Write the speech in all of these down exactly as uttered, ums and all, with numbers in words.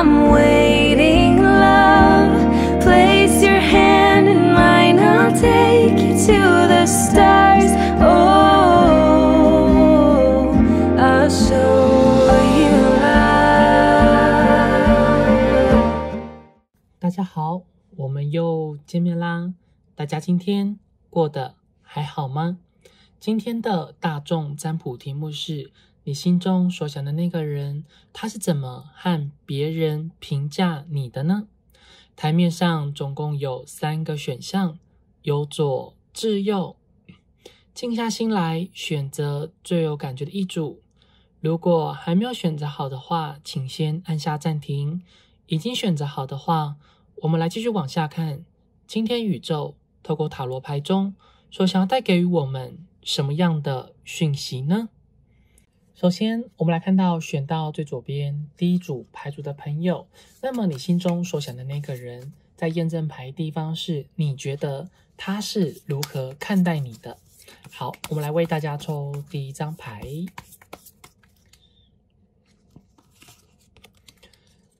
I'm waiting, love. Place your hand in mine, I'll take you to the stars. Oh, I'll show you love. 大家好，我们又见面啦！大家今天过得还好吗？今天的大众占卜题目是：你心中所想的那个人，他是怎么和别人评价你的呢？台面上总共有三个选项，由左至右。静下心来选择最有感觉的一组。如果还没有选择好的话，请先按下暂停；已经选择好的话，我们来继续往下看。今天宇宙透过塔罗牌中所想要带给予我们什么样的讯息呢？首先，我们来看到选到最左边第一组牌组的朋友，那么你心中所想的那个人，在验证牌地方是你觉得他是如何看待你的。好，我们来为大家抽第一张牌。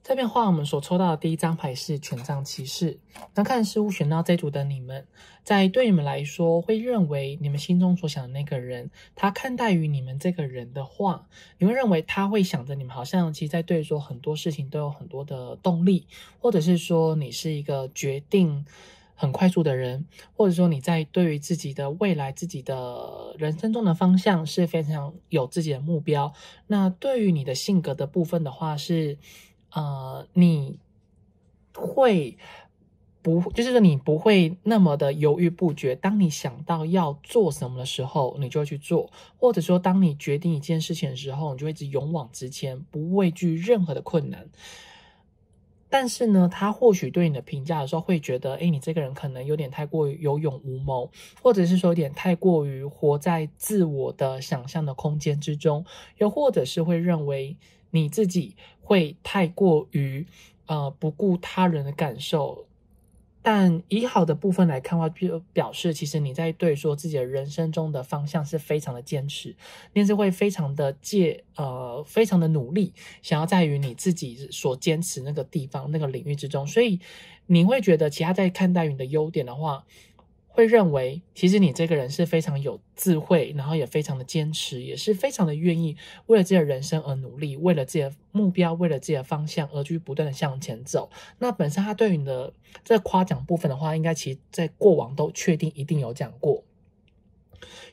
这边的话，我们所抽到的第一张牌是权杖骑士。那看似乎选到这组的你们，在对你们来说，会认为你们心中所想的那个人，他看待于你们这个人的话，你会认为他会想着你们好像其实在对说很多事情都有很多的动力，或者是说你是一个决定很快速的人，或者说你在对于自己的未来、自己的人生中的方向是非常有自己的目标。那对于你的性格的部分的话是。呃，你会不就是说你不会那么的犹豫不决，当你想到要做什么的时候你就会去做，或者说当你决定一件事情的时候你就会一直勇往直前，不畏惧任何的困难。但是呢，他或许对你的评价的时候会觉得，诶，你这个人可能有点太过于有勇无谋，或者是说有点太过于活在自我的想象的空间之中，又或者是会认为你自己会太过于呃不顾他人的感受。但以好的部分来看的话，表示其实你在对说自己的人生中的方向是非常的坚持，你是会非常的借呃非常的努力，想要在于你自己所坚持那个地方那个领域之中。所以你会觉得其他在看待你的优点的话，会认为其实你这个人是非常有智慧，然后也非常的坚持，也是非常的愿意为了自己的人生而努力，为了自己的目标，为了自己的方向而去不断的向前走。那本身他对于你的这夸奖部分的话，应该其实在过往都确定一定有讲过，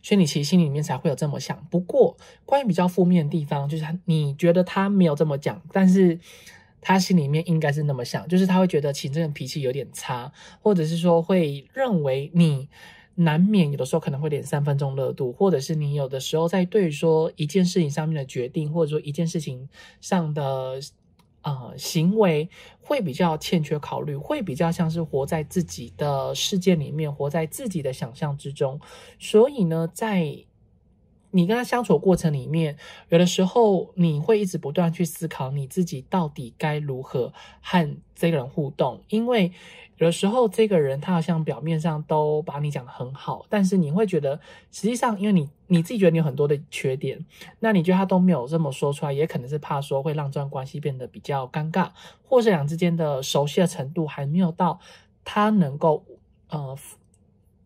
所以你其实心里面才会有这么想。不过关于比较负面的地方，就是你觉得他没有这么讲，但是他心里面应该是那么想，就是他会觉得其实这个脾气有点差，或者是说会认为你难免有的时候可能会点三分钟热度，或者是你有的时候在对于说一件事情上面的决定，或者说一件事情上的呃行为会比较欠缺考虑，会比较像是活在自己的世界里面，活在自己的想象之中。所以呢，在你跟他相处的过程里面，有的时候你会一直不断去思考你自己到底该如何和这个人互动，因为有的时候这个人他好像表面上都把你讲得很好，但是你会觉得实际上因为你你自己觉得你有很多的缺点，那你觉得他都没有这么说出来，也可能是怕说会让这段关系变得比较尴尬，或是两之间的熟悉的程度还没有到他能够呃。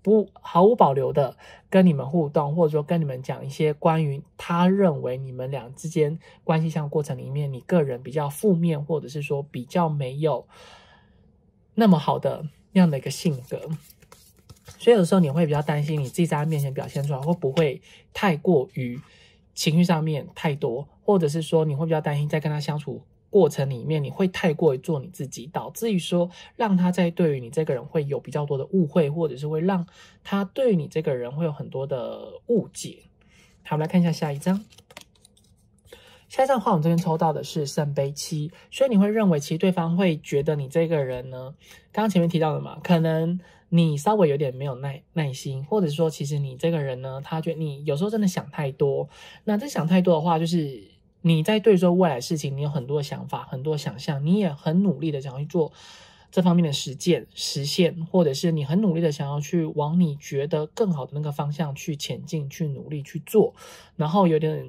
不毫无保留的跟你们互动，或者说跟你们讲一些关于他认为你们俩之间关系相过程里面你个人比较负面，或者是说比较没有那么好的那样的一个性格。所以有时候你会比较担心你自己在他面前表现出来会不会太过于情绪上面太多，或者是说你会比较担心在跟他相处过程里面你会太过于做你自己，导致于说让他在对于你这个人会有比较多的误会，或者是会让他对于你这个人会有很多的误解。好，我们来看一下下一张。下一张的话，我们这边抽到的是圣杯七，所以你会认为其实对方会觉得你这个人呢，刚刚前面提到的嘛，可能你稍微有点没有耐耐心，或者说其实你这个人呢，他觉得你有时候真的想太多。那这想太多的话，就是你在对说未来事情你有很多想法，很多想象，你也很努力的想要去做这方面的实践实现，或者是你很努力的想要去往你觉得更好的那个方向去前进，去努力去做，然后有点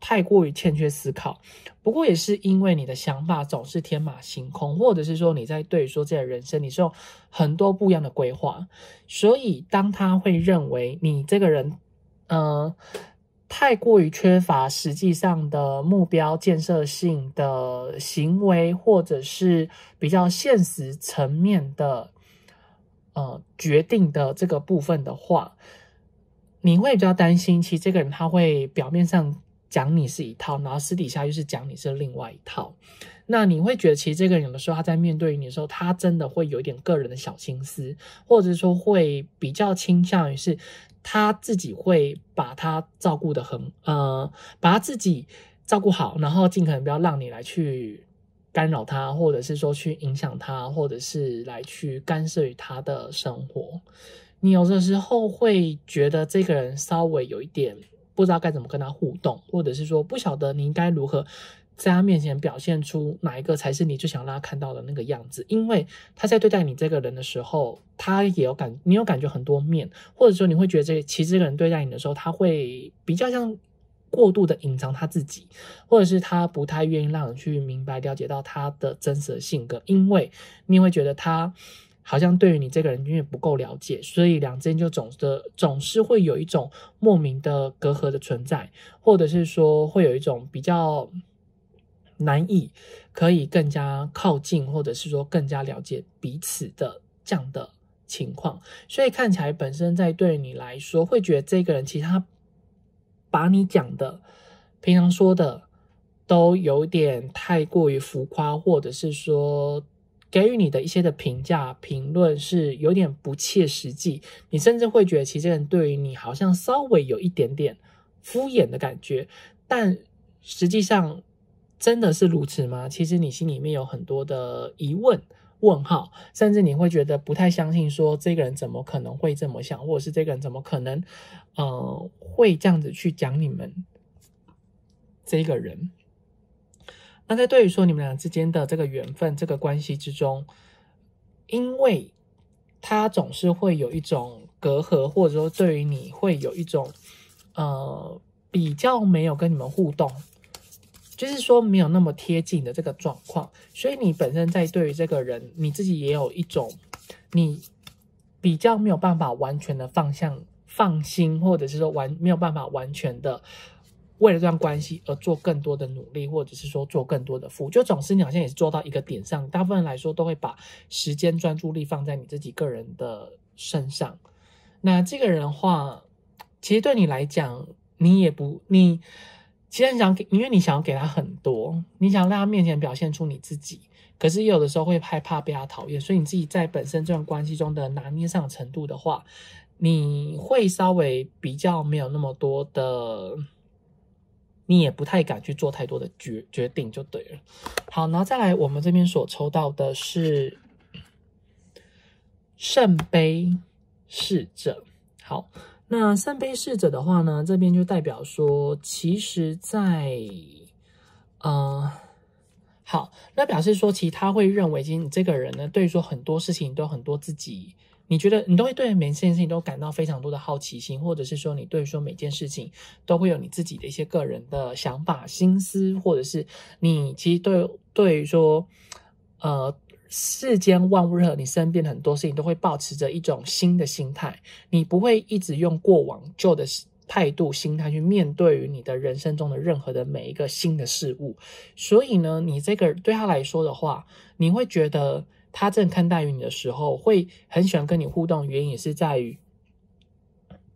太过于欠缺思考。不过也是因为你的想法总是天马行空，或者是说你在对于说自己的人生，你是有很多不一样的规划，所以当他会认为你这个人，呃，太过于缺乏实际上的目标建设性的行为，或者是比较现实层面的呃决定的这个部分的话，你会比较担心，其实这个人他会表面上讲你是一套，然后私底下又是讲你是另外一套。那你会觉得，其实这个人有的时候他在面对你的时候，他真的会有一点个人的小心思，或者说会比较倾向于是他自己会把他照顾得很呃，把他自己照顾好，然后尽可能不要让你来去干扰他，或者是说去影响他，或者是来去干涉于他的生活。你有的时候会觉得这个人稍微有一点不知道该怎么跟他互动，或者是说不晓得你应该如何在他面前表现出哪一个才是你最想让他看到的那个样子。因为他在对待你这个人的时候，他也有感你有感觉很多面，或者说你会觉得这其实这个人对待你的时候，他会比较像过度的隐藏他自己，或者是他不太愿意让你去明白了解到他的真实的性格。因为你会觉得他好像对于你这个人因为不够了解，所以两之间就总是总是会有一种莫名的隔阂的存在，或者是说会有一种比较难以可以更加靠近，或者是说更加了解彼此的这样的情况。所以看起来本身在对你来说，会觉得这个人其实他把你讲的平常说的都有点太过于浮夸，或者是说给予你的一些的评价评论是有点不切实际。你甚至会觉得其实这个人对于你好像稍微有一点点敷衍的感觉，但实际上真的是如此吗？其实你心里面有很多的疑问问号，甚至你会觉得不太相信说这个人怎么可能会这么想，或者是这个人怎么可能呃，会这样子去讲你们这个人。那在对于说你们俩之间的这个缘分这个关系之中，因为他总是会有一种隔阂，或者说对于你会有一种呃比较没有跟你们互动，就是说没有那么贴近的这个状况。所以你本身在对于这个人，你自己也有一种你比较没有办法完全的放下放心，或者是说完没有办法完全的为了这段关系而做更多的努力，或者是说做更多的付，就总是你好像也是做到一个点上，大部分人来说都会把时间专注力放在你自己个人的身上。那这个人的话，其实对你来讲，你也不你其实你想给，因为你想要给他很多，你想在他面前表现出你自己，可是有的时候会害怕被他讨厌，所以你自己在本身这段关系中的拿捏上程度的话，你会稍微比较没有那么多的，你也不太敢去做太多的决决定就对了。好，然后再来我们这边所抽到的是圣杯侍者。好，那圣杯侍者的话呢，这边就代表说其实在呃好，那表示说其实他会认为其实你这个人呢，对于说很多事情都有很多自己，你觉得你都会对每件事情都感到非常多的好奇心，或者是说你对于说每件事情都会有你自己的一些个人的想法、心思，或者是你其实对对于说呃世间万物任何你身边很多事情都会保持着一种新的心态，你不会一直用过往旧的态度、心态去面对于你的人生中的任何的每一个新的事物。所以呢，你这个对他来说的话，你会觉得他正看待于你的时候，会很喜欢跟你互动，原因也是在于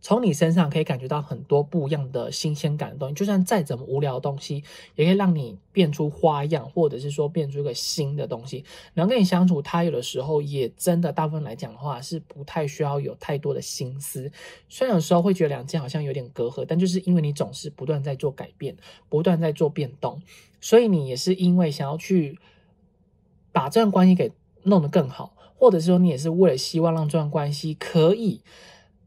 从你身上可以感觉到很多不一样的新鲜感的东西。就算再怎么无聊的东西，也可以让你变出花样，或者是说变出一个新的东西。然后跟你相处，他有的时候也真的大部分来讲的话，是不太需要有太多的心思。虽然有时候会觉得两件好像有点隔阂，但就是因为你总是不断在做改变，不断在做变动，所以你也是因为想要去把这段关系给弄得更好，或者是说你也是为了希望让这段关系可以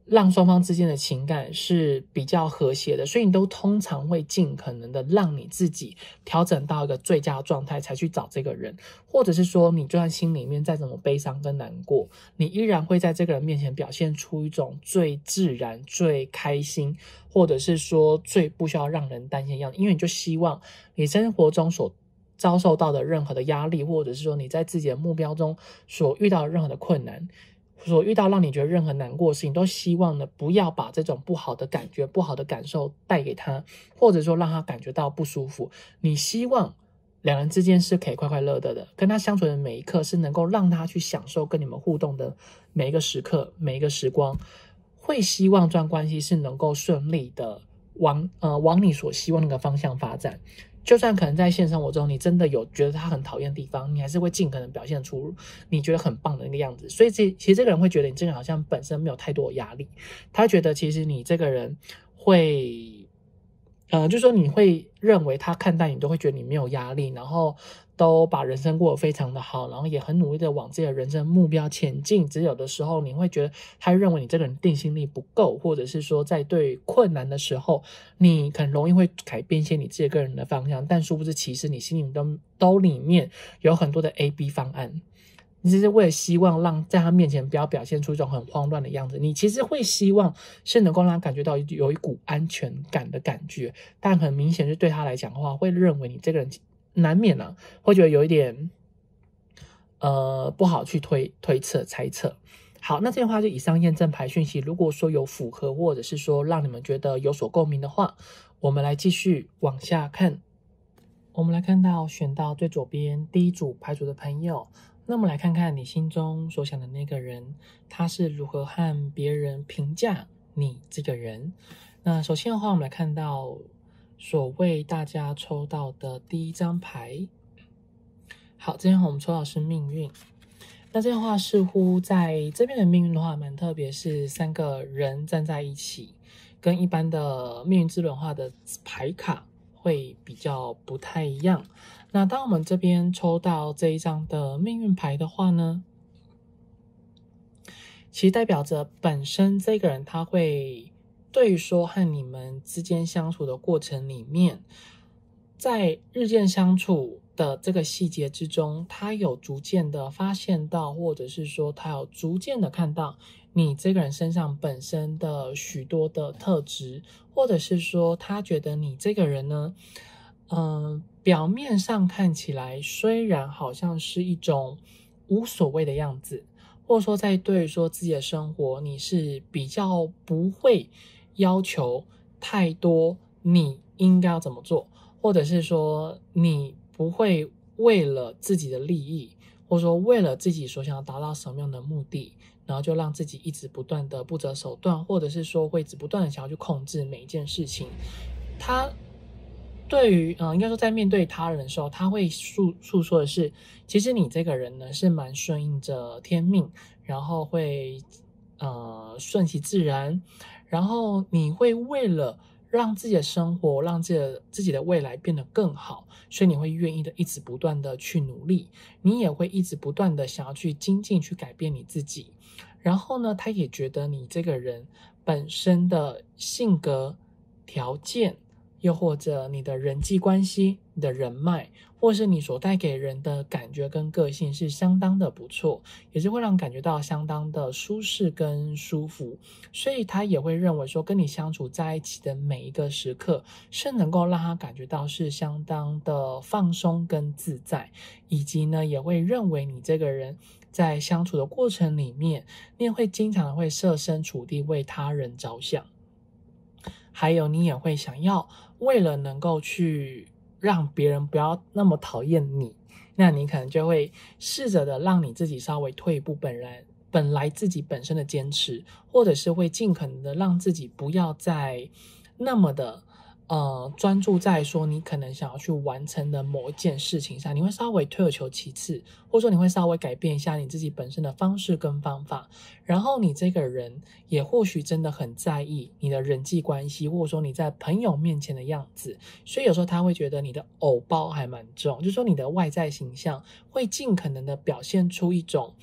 让双方之间的情感是比较和谐的，所以你都通常会尽可能的让你自己调整到一个最佳状态才去找这个人，或者是说你就算心里面再怎么悲伤跟难过，你依然会在这个人面前表现出一种最自然、最开心，或者是说最不需要让人担心的样子，因为你就希望你生活中所遭受到的任何的压力，或者是说你在自己的目标中所遇到的任何的困难，所遇到让你觉得任何难过的事情，都希望呢不要把这种不好的感觉、不好的感受带给他，或者说让他感觉到不舒服。你希望两人之间是可以快快乐乐的，跟他相处的每一刻是能够让他去享受跟你们互动的每一个时刻、每一个时光，会希望这段关系是能够顺利的往呃往你所希望那个方向发展。就算可能在现实生活中你真的有觉得他很讨厌的地方，你还是会尽可能表现出你觉得很棒的那个样子，所以这其实这个人会觉得你这个人好像本身没有太多压力，他觉得其实你这个人会呃，就是说你会认为他看待你都会觉得你没有压力，然后都把人生过得非常的好，然后也很努力的往自己的人生目标前进。只有的时候你会觉得他认为你这个人定心力不够，或者是说在对困难的时候你可能容易会改变一些你自己个人的方向，但殊不知其实你心里都兜里面有很多的 A B 方案，你只是为了希望让在他面前不要表现出一种很慌乱的样子，你其实会希望是能够让他感觉到有一股安全感的感觉，但很明显是对他来讲的话，会认为你这个人难免啊，会觉得有一点，呃，不好去推推测猜测。好，那这句话就以上验证牌讯息，如果说有符合或者是说让你们觉得有所共鸣的话，我们来继续往下看。我们来看到选到最左边第一组牌组的朋友，那我们来看看你心中所想的那个人，他是如何和别人评价你这个人。那首先的话，我们来看到所谓大家抽到的第一张牌。好，这边我们抽到的是命运。那这边的话似乎在这边的命运的话蛮特别，是三个人站在一起，跟一般的命运之轮化的牌卡会比较不太一样。那当我们这边抽到这一张的命运牌的话呢，其实代表着本身这个人他会对于说和你们之间相处的过程里面，在日渐相处的这个细节之中，他有逐渐的发现到，或者是说他有逐渐的看到你这个人身上本身的许多的特质，或者是说他觉得你这个人呢，嗯、呃，表面上看起来虽然好像是一种无所谓的样子，或者说在对于说自己的生活，你是比较不会要求太多你应该要怎么做，或者是说你不会为了自己的利益，或者说为了自己所想要达到什么样的目的，然后就让自己一直不断的不择手段，或者是说会一直不断的想要去控制每一件事情。他对于嗯、呃，应该说在面对他人的时候，他会诉诉说的是，其实你这个人呢是蛮顺应着天命，然后会呃顺其自然，然后你会为了让自己的生活，让自己的自己的未来变得更好，所以你会愿意的一直不断的去努力，你也会一直不断的想要去精进，去改变你自己。然后呢，他也觉得你这个人本身的性格条件，又或者你的人际关系、你的人脉，或是你所带给人的感觉跟个性是相当的不错，也是会让感觉到相当的舒适跟舒服，所以他也会认为说跟你相处在一起的每一个时刻是能够让他感觉到是相当的放松跟自在，以及呢也会认为你这个人在相处的过程里面，你也会经常会设身处地为他人着想，还有你也会想要为了能够去让别人不要那么讨厌你，那你可能就会试着的让你自己稍微退一步本来本来自己本身的坚持，或者是会尽可能的让自己不要再那么的呃专注在说你可能想要去完成的某一件事情上，你会稍微退而求其次，或者说你会稍微改变一下你自己本身的方式跟方法。然后你这个人也或许真的很在意你的人际关系，或者说你在朋友面前的样子，所以有时候他会觉得你的偶包还蛮重，就是说你的外在形象会尽可能的表现出一种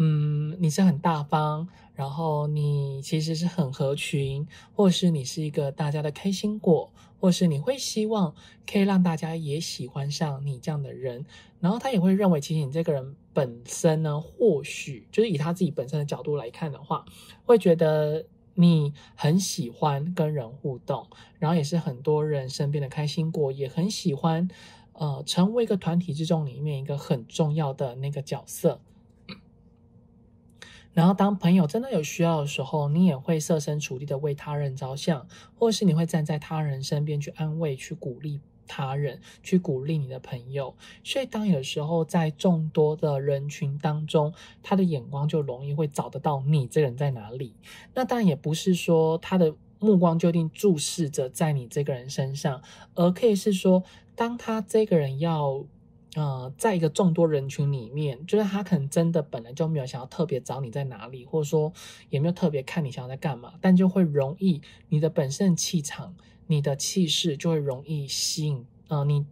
嗯，你是很大方，然后你其实是很合群，或是你是一个大家的开心果，或是你会希望可以让大家也喜欢上你这样的人，然后他也会认为其实你这个人本身呢，或许就是以他自己本身的角度来看的话，会觉得你很喜欢跟人互动，然后也是很多人身边的开心果，也很喜欢呃，成为一个团体之中里面一个很重要的那个角色。然后当朋友真的有需要的时候，你也会设身处地的为他人着想，或是你会站在他人身边去安慰，去鼓励他人，去鼓励你的朋友。所以当有时候在众多的人群当中，他的眼光就容易会找得到你这个人在哪里。那当然也不是说他的目光就一定注视着在你这个人身上，而可以是说当他这个人要呃，在一个众多人群里面，就是他可能真的本来就没有想要特别找你在哪里，或者说也没有特别看你想要在干嘛，但就会容易你的本身的气场，你的气势就会容易吸引呃，你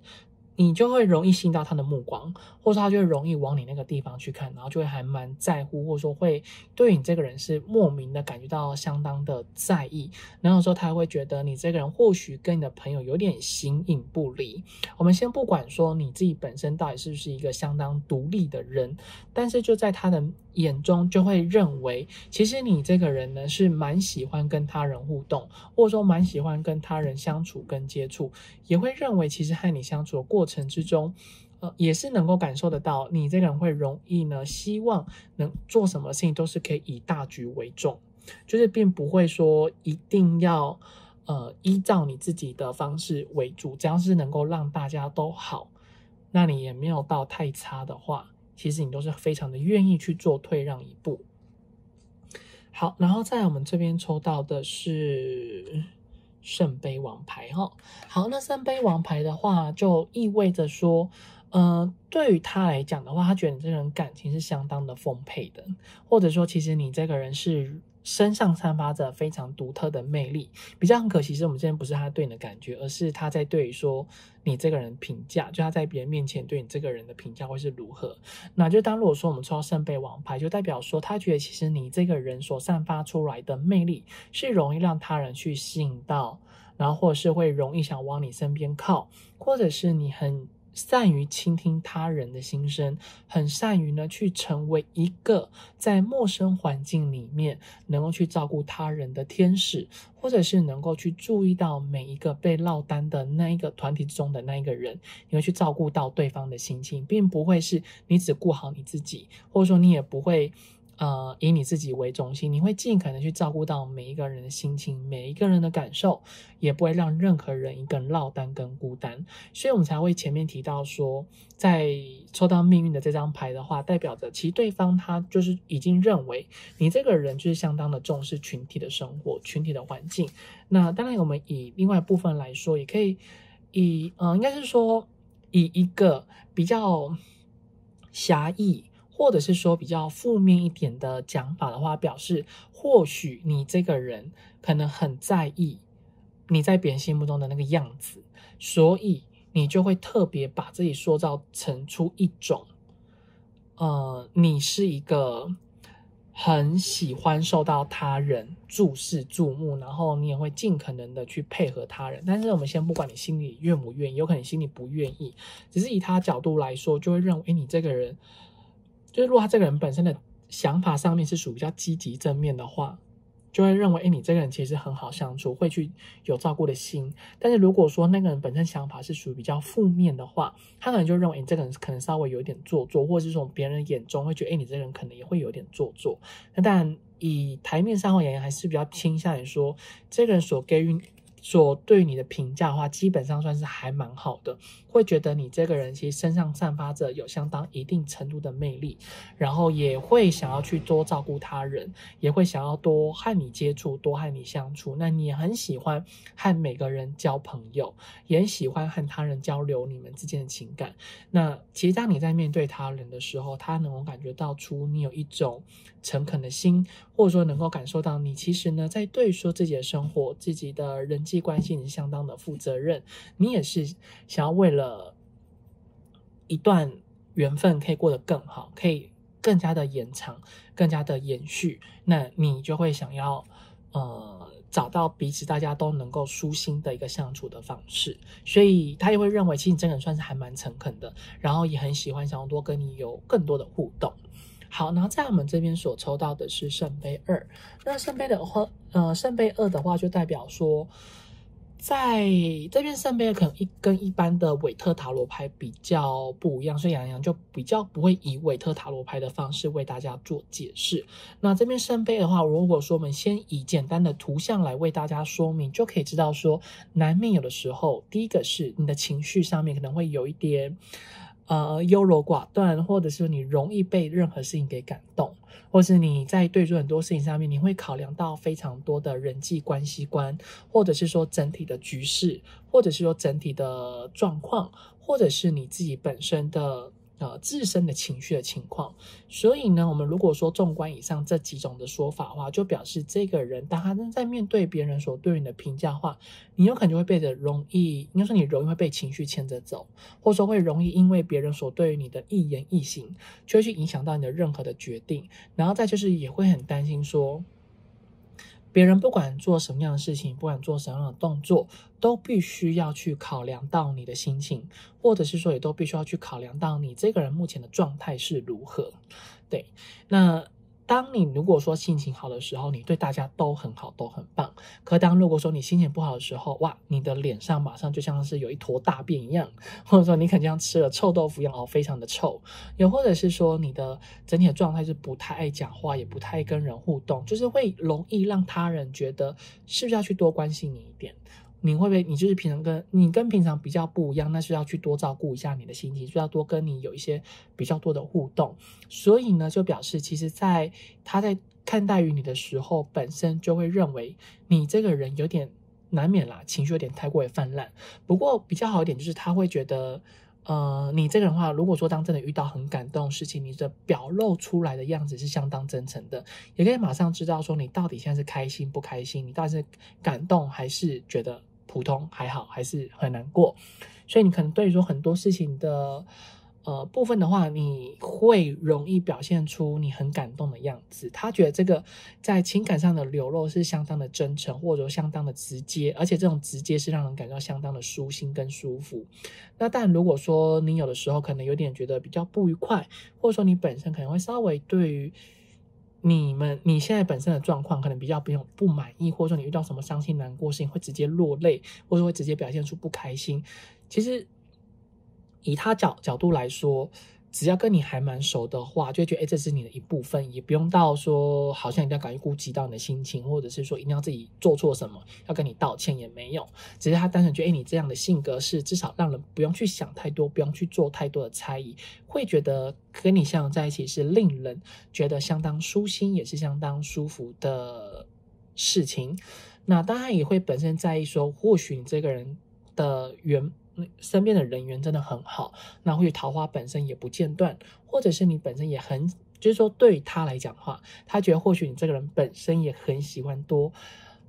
你就会容易吸引到他的目光，或者他就会容易往你那个地方去看，然后就会还蛮在乎，或者说会对你这个人是莫名的感觉到相当的在意，然后说他会觉得你这个人或许跟你的朋友有点形影不离。我们先不管说你自己本身到底是不是一个相当独立的人，但是就在他的眼中就会认为其实你这个人呢是蛮喜欢跟他人互动，或者说蛮喜欢跟他人相处跟接触，也会认为其实和你相处的过程之中呃，也是能够感受得到你这个人会容易呢希望能做什么事情都是可以以大局为重，就是并不会说一定要呃依照你自己的方式为主，只要是能够让大家都好，那你也没有到太差的话，其实你都是非常的愿意去做退让一步。好，然后在我们这边抽到的是圣杯王牌哈。好，那圣杯王牌的话就意味着说呃，对于他来讲的话，他觉得你这个人感情是相当的丰沛的，或者说其实你这个人是身上散发着非常独特的魅力。比较很可惜是我们这边不是他对你的感觉，而是他在对于说你这个人评价，就他在别人面前对你这个人的评价会是如何。那就当如果说我们抽到圣杯王牌，就代表说他觉得其实你这个人所散发出来的魅力是容易让他人去吸引到，然后或者是会容易想往你身边靠，或者是你很善于倾听他人的心声，很善于呢去成为一个在陌生环境里面能够去照顾他人的天使，或者是能够去注意到每一个被落单的那一个团体之中的那一个人，你会去照顾到对方的心情，并不会是你只顾好你自己，或者说你也不会呃，以你自己为中心，你会尽可能去照顾到每一个人的心情，每一个人的感受，也不会让任何人一个人落单跟孤单。所以我们才会前面提到说，在抽到命运的这张牌的话，代表着其实对方他就是已经认为你这个人就是相当的重视群体的生活，群体的环境。那当然我们以另外部分来说，也可以以呃，应该是说以一个比较狭义或者是说比较负面一点的讲法的话，表示或许你这个人可能很在意你在别人心目中的那个样子，所以你就会特别把自己塑造成出一种呃，你是一个很喜欢受到他人注视注目，然后你也会尽可能的去配合他人。但是我们先不管你心里愿不愿意，有可能你心里不愿意，只是以他角度来说，就会认为你这个人就是如果他这个人本身的想法上面是属于比较积极正面的话，就会认为诶你这个人其实很好相处，会去有照顾的心。但是如果说那个人本身想法是属于比较负面的话，他可能就认为你这个人可能稍微有点做作，或者是从别人眼中会觉得诶你这个人可能也会有点做作。那当然以台面上而言，还是比较倾向于说这个人所给予所对你的评价的话，基本上算是还蛮好的，会觉得你这个人其实身上散发着有相当一定程度的魅力，然后也会想要去多照顾他人，也会想要多和你接触，多和你相处。那你也很喜欢和每个人交朋友，也很喜欢和他人交流你们之间的情感。那其实当你在面对他人的时候，他能够感觉到出你有一种诚恳的心，或者说能够感受到你其实呢在对说自己的生活，自己的人际关系你是相当的负责任，你也是想要为了一段缘分可以过得更好，可以更加的延长，更加的延续，那你就会想要呃找到彼此大家都能够舒心的一个相处的方式。所以他也会认为其实你这个人算是还蛮诚恳的，然后也很喜欢想要多跟你有更多的互动。好，然后在我们这边所抽到的是圣杯二。那圣杯的话，呃，圣杯二的话就代表说，在这边圣杯可能一跟一般的韦特塔罗牌比较不一样，所以洋洋就比较不会以韦特塔罗牌的方式为大家做解释。那这边圣杯的话，如果说我们先以简单的图像来为大家说明，就可以知道说，难免有的时候，第一个是你的情绪上面可能会有一点。呃，优柔寡断，或者是你容易被任何事情给感动，或是你在对做很多事情上面，你会考量到非常多的人际关系观，或者是说整体的局势，或者是说整体的状况，或者是你自己本身的呃自身的情绪的情况。所以呢，我们如果说纵观以上这几种的说法的话，就表示这个人当他在面对别人所对你的评价的话，你有可能就会被的容易，应该说你容易会被情绪牵着走，或者说会容易因为别人所对于你的一言一行，就会去影响到你的任何的决定。然后再就是也会很担心说，别人不管做什么样的事情，不管做什么样的动作，都必须要去考量到你的心情，或者是说也都必须要去考量到你这个人目前的状态是如何。对，那当你如果说心情好的时候，你对大家都很好，都很棒。可当如果说你心情不好的时候，哇，你的脸上马上就像是有一坨大便一样，或者说你可能像吃了臭豆腐一样，哦，非常的臭。又或者是说你的整体的状态是不太爱讲话，也不太爱跟人互动，就是会容易让他人觉得是不是要去多关心你一点。你会不会，你就是平常跟你跟平常比较不一样，那是要去多照顾一下你的心情，就要多跟你有一些比较多的互动。所以呢，就表示其实在他在看待于你的时候，本身就会认为你这个人有点难免啦，情绪有点太过于泛滥。不过比较好一点就是他会觉得，呃，你这个人的话，如果说当真的遇到很感动的事情，你的表露出来的样子是相当真诚的，也可以马上知道说你到底现在是开心不开心，你到底是感动还是觉得普通还好，还是很难过。所以你可能对于说很多事情的呃部分的话，你会容易表现出你很感动的样子。他觉得这个在情感上的流露是相当的真诚，或者说相当的直接，而且这种直接是让人感到相当的舒心跟舒服。那但如果说你有的时候可能有点觉得比较不愉快，或者说你本身可能会稍微对于你们你现在本身的状况可能比较不不满意，或者说你遇到什么伤心难过事情会直接落泪，或者会直接表现出不开心。其实以他角角度来说，只要跟你还蛮熟的话，就会觉得哎，这是你的一部分，也不用到说好像一定要赶去顾及到你的心情，或者是说一定要自己做错什么要跟你道歉，也没有。只是他单纯觉得哎，你这样的性格是至少让人不用去想太多，不用去做太多的猜疑，会觉得跟你相处在一起是令人觉得相当舒心，也是相当舒服的事情。那当然也会本身在意说，或许你这个人的原身边的人缘真的很好，那或许桃花本身也不间断，或者是你本身也很，就是说对于他来讲的话，他觉得或许你这个人本身也很喜欢多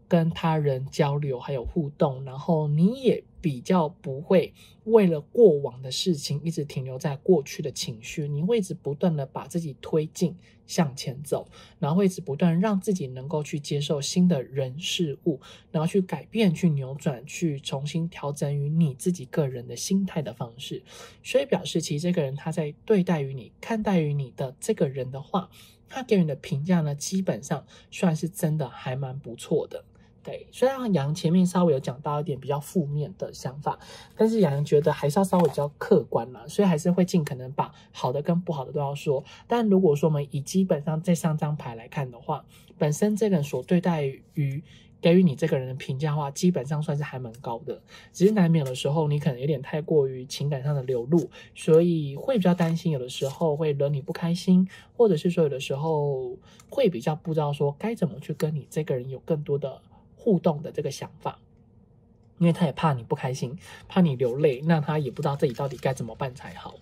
跟他人交流还有互动，然后你也比较不会为了过往的事情一直停留在过去的情绪，你会一直不断的把自己推进向前走，然后会一直不断让自己能够去接受新的人事物，然后去改变，去扭转，去重新调整于你自己个人的心态的方式。所以表示其实这个人他在对待于你，看待于你的这个人的话，他给你的评价呢，基本上算是真的还蛮不错的。对，虽然洋前面稍微有讲到一点比较负面的想法，但是洋觉得还是要稍微比较客观啦，所以还是会尽可能把好的跟不好的都要说。但如果说我们以基本上这上张牌来看的话，本身这个人所对待于给予你这个人的评价的话，基本上算是还蛮高的，只是难免的时候你可能有点太过于情感上的流露，所以会比较担心，有的时候会惹你不开心，或者是说有的时候会比较不知道说该怎么去跟你这个人有更多的互动的这个想法。因为他也怕你不开心，怕你流泪，那他也不知道自己到底该怎么办才好。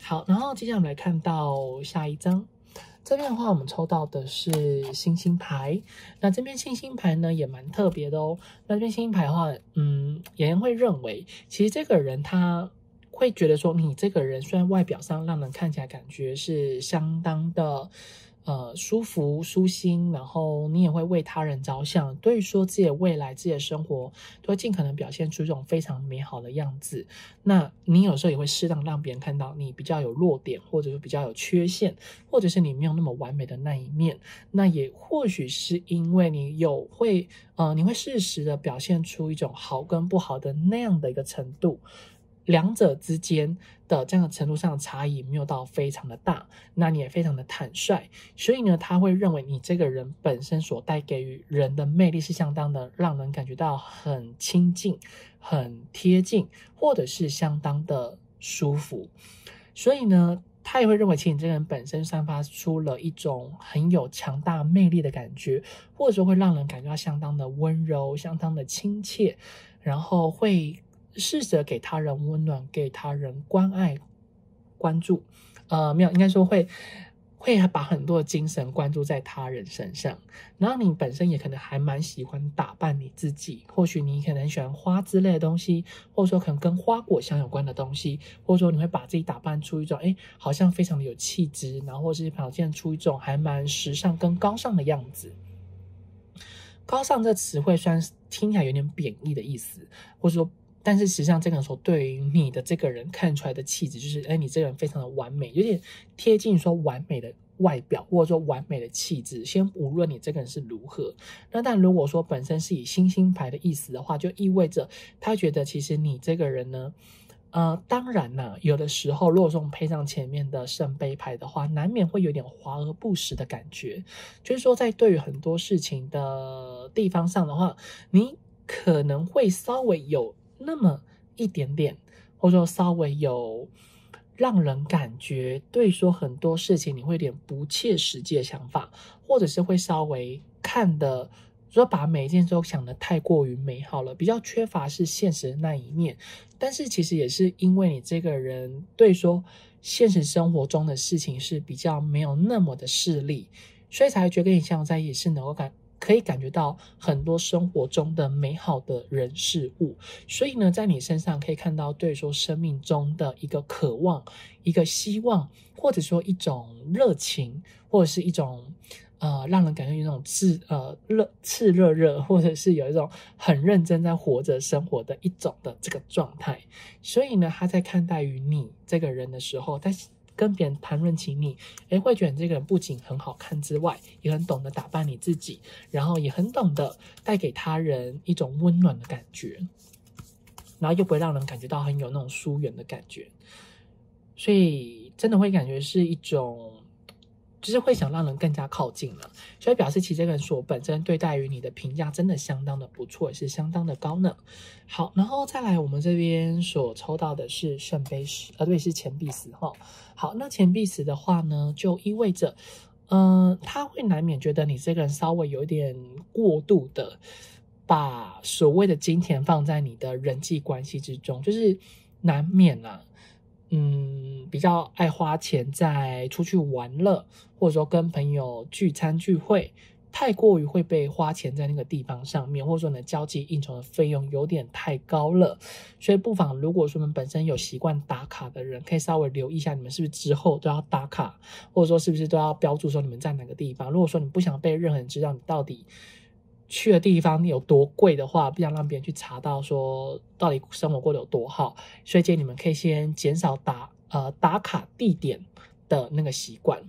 好，然后接下来我们来看到下一张。这边的话我们抽到的是星星牌。那这边星星牌呢也蛮特别的哦。那这边星星牌的话，嗯，也会认为其实这个人他会觉得说你这个人虽然外表上让人看起来感觉是相当的呃舒服舒心，然后你也会为他人着想，对于说自己的未来自己的生活都会尽可能表现出这种非常美好的样子。那你有时候也会适当让别人看到你比较有弱点，或者是比较有缺陷，或者是你没有那么完美的那一面。那也或许是因为你有会呃你会适时的表现出一种好跟不好的那样的一个程度，两者之间的这样的程度上的差异没有到非常的大，那你也非常的坦率，所以呢，他会认为你这个人本身所带给予人的魅力是相当的，让人感觉到很亲近、很贴近，或者是相当的舒服。所以呢，他也会认为其实你这个人本身散发出了一种很有强大魅力的感觉，或者说会让人感觉到相当的温柔、相当的亲切，然后会试着给他人温暖，给他人关爱、关注，呃，没有，应该说会会把很多精神关注在他人身上。然后你本身也可能还蛮喜欢打扮你自己，或许你可能喜欢花之类的东西，或者说可能跟花果香有关的东西，或者说你会把自己打扮出一种哎，好像非常的有气质，然后或是表现出一种还蛮时尚跟高尚的样子。高尚这词汇虽然听起来有点贬义的意思，或者说但是实际上，这个人所对于你的这个人看出来的气质，就是哎，你这个人非常的完美，有点贴近说完美的外表，或者说完美的气质。先无论你这个人是如何，那但如果说本身是以星星牌的意思的话，就意味着他觉得其实你这个人呢，呃，当然啦，有的时候如果说我们配上前面的圣杯牌的话，难免会有点华而不实的感觉。就是说，在对于很多事情的地方上的话，你可能会稍微有那么一点点，或者说稍微有让人感觉对说很多事情你会有点不切实际的想法，或者是会稍微看的说把每一件都想的太过于美好了，比较缺乏是现实的那一面。但是其实也是因为你这个人对说现实生活中的事情是比较没有那么的势利，所以才觉得跟你相处在也是能够感可以感觉到很多生活中的美好的人事物，所以呢，在你身上可以看到对说生命中的一个渴望、一个希望，或者说一种热情，或者是一种呃让人感觉有一种炙呃热炽热热，或者是有一种很认真在活着生活的一种的这个状态。所以呢，他在看待于你这个人的时候，但是跟别人谈论起你，哎，会觉得你这个人不仅很好看之外，也很懂得打扮你自己，然后也很懂得带给他人一种温暖的感觉，然后又不会让人感觉到很有那种疏远的感觉，所以真的会感觉是一种，就是会想让人更加靠近了。所以表示其实这个人所本身对待于你的评价真的相当的不错，也是相当的高呢。好，然后再来我们这边所抽到的是圣杯十，呃，对，是钱币十哈。好，那钱币十的话呢，就意味着，嗯、呃，他会难免觉得你这个人稍微有一点过度的把所谓的金钱放在你的人际关系之中，就是难免啊。嗯，比较爱花钱在出去玩乐，或者说跟朋友聚餐聚会，太过于会被花钱在那个地方上面，或者说你的交际应酬的费用有点太高了，所以不妨如果说我们本身有习惯打卡的人，可以稍微留意一下你们是不是之后都要打卡，或者说是不是都要标注说你们在哪个地方。如果说你不想被任何人知道你到底去的地方有多贵的话，不想让别人去查到说到底生活过得有多好，所以建议你们可以先减少打呃打卡地点的那个习惯。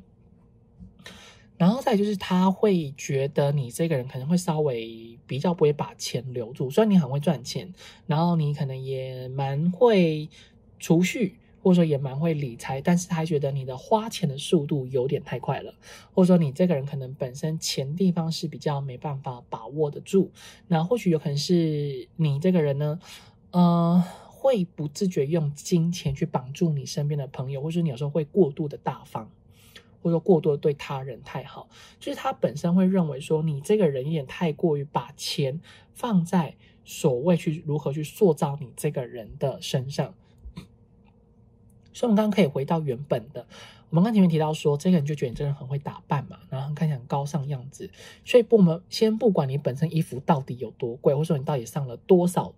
然后再就是他会觉得你这个人可能会稍微比较不会把钱留住，虽然你很会赚钱，然后你可能也蛮会储蓄，或者说也蛮会理财，但是他觉得你的花钱的速度有点太快了，或者说你这个人可能本身钱地方是比较没办法把握得住。那或许有可能是你这个人呢，呃，会不自觉用金钱去绑住你身边的朋友，或者说你有时候会过度的大方，或者说过多对他人太好，就是他本身会认为说你这个人有点太过于把钱放在所谓去如何去塑造你这个人的身上。所以我们刚刚可以回到原本的，我们刚前面提到说，这个人就觉得你这个人很会打扮嘛，然后看起来很高尚样子。所以不，我们先不管你本身衣服到底有多贵，或者说你到底上了多少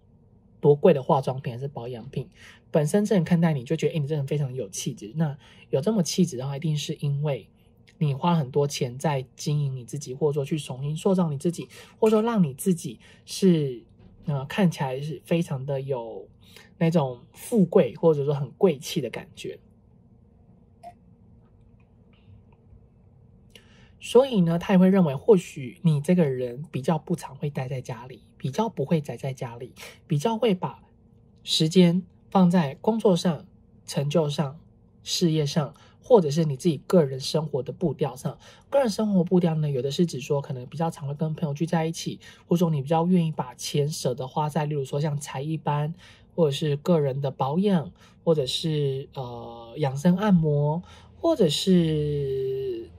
多贵的化妆品还是保养品，本身这人看待你就觉得，哎、欸，你这人非常有气质。那有这么气质的话，一定是因为你花很多钱在经营你自己，或者说去重新塑造你自己，或者说让你自己是呃看起来是非常的有那种富贵或者说很贵气的感觉。所以呢，他也会认为，或许你这个人比较不常会待在家里，比较不会宅在家里，比较会把时间放在工作上、成就上、事业上，或者是你自己个人生活的步调上。个人生活步调呢，有的是指说可能比较常会跟朋友聚在一起，或者说你比较愿意把钱舍得花在，例如说像才艺班，或者是个人的保养，或者是呃养生按摩，或者是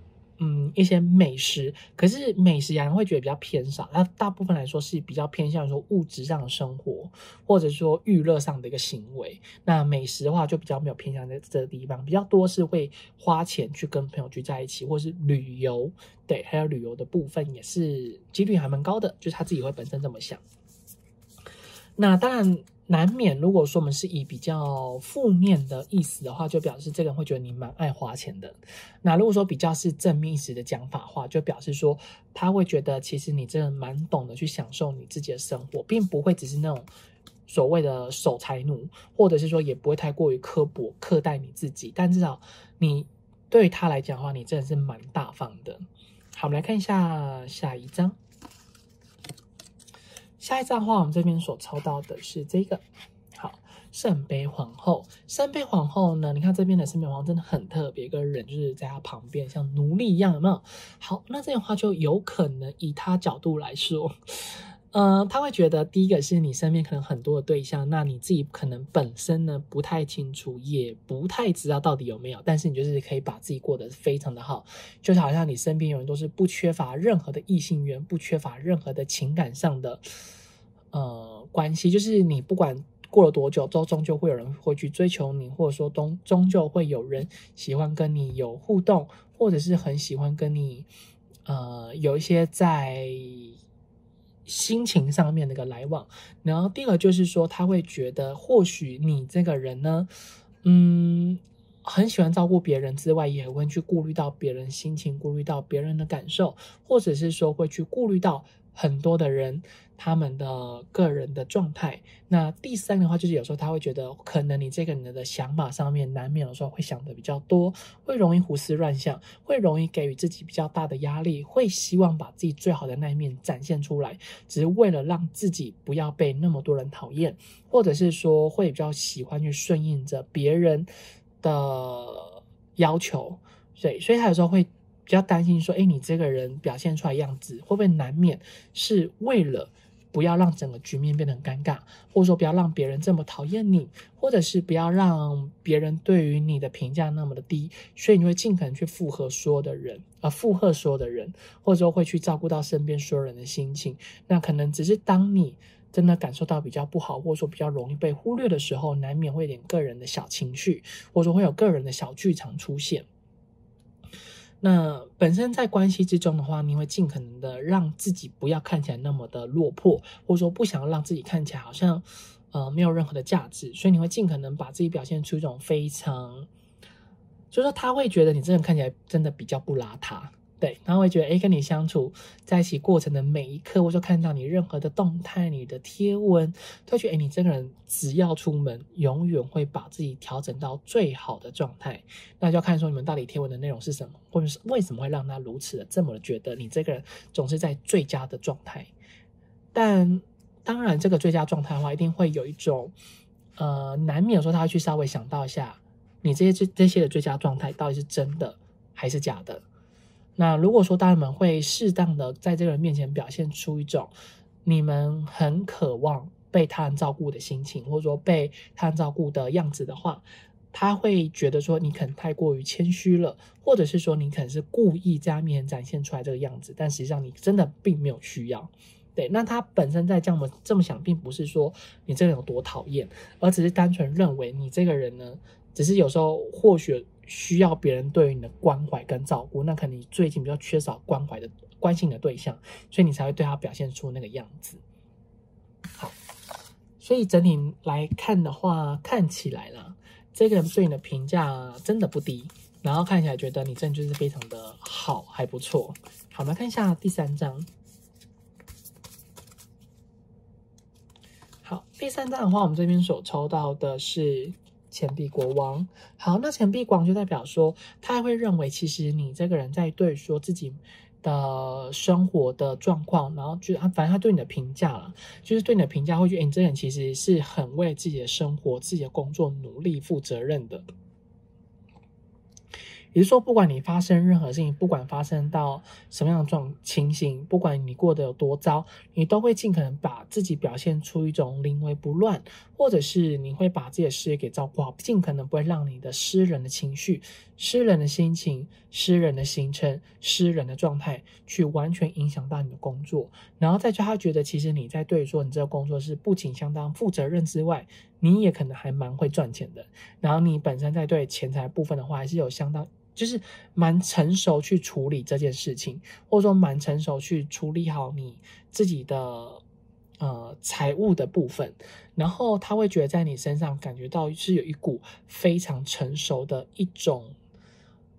嗯，一些美食。可是美食洋人会觉得比较偏少，那大部分来说是比较偏向于说物质上的生活，或者说娱乐上的一个行为。那美食的话就比较没有偏向在这个地方，比较多是会花钱去跟朋友聚在一起，或是旅游。对，还有旅游的部分也是几率还蛮高的，就是他自己会本身这么想。那当然难免，如果说我们是以比较负面的意思的话，就表示这个人会觉得你蛮爱花钱的。那如果说比较是正面意思的讲法的话，就表示说他会觉得其实你真的蛮懂得去享受你自己的生活，并不会只是那种所谓的守财奴，或者是说也不会太过于刻薄苛待你自己。但至少你对于他来讲的话，你真的是蛮大方的。好，我们来看一下下一张。下一张的话，我们这边所抽到的是这个，好，圣杯皇后。圣杯皇后呢，你看这边的圣杯皇后真的很特别，个人就是在她旁边，像奴隶一样，有没有？好，那这样的话就有可能以她角度来说，呃，她会觉得第一个是你身边可能很多的对象，那你自己可能本身呢不太清楚，也不太知道到底有没有，但是你就是可以把自己过得非常的好，就是好像你身边有人都是不缺乏任何的异性缘，不缺乏任何的情感上的。呃，关系就是你不管过了多久，都终究会有人会去追求你，或者说终终究会有人喜欢跟你有互动，或者是很喜欢跟你呃有一些在心情上面的一个来往。然后第二个就是说，他会觉得或许你这个人呢，嗯，很喜欢照顾别人之外，也会去顾虑到别人心情，顾虑到别人的感受，或者是说会去顾虑到很多的人他们的个人的状态。那第三的话就是有时候他会觉得可能你这个人的想法上面难免有时候会想的比较多，会容易胡思乱想，会容易给予自己比较大的压力，会希望把自己最好的那一面展现出来，只是为了让自己不要被那么多人讨厌，或者是说会比较喜欢去顺应着别人的要求。对，所以他有时候会比较担心说，哎，你这个人表现出来的样子会不会难免是为了不要让整个局面变得很尴尬，或者说不要让别人这么讨厌你，或者是不要让别人对于你的评价那么的低，所以你会尽可能去附和所有的人，呃，附和所有的人，或者说会去照顾到身边所有人的心情。那可能只是当你真的感受到比较不好，或者说比较容易被忽略的时候，难免会有点个人的小情绪，或者说会有个人的小剧场出现。那本身在关系之中的话，你会尽可能的让自己不要看起来那么的落魄，或者说不想要让自己看起来好像呃没有任何的价值，所以你会尽可能把自己表现出一种非常，就是说他会觉得你这个人看起来真的比较不邋遢。对，他会觉得哎，跟你相处在一起过程的每一刻，或者说看到你任何的动态、你的贴文，他会觉得哎，你这个人只要出门，永远会把自己调整到最好的状态。那就要看说你们到底贴文的内容是什么，或者是为什么会让他如此的这么觉得你这个人总是在最佳的状态。但当然，这个最佳状态的话，一定会有一种呃，难免说他会去稍微想到一下，你这些这些的最佳状态到底是真的还是假的。那如果说大人们会适当的在这个人面前表现出一种你们很渴望被他人照顾的心情，或者说被他人照顾的样子的话，他会觉得说你可能太过于谦虚了，或者是说你可能是故意在他面前展现出来这个样子，但实际上你真的并没有需要。对，那他本身在这么这么想，并不是说你这个人有多讨厌，而只是单纯认为你这个人呢，只是有时候或许需要别人对于你的关怀跟照顾，那可能你最近比较缺少关怀的关心的对象，所以你才会对他表现出那个样子。好，所以整体来看的话，看起来啦，这个人对你的评价真的不低，然后看起来觉得你真的就是非常的好，还不错。好，我们看一下第三张。好，第三张的话，我们这边所抽到的是 钱币国王。好，那钱币国王就代表说，他会认为其实你这个人在对说自己的生活的状况，然后就他反正他对你的评价了，就是对你的评价会觉得，欸，你这个人其实是很为自己的生活、自己的工作努力、负责任的。也就是说，不管你发生任何事情，不管发生到什么样的状情形，不管你过得有多糟，你都会尽可能把自己表现出一种临危不乱，或者是你会把自己的事业给照顾好，尽可能不会让你的私人的情绪、私人的心情、私人的行程、私人的状态去完全影响到你的工作。然后再就他觉得，其实你在对于说你这个工作是不仅相当负责任之外，你也可能还蛮会赚钱的。然后你本身在对钱财部分的话，还是有相当。 就是蛮成熟去处理这件事情，或者说蛮成熟去处理好你自己的呃财务的部分，然后他会觉得在你身上感觉到是有一股非常成熟的一种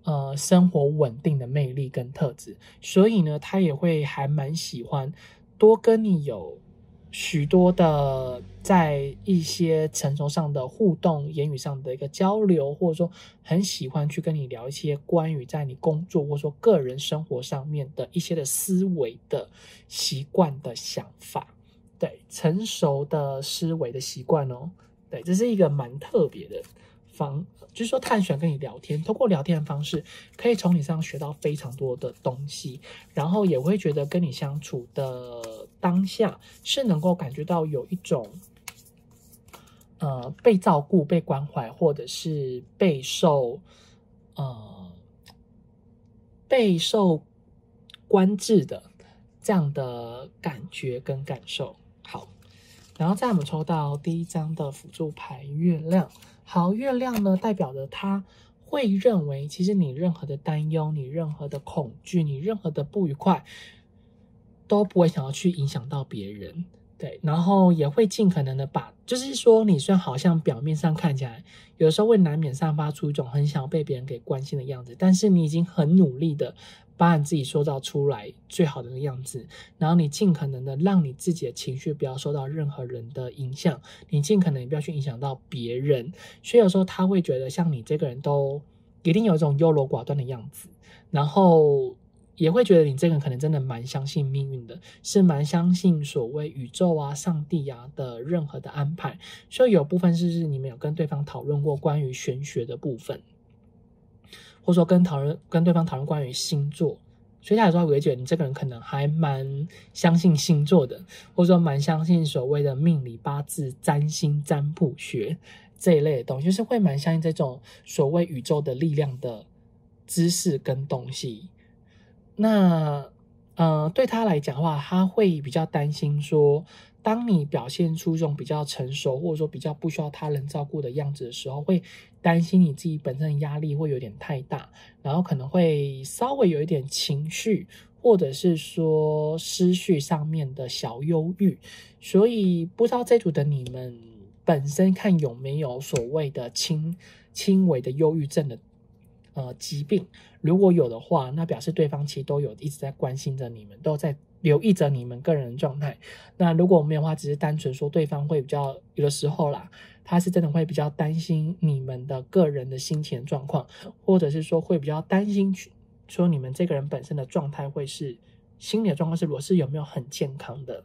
呃生活稳定的魅力跟特质，所以呢，他也会还蛮喜欢多跟你有 许多的在一些成熟上的互动、言语上的一个交流，或者说很喜欢去跟你聊一些关于在你工作或者说个人生活上面的一些的思维的习惯的想法，对，成熟的思维的习惯哦，对，这是一个蛮特别的方，就是说他很喜欢跟你聊天，通过聊天的方式可以从你身上学到非常多的东西，然后也会觉得跟你相处的 当下是能够感觉到有一种，呃，被照顾、被关怀，或者是备受，呃，备受关注的这样的感觉跟感受。好，然后再我们抽到第一张的辅助牌月亮。好，月亮呢代表着它 会认为，其实你任何的担忧、你任何的恐惧、你任何的不愉快 都不会想要去影响到别人，对，然后也会尽可能的把，就是说，你虽然好像表面上看起来，有时候会难免散发出一种很想要被别人给关心的样子，但是你已经很努力的把你自己塑造出来最好的样子，然后你尽可能的让你自己的情绪不要受到任何人的影响，你尽可能不要去影响到别人，所以有时候他会觉得像你这个人都一定有一种优柔寡断的样子，然后 也会觉得你这个人可能真的蛮相信命运的，是蛮相信所谓宇宙啊、上帝啊的任何的安排。所以有部分是你们有跟对方讨论过关于玄学的部分，或者说跟讨论跟对方讨论关于星座。所以他有时候我会觉得你这个人可能还蛮相信星座的，或者说蛮相信所谓的命理、八字、占星、占卜学这一类的东西，就是会蛮相信这种所谓宇宙的力量的知识跟东西。 那呃，对他来讲的话，他会比较担心说，当你表现出这种比较成熟，或者说比较不需要他人照顾的样子的时候，会担心你自己本身的压力会有点太大，然后可能会稍微有一点情绪，或者是说思绪上面的小忧郁。所以不知道这组的你们本身看有没有所谓的轻轻微的忧郁症的 呃，疾病如果有的话，那表示对方其实都有一直在关心着你们，都在留意着你们个人的状态。那如果没有的话，只是单纯说对方会比较有的时候啦，他是真的会比较担心你们的个人的心情状况，或者是说会比较担心说你们这个人本身的状态会是心理的状况是如果是有没有很健康的。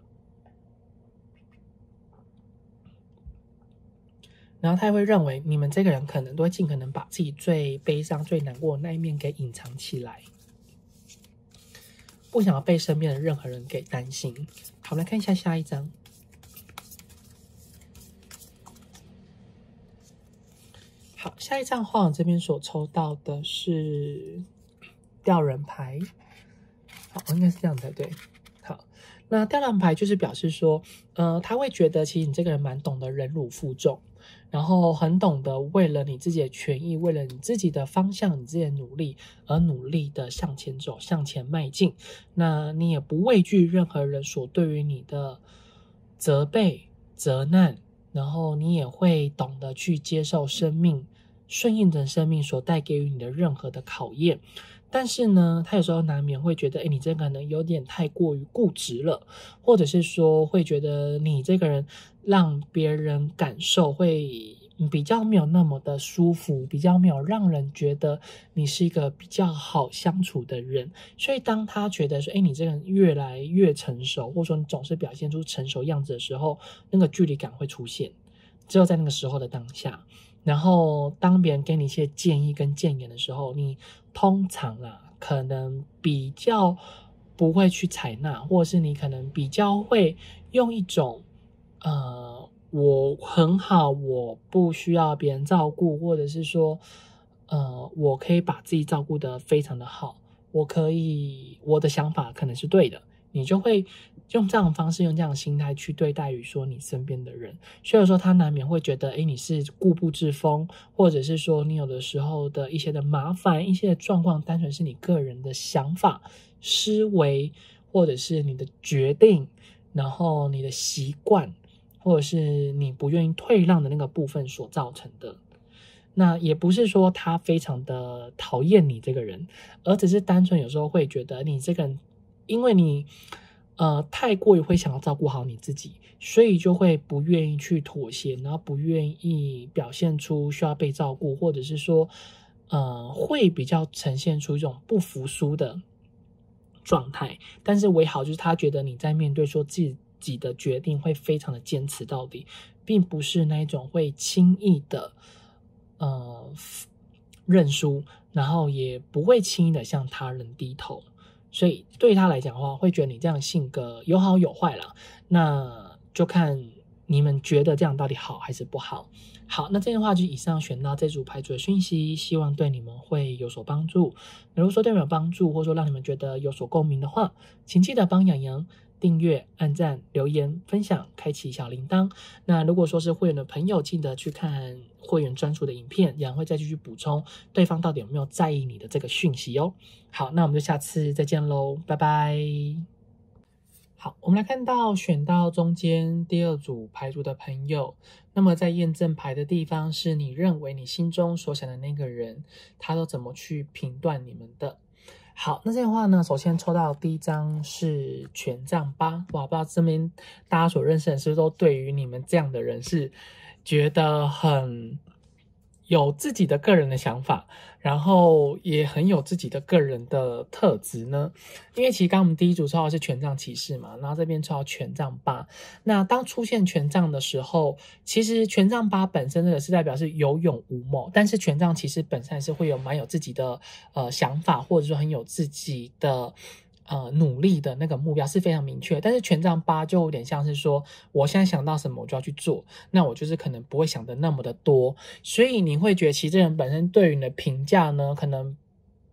然后他会认为你们这个人可能都会尽可能把自己最悲伤、最难过的那一面给隐藏起来，不想要被身边的任何人给担心。好，我们来看一下下一张。好，下一张的话，我这边所抽到的是吊人牌。好，应该是这样才对。 那吊人牌就是表示说，呃，他会觉得其实你这个人蛮懂得忍辱负重，然后很懂得为了你自己的权益，为了你自己的方向，你自己的努力而努力的向前走，向前迈进。那你也不畏惧任何人所对于你的责备、责难、然后你也会懂得去接受生命，顺应着生命所带给予你的任何的考验。但是呢，他有时候难免会觉得，哎，你这个可能有点太过于固执了，或者是说会觉得你这个人让别人感受会比较没有那么的舒服，比较没有让人觉得你是一个比较好相处的人。所以当他觉得说，哎，你这个人越来越成熟，或者说你总是表现出成熟样子的时候，那个距离感会出现，只有在那个时候的当下。然后当别人给你一些建议跟建言的时候，你通常啊可能比较不会去采纳，或者是你可能比较会用一种呃我很好，我不需要别人照顾，或者是说呃我可以把自己照顾得非常的好，我可以，我的想法可能是对的，你就会用这样的方式，用这样的心态去对待于说你身边的人。所以说他难免会觉得，诶，你是固步自封，或者是说你有的时候的一些的麻烦，一些的状况单纯是你个人的想法思维，或者是你的决定，然后你的习惯，或者是你不愿意退让的那个部分所造成的。那也不是说他非常的讨厌你这个人，而只是单纯有时候会觉得你这个人，因为你呃，太过于会想要照顾好你自己，所以就会不愿意去妥协，然后不愿意表现出需要被照顾，或者是说，呃，会比较呈现出一种不服输的状态。但是唯好就是他觉得你在面对说自己的决定会非常的坚持到底，并不是那一种会轻易的呃认输，然后也不会轻易的向他人低头。所以对他来讲的话，会觉得你这样性格有好有坏啦，那就看你们觉得这样到底好还是不好。好，那这些话就以上选到这组牌组的讯息，希望对你们会有所帮助。如果说对你们有帮助，或者说让你们觉得有所共鸣的话，请记得帮洋洋订阅、按赞、留言、分享、开启小铃铛。那如果说是会员的朋友，记得去看会员专属的影片，然后会再继续补充对方到底有没有在意你的这个讯息哦。好，那我们就下次再见喽，拜拜。好，我们来看到选到中间第二组牌组的朋友，那么在验证牌的地方是你认为你心中所想的那个人，他都怎么去评断你们的。好，那这样的话呢，首先抽到第一张是权杖八，哇，不知道这边大家所认识的是不是都对于你们这样的人是觉得很有自己的个人的想法，然后也很有自己的个人的特质呢？因为其实刚刚我们第一组抽到是权杖骑士嘛，然后这边抽到权杖八。那当出现权杖的时候，其实权杖八本身这个是代表是有勇无谋，但是权杖骑士本身还是会有蛮有自己的呃想法，或者说很有自己的呃努力的那个目标是非常明确。但是权杖八就有点像是说，我现在想到什么我就要去做，那我就是可能不会想的那么的多，所以你会觉得其实这人本身对于你的评价呢，可能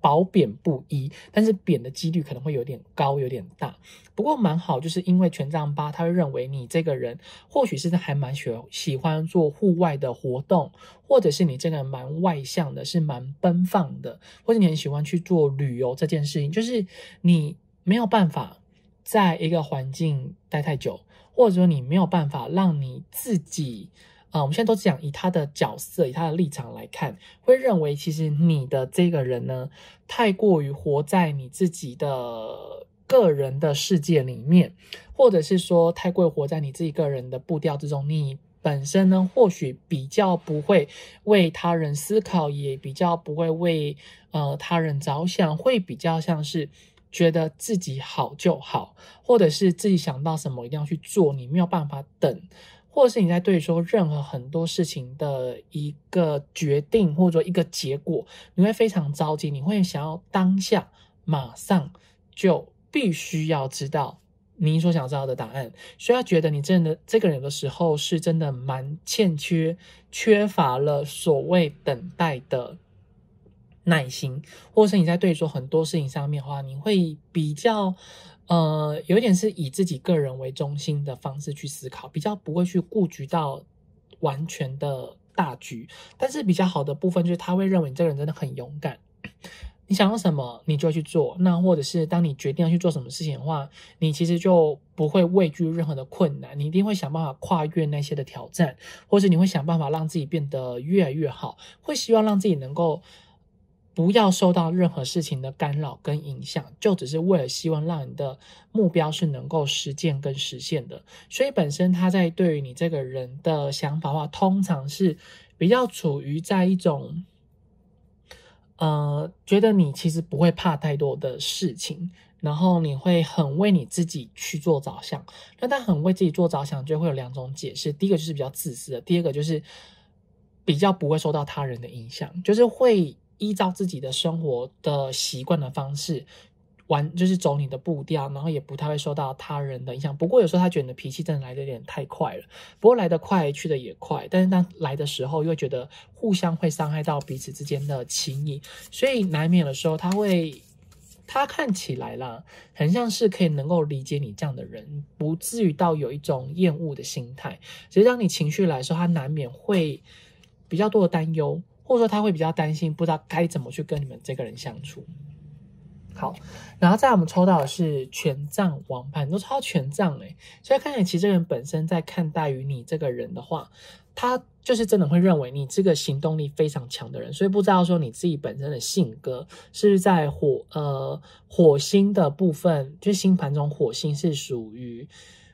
褒贬不一，但是贬的几率可能会有点高，有点大。不过蛮好，就是因为权杖八他会认为你这个人或许是还蛮喜喜欢做户外的活动，或者是你这个人蛮外向的，是蛮奔放的，或者你很喜欢去做旅游这件事情，就是你没有办法在一个环境待太久，或者说你没有办法让你自己呃，我们现在都讲以他的角色，以他的立场来看，会认为其实你的这个人呢，太过于活在你自己的个人的世界里面，或者是说太过于活在你自己个人的步调之中，你本身呢，或许比较不会为他人思考，也比较不会为呃他人着想，会比较像是觉得自己好就好，或者是自己想到什么一定要去做，你没有办法等，或者是你在对说任何很多事情的一个决定或者一个结果，你会非常着急，你会想要当下马上就必须要知道你所想知道的答案。所以他觉得你真的这个人有的时候是真的蛮欠缺缺乏了所谓等待的耐心，或者是你在对说很多事情上面的话，你会比较呃，有点是以自己个人为中心的方式去思考，比较不会去顾及到完全的大局。但是比较好的部分就是他会认为你这个人真的很勇敢，你想要什么你就去做，那或者是当你决定要去做什么事情的话，你其实就不会畏惧任何的困难，你一定会想办法跨越那些的挑战，或者你会想办法让自己变得越来越好，会希望让自己能够不要受到任何事情的干扰跟影响，就只是为了希望让你的目标是能够实践跟实现的。所以本身他在对于你这个人的想法的话，通常是比较处于在一种呃，觉得你其实不会怕太多的事情，然后你会很为你自己去做着想。那但很为自己做着想就会有两种解释，第一个就是比较自私的，第二个就是比较不会受到他人的影响，就是会依照自己的生活的习惯的方式玩，就是走你的步调，然后也不太会受到他人的影响。不过有时候他觉得你的脾气真的来的有点太快了，不过来的快去的也快，但是当来的时候又觉得互相会伤害到彼此之间的情谊，所以难免的时候他会他看起来啦很像是可以能够理解你这样的人，不至于到有一种厌恶的心态。其实当你情绪来的时候，他难免会比较多的担忧，或者说他会比较担心不知道该怎么去跟你们这个人相处。好，然后再来我们抽到的是权杖王牌，你都抽到权杖欸，所以看起来其实这个人本身在看待于你这个人的话，他就是真的会认为你这个行动力非常强的人，所以不知道说你自己本身的性格是不是在火呃火星的部分，就是星盘中火星是属于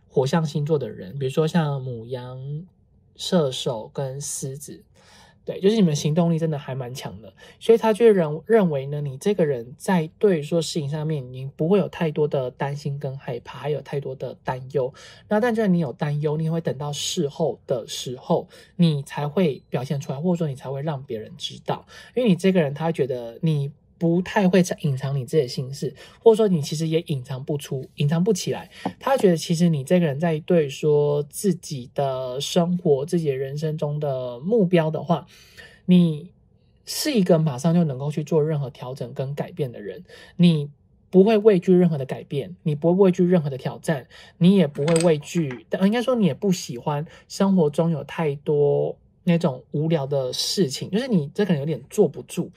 火象星座的人，比如说像牡羊、射手跟狮子。对，就是你们的行动力真的还蛮强的，所以他就认认为呢，你这个人在对于说事情上面，你不会有太多的担心跟害怕，还有太多的担忧。那但就算你有担忧，你也会等到事后的时候，你才会表现出来，或者说你才会让别人知道。因为你这个人，他觉得你不太会隐藏你自己的心事，或者说你其实也隐藏不出、隐藏不起来。他觉得其实你这个人在对于说自己的生活、自己的人生中的目标的话，你是一个马上就能够去做任何调整跟改变的人，你不会畏惧任何的改变，你不会畏惧任何的挑战，你也不会畏惧，但应该说你也不喜欢生活中有太多那种无聊的事情，就是你这个人有点坐不住。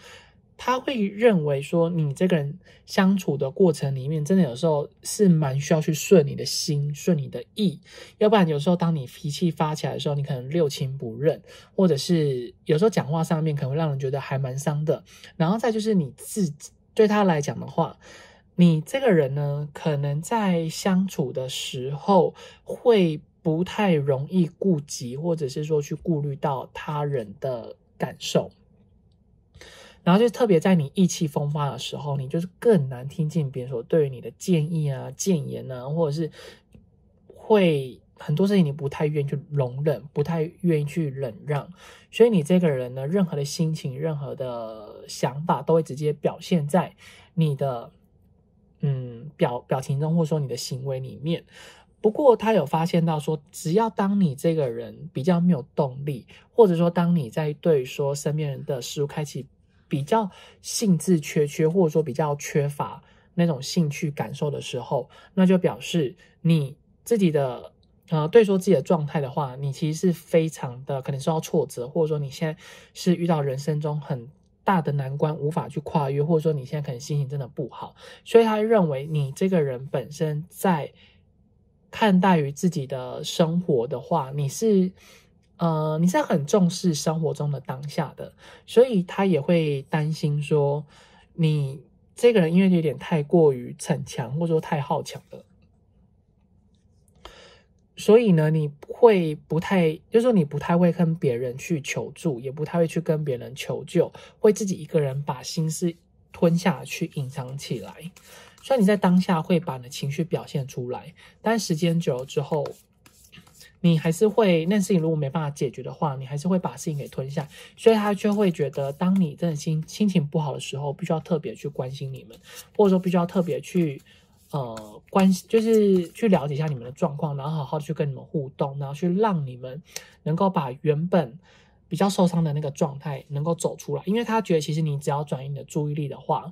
他会认为说你这个人相处的过程里面，真的有时候是蛮需要去顺你的心，顺你的意，要不然有时候当你脾气发起来的时候，你可能六亲不认，或者是有时候讲话上面可能会让人觉得还蛮伤的。然后再就是你自己，对他来讲的话，你这个人呢，可能在相处的时候会不太容易顾及，或者是说去顾虑到他人的感受。然后就特别在你意气风发的时候，你就是更难听进别人所对于你的建议啊、谏言啊，或者是会很多事情你不太愿意去容忍，不太愿意去忍让，所以你这个人呢，任何的心情、任何的想法都会直接表现在你的嗯表表情中，或者说你的行为里面。不过他有发现到说，只要当你这个人比较没有动力，或者说当你在对说身边人的事物开启比较兴致缺缺，或者说比较缺乏那种兴趣感受的时候，那就表示你自己的呃，对说自己的状态的话，你其实是非常的可能受到挫折，或者说你现在是遇到人生中很大的难关无法去跨越，或者说你现在可能心情真的不好，所以他认为你这个人本身在看待于自己的生活的话，你是呃，你是很重视生活中的当下的，所以他也会担心说你这个人因为有点太过于逞强，或者说太好强了，所以呢，你会不太，就是说你不太会跟别人去求助，也不太会去跟别人求救，会自己一个人把心思吞下去，隐藏起来。虽然你在当下会把你的情绪表现出来，但时间久了之后，你还是会，那事情如果没办法解决的话，你还是会把事情给吞下，所以他就会觉得当你真的心心情不好的时候，必须要特别去关心你们，或者说必须要特别去呃关心，就是去了解一下你们的状况，然后好好去跟你们互动，然后去让你们能够把原本比较受伤的那个状态能够走出来。因为他觉得其实你只要转移你的注意力的话，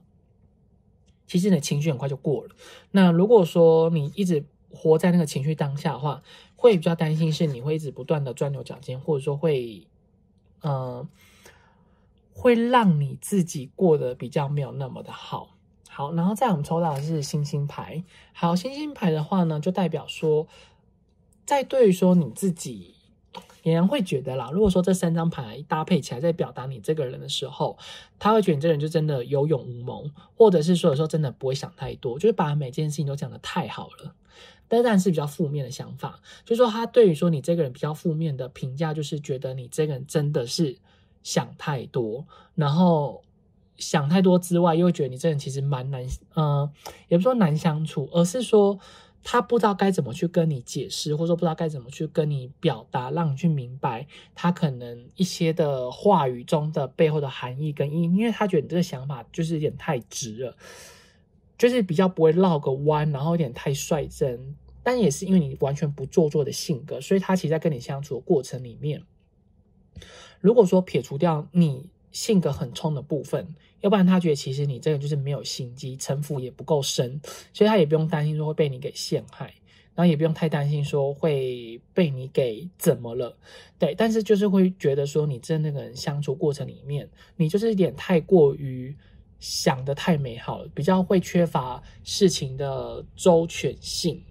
其实你的情绪很快就过了。那如果说你一直活在那个情绪当下的话，会比较担心是你会一直不断的钻牛角尖，或者说会，呃，会让你自己过得比较没有那么的好。好，然后再我们抽到的是星星牌。好，星星牌的话呢，就代表说，在对于说你自己，妍妍会觉得啦，如果说这三张牌搭配起来在表达你这个人的时候，他会觉得你这人就真的有勇无谋，或者是说有时候真的不会想太多，就是把每件事情都讲得太好了。但但是比较负面的想法，就是说他对于说你这个人比较负面的评价，就是觉得你这个人真的是想太多，然后。想太多之外，又觉得你这人其实蛮难，呃，也不是说难相处，而是说他不知道该怎么去跟你解释，或者说不知道该怎么去跟你表达，让你去明白他可能一些的话语中的背后的含义跟意义，因为他觉得你这个想法就是有点太直了，就是比较不会绕个弯，然后有点太率真，但也是因为你完全不做作的性格，所以他其实在跟你相处的过程里面，如果说撇除掉你性格很冲的部分，要不然他觉得其实你这个就是没有心机，城府也不够深，所以他也不用担心说会被你给陷害，然后也不用太担心说会被你给怎么了，对，但是就是会觉得说你真的跟人相处过程里面，你就是有点太过于想得太美好了，比较会缺乏事情的周全性，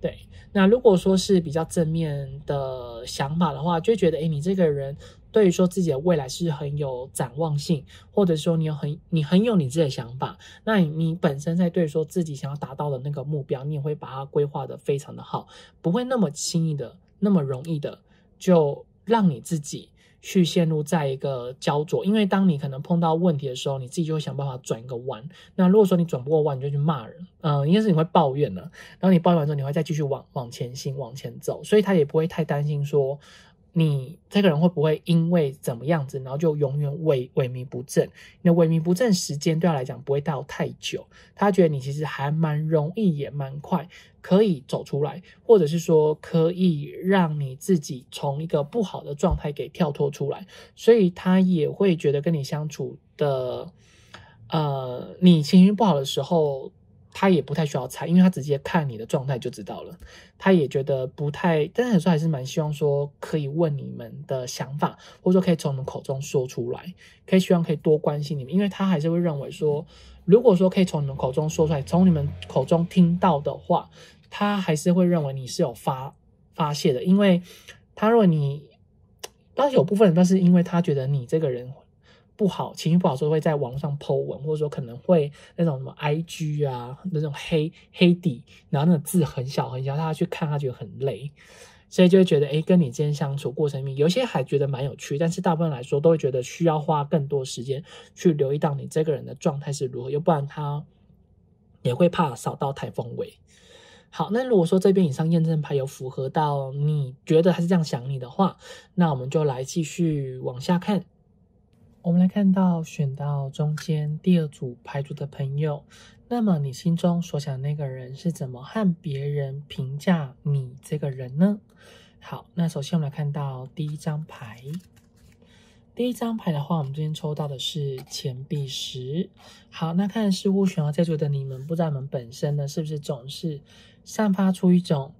对。那如果说是比较正面的想法的话，就觉得诶，你这个人对于说自己的未来是很有展望性，或者说你有很你很有你自己的想法，那 你, 你本身在对于说自己想要达到的那个目标，你也会把它规划的非常的好，不会那么轻易的那么容易的就让你自己去陷入在一个焦灼，因为当你可能碰到问题的时候，你自己就会想办法转一个弯。那如果说你转不过弯，你就去骂人，嗯、呃，应该是你会抱怨了。然后你抱怨完之后，你会再继续往往前行，往前走。所以他也不会太担心说你这个人会不会因为怎么样子，然后就永远萎萎靡不振。你的萎靡不振时间对他来讲不会到太久，他觉得你其实还蛮容易，也蛮快可以走出来，或者是说可以让你自己从一个不好的状态给跳脱出来，所以他也会觉得跟你相处的，呃，你情绪不好的时候，他也不太需要猜，因为他直接看你的状态就知道了。他也觉得不太，但是有时候还是蛮希望说可以问你们的想法，或者说可以从你们口中说出来，可以希望可以多关心你们，因为他还是会认为说，如果说可以从你们口中说出来，从你们口中听到的话，他还是会认为你是有发发泄的，因为他认为你，当然有部分人，但是因为他觉得你这个人不好，情绪不好的时候会在网上 po 文，或者说可能会那种什么 I G 啊，那种黑黑底，然后那个字很小很小，他去看他觉得很累，所以就会觉得诶，跟你今天相处过程里面，有些还觉得蛮有趣，但是大部分来说都会觉得需要花更多时间去留意到你这个人的状态是如何，要不然他也会怕扫到台风尾。好，那如果说这边以上验证牌有符合到你觉得他是这样想你的话，那我们就来继续往下看。我们来看到选到中间第二组牌组的朋友，那么你心中所想那个人是怎么和别人评价你这个人呢？好，那首先我们来看到第一张牌。第一张牌的话，我们今天抽到的是钱币十。好，那看似乎选到这组的你们，不知道你们本身呢，是不是总是散发出一种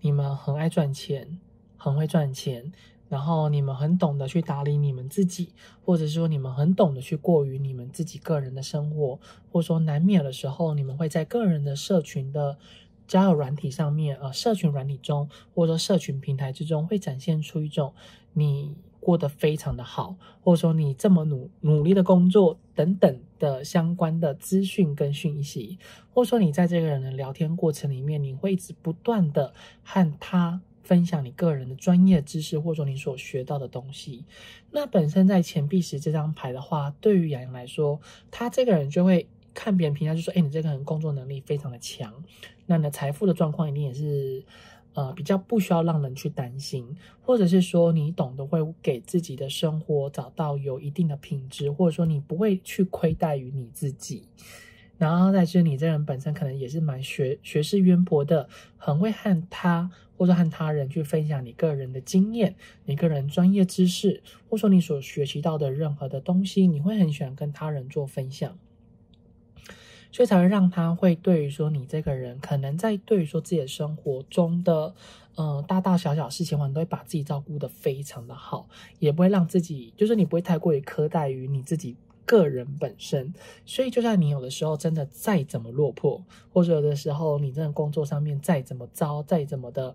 你们很爱赚钱，很会赚钱，然后你们很懂得去打理你们自己，或者说你们很懂得去过于你们自己个人的生活，或者说难免的时候，你们会在个人的社群的交友软体上面，呃，社群软体中，或者说社群平台之中，会展现出一种你过得非常的好，或者说你这么努努力的工作等等的相关的资讯跟讯息，或者说你在这个人的聊天过程里面，你会一直不断的和他分享你个人的专业知识，或者说你所学到的东西。那本身在钱币十这张牌的话，对于雅妍来说，他这个人就会看别人评价，就说：“哎，你这个人工作能力非常的强，那你的财富的状况一定也是。”呃，比较不需要让人去担心，或者是说你懂得会给自己的生活找到有一定的品质，或者说你不会去亏待于你自己。然后再是你这人本身可能也是蛮学学识渊博的，很会和他或者和他人去分享你个人的经验，你个人专业知识，或者说你所学习到的任何的东西，你会很喜欢跟他人做分享。所以才会让他会对于说你这个人可能在对于说自己的生活中的呃，大大小小事情，你都会把自己照顾得非常的好，也不会让自己，就是你不会太过于苛待于你自己个人本身。所以就算你有的时候真的再怎么落魄，或者有的时候你真的工作上面再怎么糟，再怎么的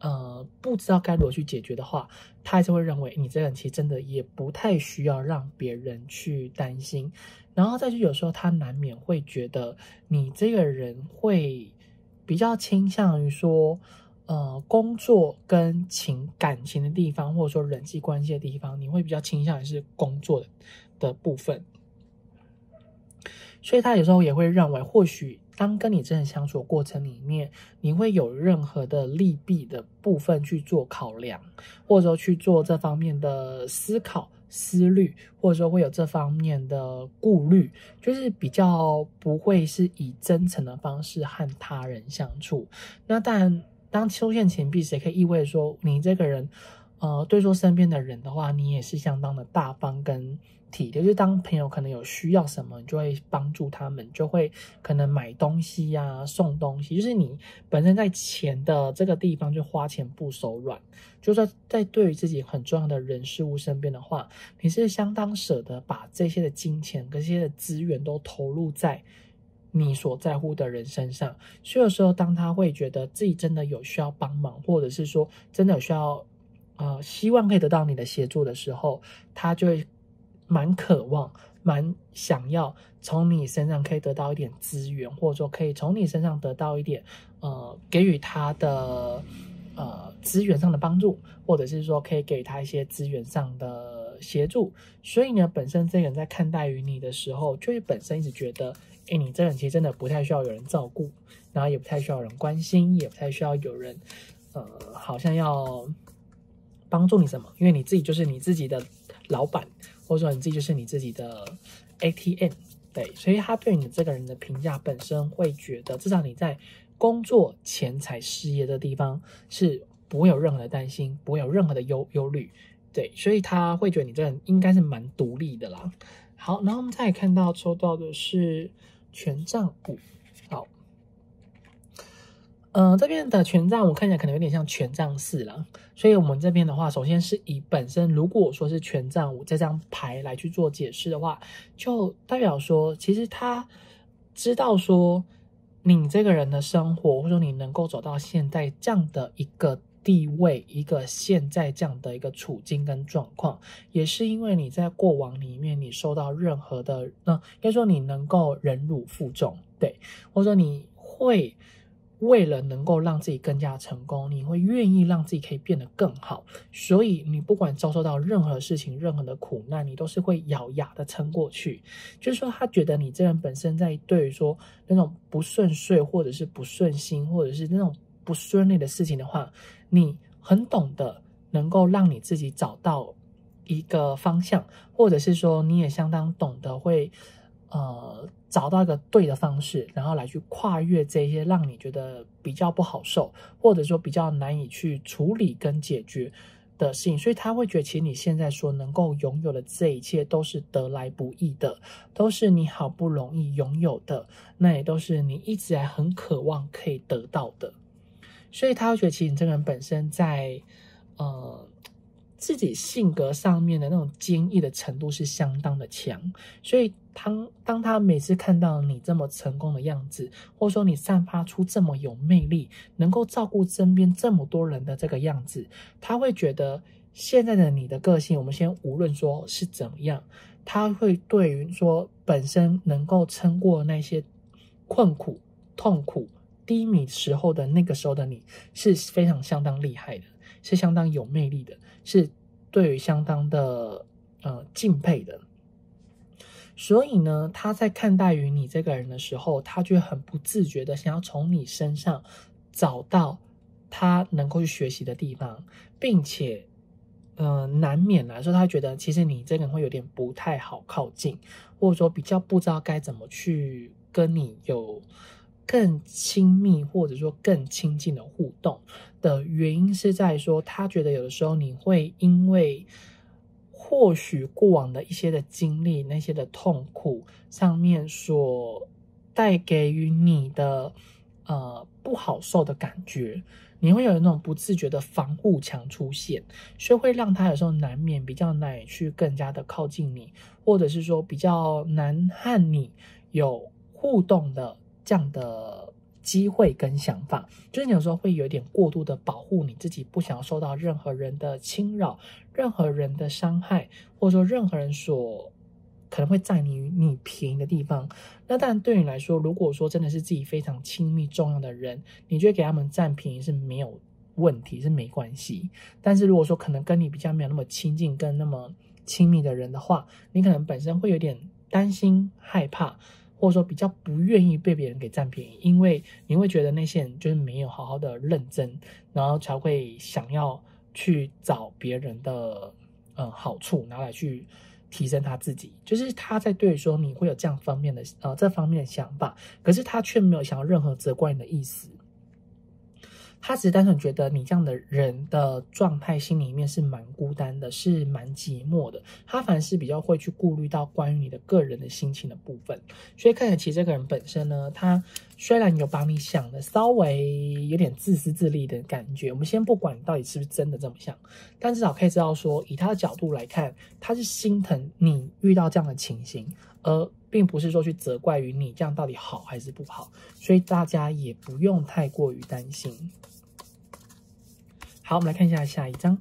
呃，不知道该如何去解决的话，他还是会认为你这个人其实真的也不太需要让别人去担心。然后再去有时候他难免会觉得你这个人会比较倾向于说呃，工作跟情感情的地方，或者说人际关系的地方，你会比较倾向于是工作 的, 的部分。所以他有时候也会认为，或许当跟你真正相处的过程里面，你会有任何的利弊的部分去做考量，或者说去做这方面的思考思虑，或者说会有这方面的顾虑，就是比较不会是以真诚的方式和他人相处。那当然当出现情币，谁可以意味说你这个人呃，对说身边的人的话，你也是相当的大方跟体贴，就是当朋友可能有需要什么，你就会帮助他们，就会可能买东西呀、啊、送东西，就是你本身在钱的这个地方就花钱不手软，就算在对于自己很重要的人事物身边的话，你是相当舍得把这些的金钱跟这些的资源都投入在你所在乎的人身上。所以有时候当他会觉得自己真的有需要帮忙，或者是说真的有需要呃，希望可以得到你的协助的时候，他就会蛮渴望蛮想要从你身上可以得到一点资源，或者说可以从你身上得到一点呃，给予他的呃资源上的帮助，或者是说可以给他一些资源上的协助。所以呢，本身这个人在看待于你的时候，就会本身一直觉得诶，你这个人其实真的不太需要有人照顾，然后也不太需要有人关心，也不太需要有人呃，好像要帮助你什么，因为你自己就是你自己的老板，或者说你自己就是你自己的 A T M。 对，所以他对你这个人的评价本身会觉得，至少你在工作、钱财、事业的地方是不会有任何的担心，不会有任何的忧忧虑。对，所以他会觉得你这个人应该是蛮独立的啦。好，然后我们再看到抽到的是权杖五。好，呃，这边的权杖我看起来可能有点像权杖四啦，所以我们这边的话，首先是以本身如果说是权杖五这张牌来去做解释的话，就代表说其实他知道说你这个人的生活，或者说你能够走到现在这样的一个地位，一个现在这样的一个处境跟状况，也是因为你在过往里面你受到任何的，那、呃、应该说你能够忍辱负重，对，或者说你会为了能够让自己更加成功，你会愿意让自己可以变得更好，所以你不管遭受到任何事情、任何的苦难，你都是会咬牙的撑过去。就是说他觉得你这人本身在对于说那种不顺遂，或者是不顺心，或者是那种不顺利的事情的话，你很懂得能够让你自己找到一个方向，或者是说你也相当懂得会呃，找到一个对的方式，然后来去跨越这些让你觉得比较不好受，或者说比较难以去处理跟解决的事情。所以他会觉得其实你现在所能够拥有的这一切都是得来不易的，都是你好不容易拥有的，那也都是你一直来很渴望可以得到的。所以他会觉得其实你这个人本身在呃自己性格上面的那种坚毅的程度是相当的强，所以当当他每次看到你这么成功的样子，或者说你散发出这么有魅力，能够照顾身边这么多人的这个样子，他会觉得现在的你的个性，我们先无论说是怎么样，他会对于说本身能够撑过那些困苦、痛苦、低迷时候的那个时候的你，是非常相当厉害的，是相当有魅力的，是对于相当的呃敬佩的。所以呢，他在看待于你这个人的时候，他就很不自觉的想要从你身上找到他能够去学习的地方，并且呃，难免来说他觉得其实你这个人会有点不太好靠近，或者说比较不知道该怎么去跟你有更亲密或者说更亲近的互动的原因，是在说他觉得有的时候你会因为或许过往的一些的经历，那些的痛苦上面所带给予你的呃不好受的感觉，你会有那种不自觉的防护墙出现，所以会让他有时候难免比较难以去更加的靠近你，或者是说比较难和你有互动的这样的机会跟想法，就是你有时候会有点过度的保护你自己，不想要受到任何人的侵扰、任何人的伤害，或者说任何人所可能会占你你便宜的地方。那当然对你来说，如果说真的是自己非常亲密重要的人，你觉得给他们占便宜是没有问题，是没关系。但是如果说可能跟你比较没有那么亲近、跟那么亲密的人的话，你可能本身会有点担心、害怕，或者说比较不愿意被别人给占便宜，因为你会觉得那些人就是没有好好的认真，然后才会想要去找别人的呃好处，然后来去提升他自己。就是他在对于说你会有这样方面的呃这方面的想法，可是他却没有想要任何责怪你的意思。他只是单纯觉得你这样的人的状态心里面是蛮孤单的，是蛮寂寞的。他反而是比较会去顾虑到关于你的个人的心情的部分，所以看起来其实这个人本身呢，他虽然有把你想的稍微有点自私自利的感觉，我们先不管到底是不是真的这么想，但至少可以知道说，以他的角度来看，他是心疼你遇到这样的情形，而并不是说去责怪于你这样到底好还是不好，所以大家也不用太过于担心。好，我们来看一下下一张。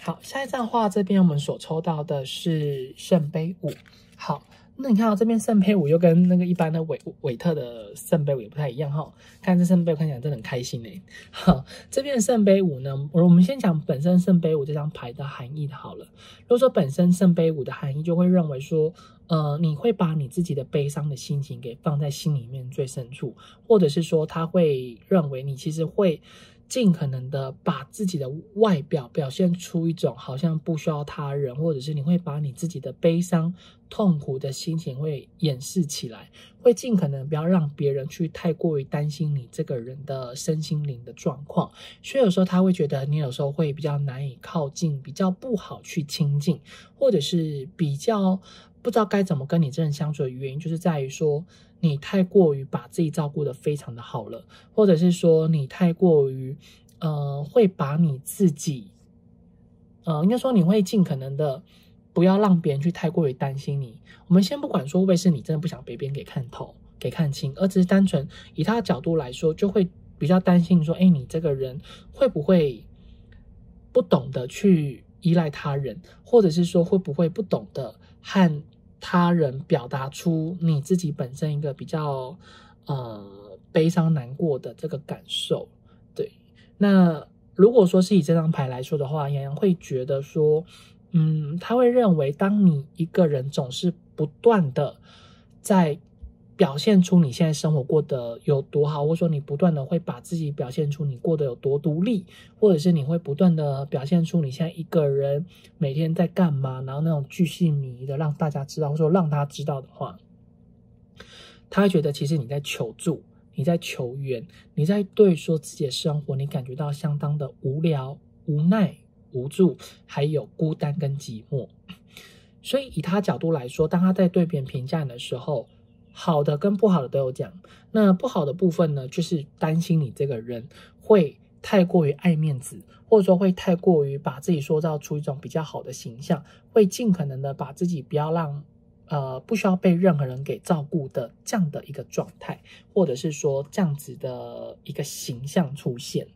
好，下一张的话，这边我们所抽到的是圣杯五。好，那你看到、哦、这边圣杯五又跟那个一般的韦韦特的圣杯五也不太一样哈、哦。看这圣杯，我看起来真的很开心哎。好，这边圣杯五呢，我们先讲本身圣杯五这张牌的含义好了。如果说本身圣杯五的含义，就会认为说，呃，你会把你自己的悲伤的心情给放在心里面最深处，或者是说他会认为你其实会尽可能的把自己的外表表现出一种好像不需要他人，或者是你会把你自己的悲伤痛苦的心情会掩饰起来，会尽可能不要让别人去太过于担心你这个人的身心灵的状况，所以有时候他会觉得你有时候会比较难以靠近，比较不好去亲近，或者是比较不知道该怎么跟你真正相处的原因，就是在于说你太过于把自己照顾得非常的好了，或者是说你太过于呃会把你自己呃应该说你会尽可能的不要让别人去太过于担心你。我们先不管说会不会是你真的不想被别人给看透给看清，而只是单纯以他的角度来说，就会比较担心说，哎，你这个人会不会不懂得去依赖他人，或者是说会不会不懂得和他人表达出你自己本身一个比较呃悲伤难过的这个感受。对，那如果说是以这张牌来说的话，洋洋会觉得说，嗯，他会认为当你一个人总是不断的在表现出你现在生活过得有多好，或者说你不断的会把自己表现出你过得有多独立，或者是你会不断的表现出你现在一个人每天在干嘛，然后那种巨细靡遗的让大家知道，或者说让他知道的话，他会觉得其实你在求助，你在求援，你在对说自己的生活你感觉到相当的无聊、无奈、无助，还有孤单跟寂寞。所以以他角度来说，当他在对别人评价你的时候，好的跟不好的都有讲。那不好的部分呢，就是担心你这个人会太过于爱面子，或者说会太过于把自己塑造出一种比较好的形象，会尽可能的把自己不要让呃不需要被任何人给照顾的这样的一个状态，或者是说这样子的一个形象出现。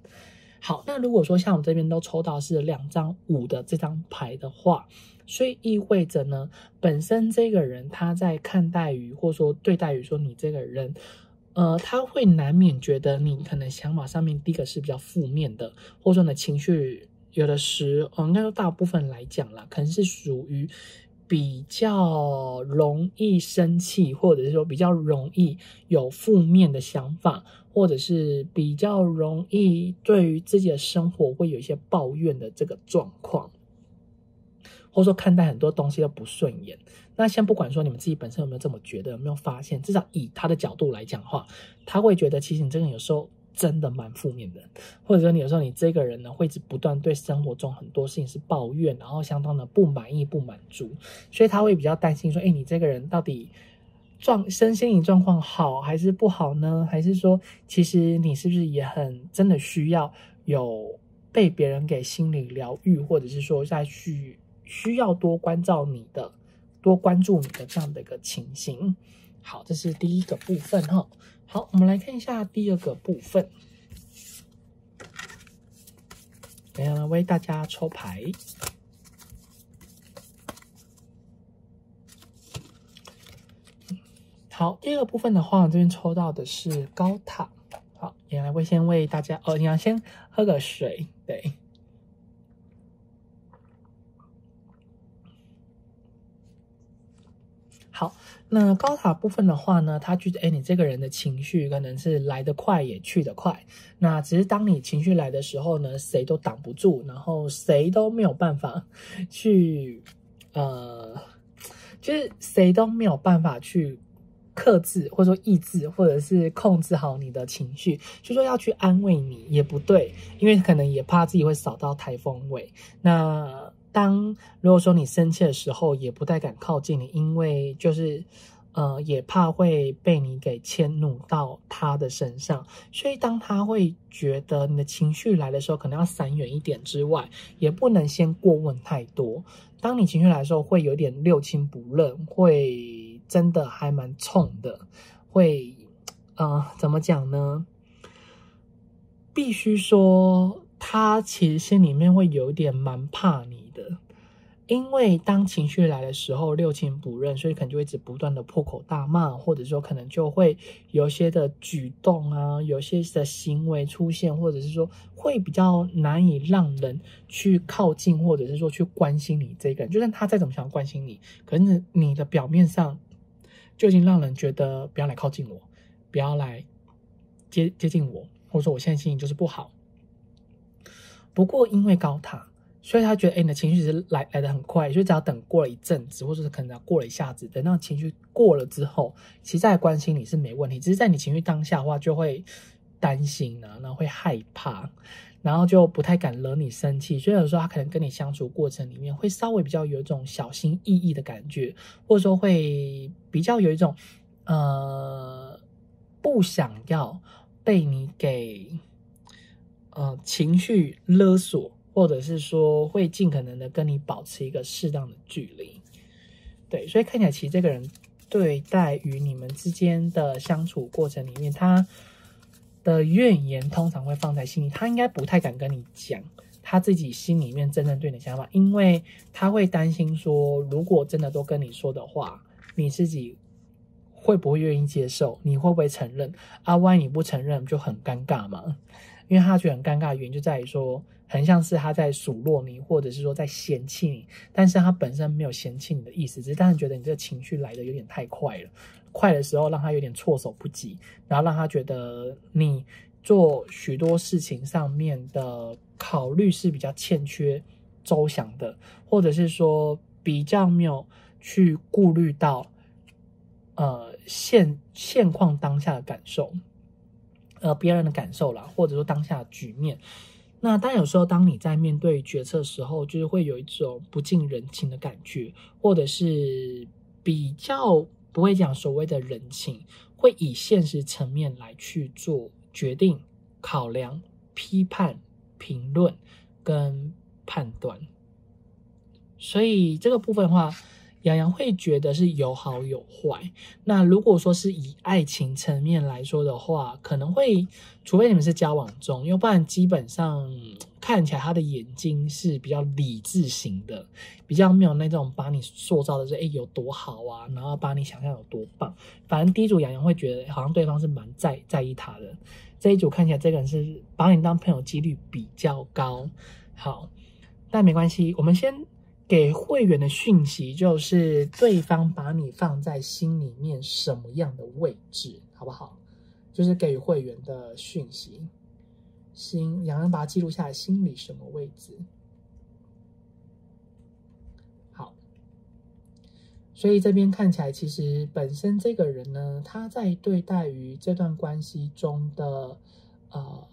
好，那如果说像我们这边都抽到是两张五的这张牌的话，所以意味着呢，本身这个人他在看待于或说对待于说你这个人，呃，他会难免觉得你可能想法上面第一个是比较负面的，或者说你的情绪有的时候，应该说大部分来讲啦，可能是属于比较容易生气，或者是说比较容易有负面的想法，或者是比较容易对于自己的生活会有一些抱怨的这个状况，或者说看待很多东西都不顺眼。那先不管说你们自己本身有没有这么觉得，有没有发现，至少以他的角度来讲的话，他会觉得其实你这个人有时候真的蛮负面的，或者说你有时候你这个人呢，会一直不断对生活中很多事情是抱怨，然后相当的不满意、不满足，所以他会比较担心说，哎，你这个人到底状身心灵状况好还是不好呢？还是说，其实你是不是也很真的需要有被别人给心理疗愈，或者是说再去需要多关照你的、多关注你的这样的一个情形？好，这是第一个部分哈。好，我们来看一下第二个部分。来为大家抽牌。 好，第二个部分的话，我这边抽到的是高塔。好，也来会先为大家，哦，你要先喝个水，对。好，那高塔部分的话呢，它就是，哎，你这个人的情绪可能是来得快，也去得快。那只是当你情绪来的时候呢，谁都挡不住，然后谁都没有办法去，呃，就是谁都没有办法去。 克制，或者说抑制，或者是控制好你的情绪，就说要去安慰你也不对，因为可能也怕自己会扫到台风尾。那当如果说你生气的时候，也不太敢靠近你，因为就是呃也怕会被你给迁怒到他的身上。所以当他会觉得你的情绪来的时候，可能要闪远一点之外，也不能先过问太多。当你情绪来的时候，会有点六亲不认，会。 真的还蛮冲的，会，呃，怎么讲呢？必须说，他其实心里面会有点蛮怕你的，因为当情绪来的时候，六亲不认，所以可能就一直不断的破口大骂，或者说可能就会有些的举动啊，有些的行为出现，或者是说会比较难以让人去靠近，或者是说去关心你这个人。就算他再怎么想要关心你，可是你的表面上。 就已经让人觉得不要来靠近我，不要来接接近我，或者说我现在心情就是不好。不过因为高塔，所以他觉得哎、欸，你的情绪是来来得很快，所以只要等过了一阵子，或者是可能过了一下子，等到情绪过了之后，其实再关心你是没问题。只是在你情绪当下的话，就会担心啊，然后会害怕，然后就不太敢惹你生气。所以有时候他可能跟你相处过程里面，会稍微比较有一种小心翼翼的感觉，或者说会。 比较有一种，呃，不想要被你给，呃，情绪勒索，或者是说会尽可能的跟你保持一个适当的距离。对，所以看起来其实这个人对待于你们之间的相处过程里面，他的怨言通常会放在心里，他应该不太敢跟你讲。 他自己心里面真正对你的想法，因为他会担心说，如果真的都跟你说的话，你自己会不会愿意接受？你会不会承认？啊，万一你不承认，就很尴尬嘛。因为他觉得很尴尬的原因就在于说，很像是他在数落你，或者是说在嫌弃你，但是他本身没有嫌弃你的意思，只是当然觉得你这个情绪来的有点太快了，快的时候让他有点措手不及，然后让他觉得你。 做许多事情上面的考虑是比较欠缺周详的，或者是说比较没有去顾虑到呃现现况当下的感受，呃别人的感受啦，或者说当下的局面。那当然有时候当你在面对决策的时候，就是会有一种不近人情的感觉，或者是比较不会讲所谓的人情，会以现实层面来去做。 决定、考量、批判、评论跟判断，所以这个部分的话，洋洋会觉得是有好有坏。那如果说是以爱情层面来说的话，可能会，除非你们是交往中，要不然基本上看起来他的眼睛是比较理智型的，比较没有那种把你塑造的是哎有多好啊，然后把你想象有多棒。反正第一组洋洋会觉得好像对方是蛮在在意他的。 这一组看起来，这个人是把你当朋友几率比较高。好，但没关系，我们先给会员的讯息就是对方把你放在心里面什么样的位置，好不好？就是给予会员的讯息，心，洋洋把它记录下来，心里什么位置？好，所以这边看起来，其实本身这个人呢，他在对待于这段关系中的。 呃，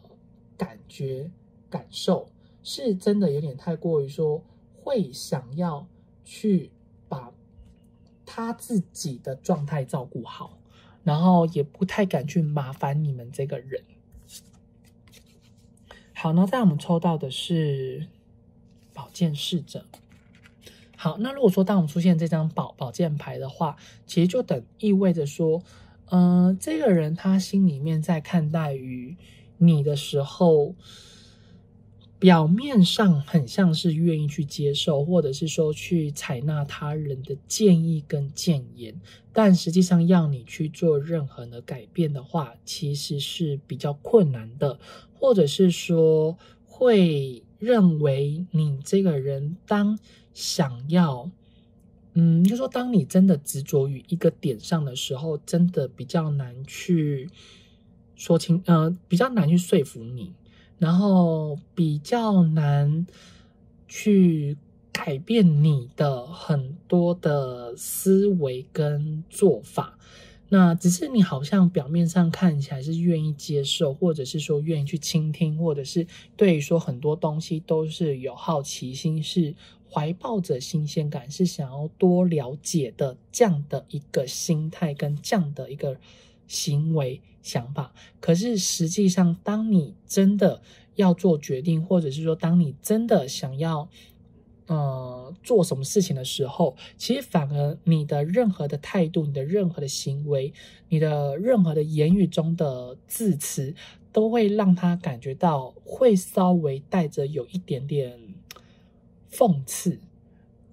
感觉感受是真的有点太过于说会想要去把他自己的状态照顾好，然后也不太敢去麻烦你们这个人。好，那再我们抽到的是宝剑侍者。好，那如果说当我们出现这张宝宝剑牌的话，其实就等意味着说，嗯、呃，这个人他心里面在看待于你的时候，表面上很像是愿意去接受，或者是说去采纳他人的建议跟建言，但实际上要你去做任何的改变的话，其实是比较困难的，或者是说会认为你这个人当想要，嗯，就是说当你真的执着于一个点上的时候，真的比较难去说清，呃，比较难去说服你。然后比较难去改变你的很多的思维跟做法，那只是你好像表面上看起来是愿意接受，或者是说愿意去倾听，或者是对于说很多东西都是有好奇心，是怀抱着新鲜感，是想要多了解的这样的一个心态跟这样的一个行为想法。可是实际上当你真的要做决定，或者是说当你真的想要呃做什么事情的时候，其实反而你的任何的态度，你的任何的行为，你的任何的言语中的字词，都会让他感觉到会稍微带着有一点点讽刺，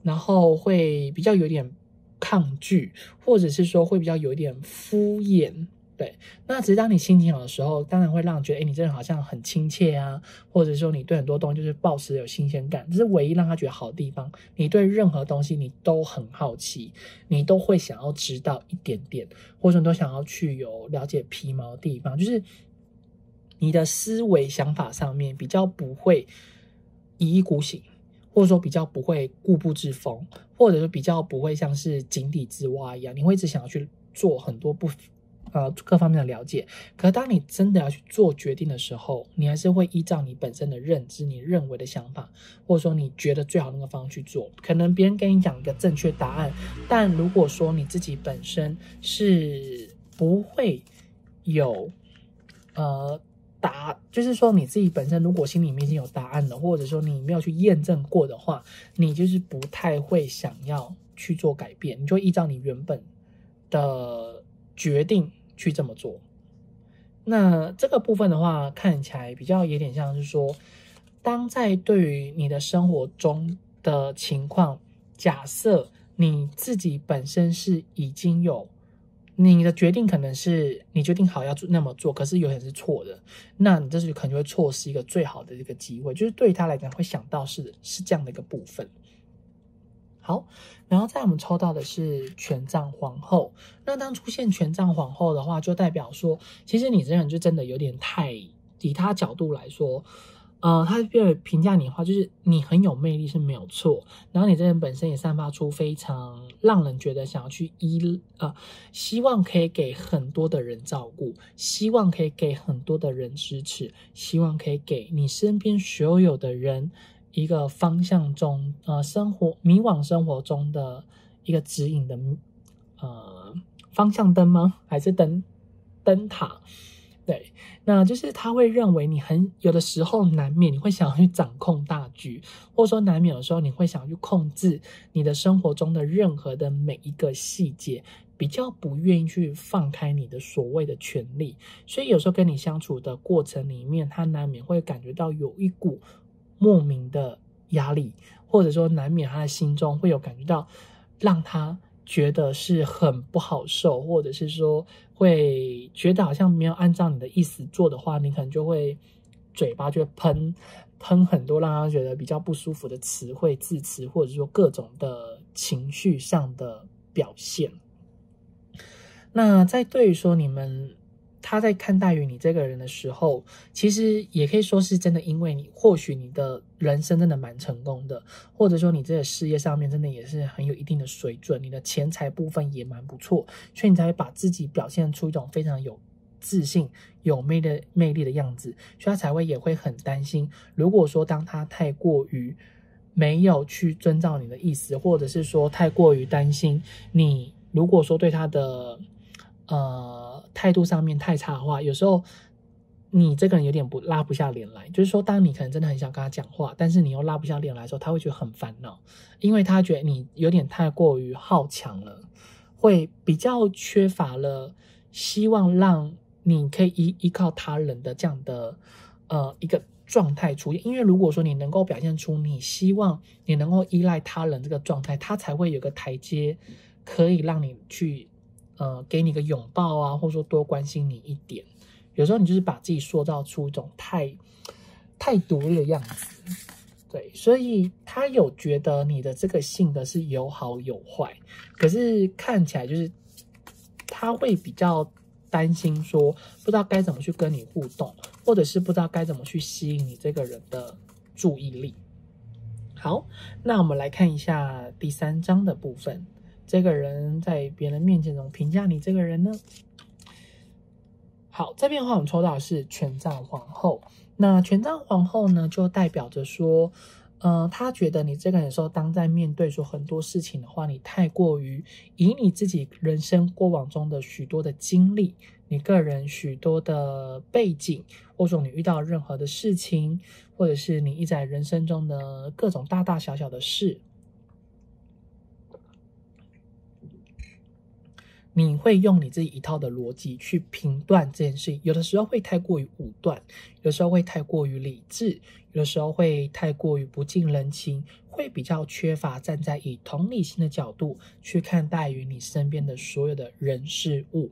然后会比较有点抗拒，或者是说会比较有点敷衍。对，那只是当你心情好的时候，当然会让你觉得，哎，你这人好像很亲切啊，或者说你对很多东西就是抱持有新鲜感，这是唯一让他觉得好的地方。你对任何东西你都很好奇，你都会想要知道一点点，或者你都想要去有了解皮毛的地方，就是你的思维想法上面比较不会一意孤行，或者说比较不会固步自封，或者说比较不会像是井底之蛙一样，你会一直想要去做很多不呃各方面的了解。可是当你真的要去做决定的时候，你还是会依照你本身的认知，你认为的想法，或者说你觉得最好那个方向去做。可能别人跟你讲一个正确答案，但如果说你自己本身是不会有呃答，就是说你自己本身如果心里面已经有答案了，或者说你没有去验证过的话，你就是不太会想要去做改变，你就依照你原本的决定去这么做。那这个部分的话，看起来比较有点像是说，当在对于你的生活中的情况，假设你自己本身是已经有你的决定，可能是你决定好要那么做，可是有点是错的，那你这时可能就会错失一个最好的一个机会，就是对他来讲会想到是是这样的一个部分。好，然后再我们抽到的是权杖皇后。那当出现权杖皇后的话，就代表说其实你这人就真的有点太，以他角度来说，呃，他评价你的话，就是你很有魅力是没有错，然后你这人本身也散发出非常让人觉得想要去依呃，希望可以给很多的人照顾，希望可以给很多的人支持，希望可以给你身边所有的人一个方向中，呃，生活迷惘生活中的一个指引的呃方向灯吗？还是灯灯塔？对，那就是他会认为你很，有的时候难免你会想要去掌控大局，或者说难免有时候你会想要去控制你的生活中的任何的每一个细节，比较不愿意去放开你的所谓的权利，所以有时候跟你相处的过程里面，他难免会感觉到有一股莫名的压力，或者说难免他的心中会有感觉到让他觉得是很不好受，或者是说会觉得好像没有按照你的意思做的话，你可能就会嘴巴就会喷喷很多让他觉得比较不舒服的词汇、字词，或者说各种的情绪上的表现。那在对于说你们，他在看待于你这个人的时候，其实也可以说是真的，因为你或许你的人生真的蛮成功的，或者说你这个事业上面真的也是很有一定的水准，你的钱财部分也蛮不错，所以你才会把自己表现出一种非常有自信、有魅力魅力的样子，所以他才会也会很担心，如果说当他太过于没有去遵照你的意思，或者是说太过于担心你，如果说对他的呃态度上面太差的话，有时候你这个人有点不拉不下脸来，就是说当你可能真的很想跟他讲话，但是你又拉不下脸来的时候，他会觉得很烦恼，因为他觉得你有点太过于好强了，会比较缺乏了希望让你可以依依靠他人的这样的呃一个状态出现。因为如果说你能够表现出你希望你能够依赖他人这个状态，他才会有个台阶可以让你去呃给你个拥抱啊，或者说多关心你一点。有时候你就是把自己塑造出一种太太独立的样子，对，所以他有觉得你的这个性格是有好有坏，可是看起来就是他会比较担心说不知道该怎么去跟你互动，或者是不知道该怎么去吸引你这个人的注意力。好，那我们来看一下第三章的部分，这个人在别人面前怎么评价你这个人呢？好，这边的话我们抽到的是权杖皇后。那权杖皇后呢，就代表着说呃，她觉得你这个人说当在面对说很多事情的话，你太过于以你自己人生过往中的许多的经历，你个人许多的背景，或者说你遇到任何的事情，或者是你一直在人生中的各种大大小小的事，你会用你自己一套的逻辑去评断这件事情，有的时候会太过于武断，有时候会太过于理智，有的时候会太过于不近人情，会比较缺乏站在以同理心的角度去看待于你身边的所有的人事物。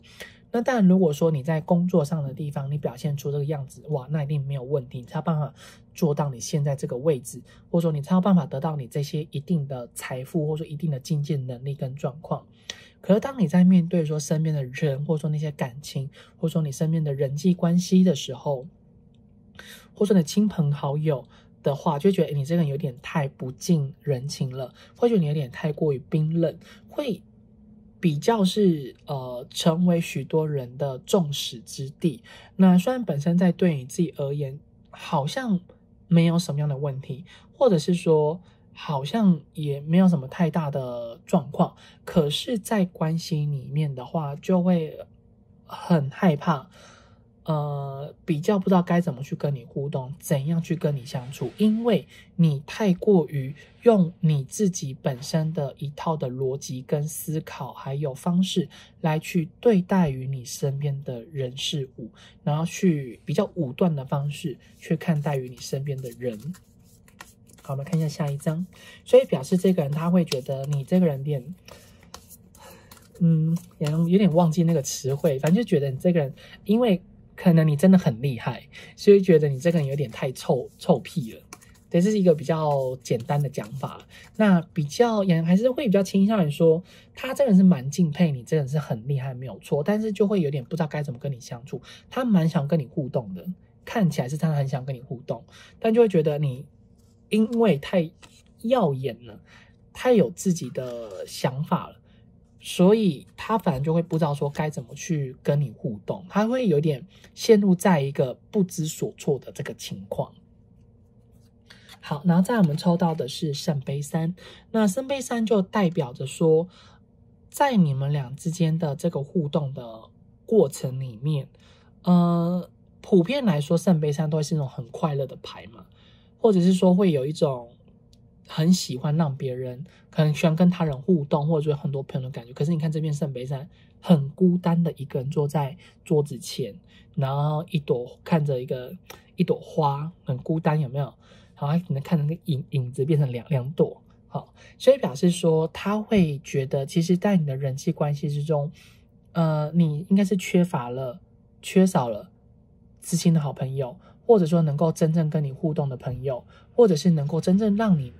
那当然如果说你在工作上的地方你表现出这个样子，哇，那一定没有问题，你才有办法做到你现在这个位置，或者说你才有办法得到你这些一定的财富，或者说一定的经济能力跟状况。可是当你在面对说身边的人，或者说那些感情，或者说你身边的人际关系的时候，或者说你亲朋好友的话，就觉得你这个人有点太不近人情了，会觉得你有点太过于冰冷，会比较是呃成为许多人的众矢之的。那虽然本身在对你自己而言好像没有什么样的问题，或者是说好像也没有什么太大的状况，可是在关系里面的话就会很害怕，呃，比较不知道该怎么去跟你互动，怎样去跟你相处，因为你太过于用你自己本身的一套的逻辑跟思考还有方式来去对待于你身边的人事物，然后去比较武断的方式去看待于你身边的人。好，我们看一下下一张。所以表示这个人他会觉得你这个人点，嗯，有点忘记那个词汇，反正就觉得你这个人，因为可能你真的很厉害，所以觉得你这个人有点太臭臭屁了。对，这是一个比较简单的讲法。那比较也还是会比较倾向于说，他这个人是蛮敬佩你，这个人是很厉害没有错，但是就会有点不知道该怎么跟你相处。他蛮想跟你互动的，看起来是他很想跟你互动，但就会觉得你，因为太耀眼了，太有自己的想法了，所以他反而就会不知道说该怎么去跟你互动，他会有点陷入在一个不知所措的这个情况。好，然后再我们抽到的是圣杯三。那圣杯三就代表着说，在你们俩之间的这个互动的过程里面，呃，普遍来说圣杯三都会是那种很快乐的牌嘛，或者是说会有一种很喜欢让别人，可能喜欢跟他人互动，或者很多朋友的感觉。可是你看这边圣杯三很孤单的一个人坐在桌子前，然后一朵看着一个一朵花，很孤单，有没有？然后他可能看着那个影影子变成两两朵。好，所以表示说他会觉得其实在你的人际关系之中，呃，你应该是缺乏了缺少了知心的好朋友，或者说能够真正跟你互动的朋友，或者是能够真正让你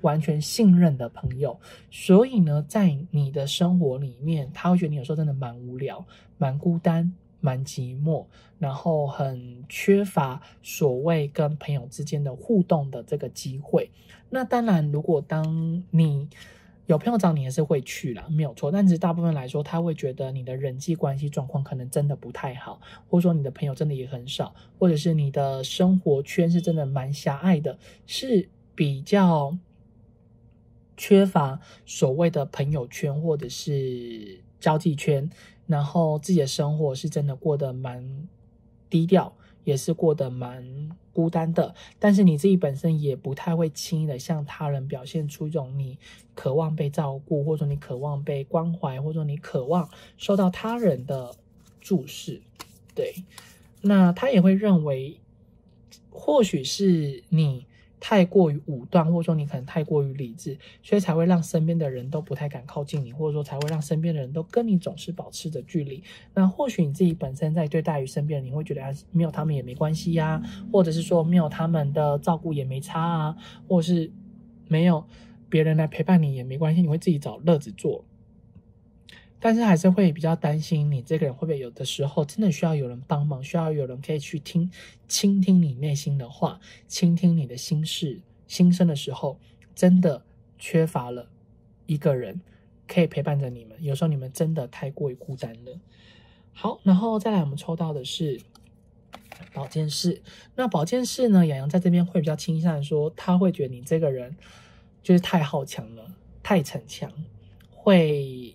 完全信任的朋友。所以呢，在你的生活里面，他会觉得你有时候真的蛮无聊，蛮孤单，蛮寂寞，然后很缺乏所谓跟朋友之间的互动的这个机会。那当然如果当你有朋友找你也是会去啦，没有错，但是大部分来说他会觉得你的人际关系状况可能真的不太好，或者说你的朋友真的也很少，或者是你的生活圈是真的蛮狭隘的，是比较缺乏所谓的朋友圈或者是交际圈，然后自己的生活是真的过得蛮低调，也是过得蛮孤单的，但是你自己本身也不太会轻易的向他人表现出一种你渴望被照顾，或者你渴望被关怀，或者你渴望受到他人的注视。对，那他也会认为或许是你太过于武断，或者说你可能太过于理智，所以才会让身边的人都不太敢靠近你，或者说才会让身边的人都跟你总是保持着距离。那或许你自己本身在对待于身边的人，你会觉得啊，没有他们也没关系呀、啊，或者是说没有他们的照顾也没差啊，或是没有别人来陪伴你也没关系，你会自己找乐子做。但是还是会比较担心你这个人会不会有的时候真的需要有人帮忙，需要有人可以去听倾听你内心的话，倾听你的心事心声的时候，真的缺乏了一个人可以陪伴着你们，有时候你们真的太过于孤单了。好，然后再来我们抽到的是保健室。那保健室呢，洋洋在这边会比较倾向说，他会觉得你这个人就是太好强了，太逞强，会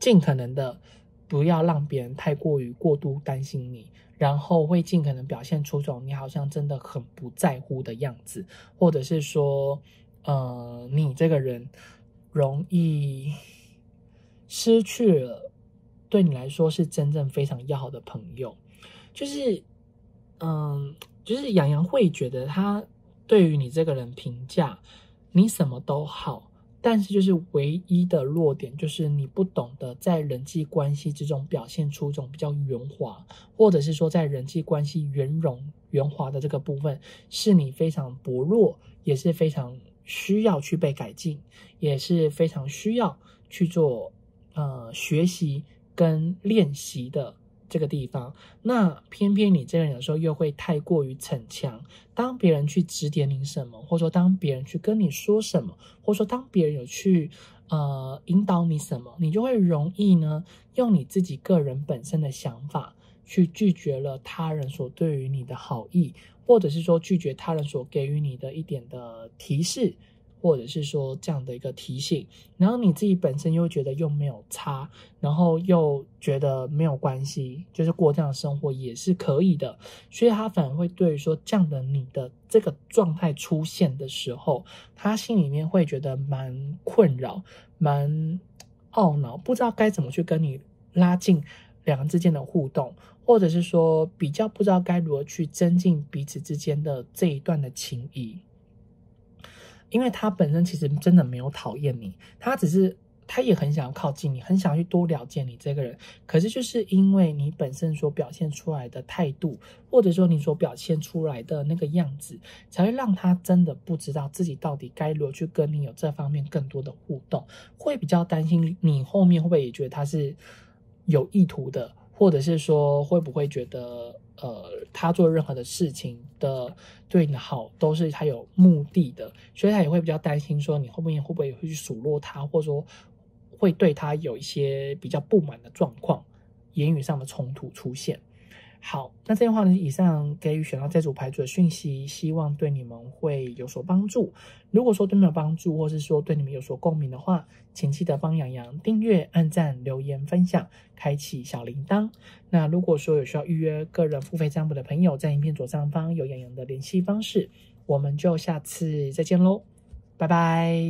尽可能的不要让别人太过于过度担心你，然后会尽可能表现出种你好像真的很不在乎的样子，或者是说呃，你这个人容易失去了对你来说是真正非常要好的朋友。就是嗯，就是洋洋会觉得他对于你这个人评价你什么都好，但是就是唯一的弱点就是你不懂得在人际关系之中表现出一种比较圆滑，或者是说在人际关系圆融圆滑的这个部分是你非常薄弱，也是非常需要去被改进，也是非常需要去做呃学习跟练习的这个地方。那偏偏你这个人有时候又会太过于逞强，当别人去指点你什么，或者说当别人去跟你说什么，或者说当别人有去呃引导你什么，你就会容易呢用你自己个人本身的想法去拒绝了他人所对于你的好意，或者是说拒绝他人所给予你的一点的提示，或者是说这样的一个提醒，然后你自己本身又觉得又没有差，然后又觉得没有关系，就是过这样的生活也是可以的，所以他反而会对于说这样的你的这个状态出现的时候，他心里面会觉得蛮困扰，蛮懊恼，不知道该怎么去跟你拉近两人之间的互动，或者是说比较不知道该如何去增进彼此之间的这一段的情谊。因为他本身其实真的没有讨厌你，他只是他也很想要靠近你，很想去多了解你这个人，可是就是因为你本身所表现出来的态度，或者说你所表现出来的那个样子，才会让他真的不知道自己到底该如何去跟你有这方面更多的互动，会比较担心你后面会不会也觉得他是有意图的，或者是说会不会觉得呃，他做任何的事情的对你的好都是他有目的的，所以他也会比较担心说你后面会不会会去数落他，或者说会对他有一些比较不满的状况，言语上的冲突出现。好，那这句话呢，以上给予选到这组牌组的讯息，希望对你们会有所帮助。如果说对你们有帮助，或是说对你们有所共鸣的话，请记得帮洋洋订阅、按赞、留言、分享、开启小铃铛。那如果说有需要预约个人付费占卜的朋友，在影片左上方有洋洋的联系方式。我们就下次再见喽，拜拜。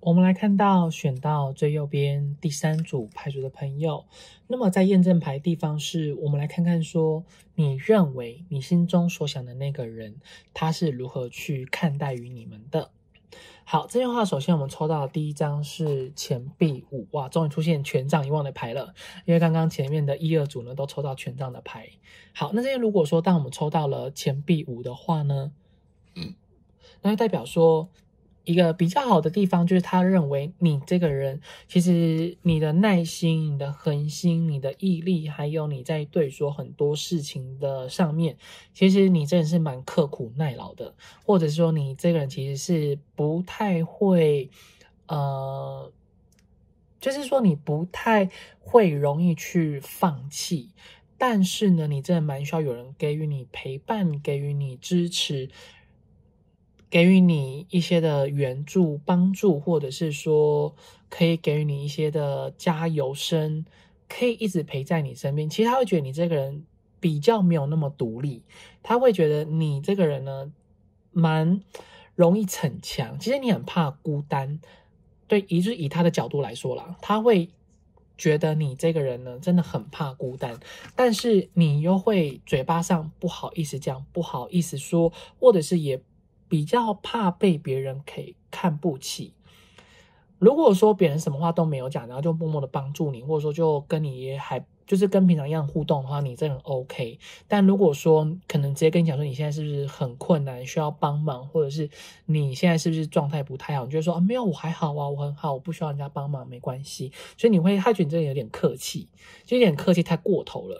我们来看到选到最右边第三组牌组的朋友，那么在验证牌地方是我们来看看说你认为你心中所想的那个人他是如何去看待于你们的。好，这句话首先我们抽到的第一张是钱币五，哇，终于出现权杖一望的牌了，因为刚刚前面的一二组呢都抽到权杖的牌。好，那这边如果说当我们抽到了钱币五的话呢，嗯，那就代表说一个比较好的地方就是他认为你这个人其实你的耐心、你的恒心、你的毅力，还有你在对说很多事情的上面，其实你真的是蛮刻苦耐劳的，或者是说你这个人其实是不太会呃就是说你不太会容易去放弃，但是呢你真的蛮需要有人给予你陪伴，给予你支持，给予你一些的援助、帮助，或者是说可以给予你一些的加油声，可以一直陪在你身边。其实他会觉得你这个人比较没有那么独立，他会觉得你这个人呢蛮容易逞强，其实你很怕孤单。对，以就是以他的角度来说啦，他会觉得你这个人呢真的很怕孤单，但是你又会嘴巴上不好意思讲，不好意思说，或者是也比较怕被别人可以看不起。如果说别人什么话都没有讲，然后就默默的帮助你，或者说就跟你也还就是跟平常一样互动的话，你真的很 OK。 但如果说可能直接跟你讲说你现在是不是很困难需要帮忙，或者是你现在是不是状态不太好，你就会说啊没有我还好啊，我很好，我不需要人家帮忙，没关系。所以你会他觉得你真的有点客气，就有点客气太过头了。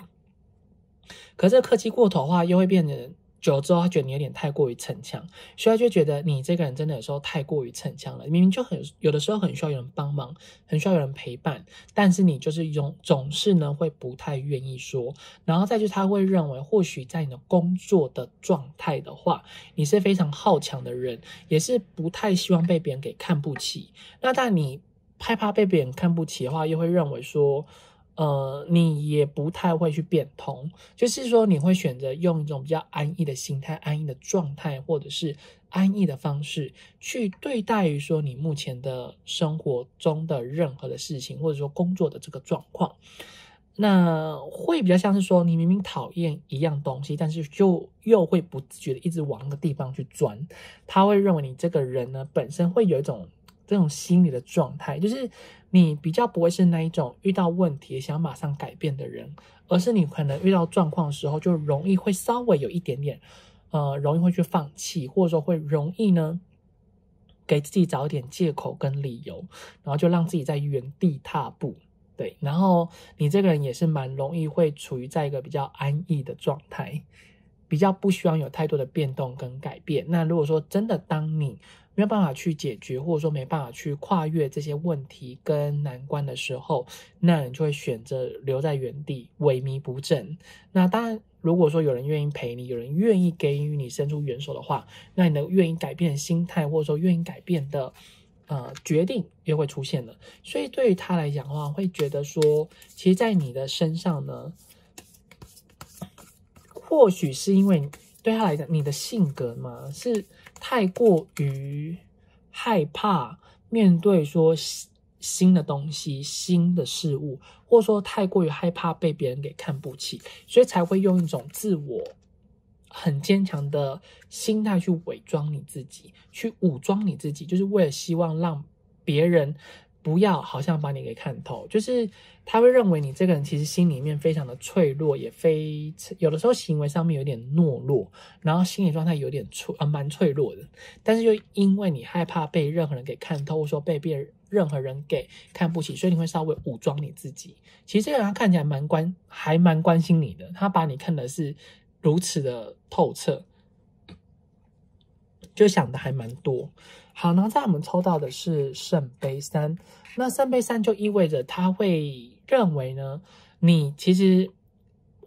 可是这客气过头的话又会变成久之后他觉得你有点太过于逞强，所以他就觉得你这个人真的有时候太过于逞强了，明明就很有的时候很需要有人帮忙，很需要有人陪伴，但是你就是一种总是呢会不太愿意说。然后再就是他会认为或许在你的工作的状态的话，你是非常好强的人，也是不太希望被别人给看不起。那但你害怕被别人看不起的话，又会认为说呃，你也不太会去变通，就是说你会选择用一种比较安逸的心态、安逸的状态，或者是安逸的方式去对待于说你目前的生活中的任何的事情，或者说工作的这个状况。那会比较像是说你明明讨厌一样东西，但是就又会不自觉的一直往那个地方去钻。他会认为你这个人呢，本身会有一种这种心理的状态，就是你比较不会是那一种遇到问题想马上改变的人，而是你可能遇到状况的时候就容易会稍微有一点点呃，容易会去放弃，或者说会容易呢给自己找一点借口跟理由，然后就让自己在原地踏步。对，然后你这个人也是蛮容易会处于在一个比较安逸的状态，比较不希望有太多的变动跟改变。那如果说真的当你没有办法去解决，或者说没办法去跨越这些问题跟难关的时候，那你就会选择留在原地萎靡不振。那当然如果说有人愿意陪你，有人愿意给予你伸出援手的话，那你的愿意改变的心态，或者说愿意改变的呃决定也会出现了。所以对于他来讲的话，会觉得说其实在你的身上呢，或许是因为对他来讲你的性格嘛是太过于害怕面对说新的东西、新的事物，或者说太过于害怕被别人给看不起，所以才会用一种自我很坚强的心态去伪装你自己，去武装你自己，就是为了希望让别人不要好像把你给看透。就是他会认为你这个人其实心里面非常的脆弱，也非有的时候行为上面有点懦弱，然后心理状态有点脆、呃、蛮脆弱的。但是就因为你害怕被任何人给看透，或说被别人任何人给看不起，所以你会稍微武装你自己。其实这个人他看起来蛮关还蛮关心你的，他把你看的是如此的透彻，就想的还蛮多。好，然后再我们抽到的是圣杯三。那圣杯三就意味着他会认为呢，你其实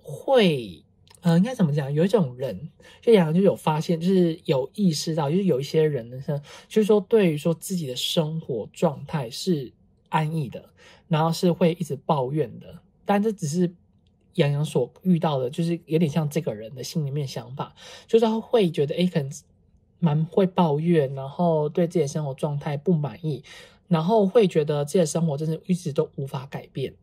会呃，应该怎么讲，有一种人就杨洋就有发现，就是有意识到，就是有一些人呢就是说对于说自己的生活状态是安逸的，然后是会一直抱怨的。但这只是杨洋所遇到的，就是有点像这个人的心里面想法，就是他会觉得诶可能蛮会抱怨，然后对自己的生活状态不满意，然后会觉得自己的生活真的一直都无法改变，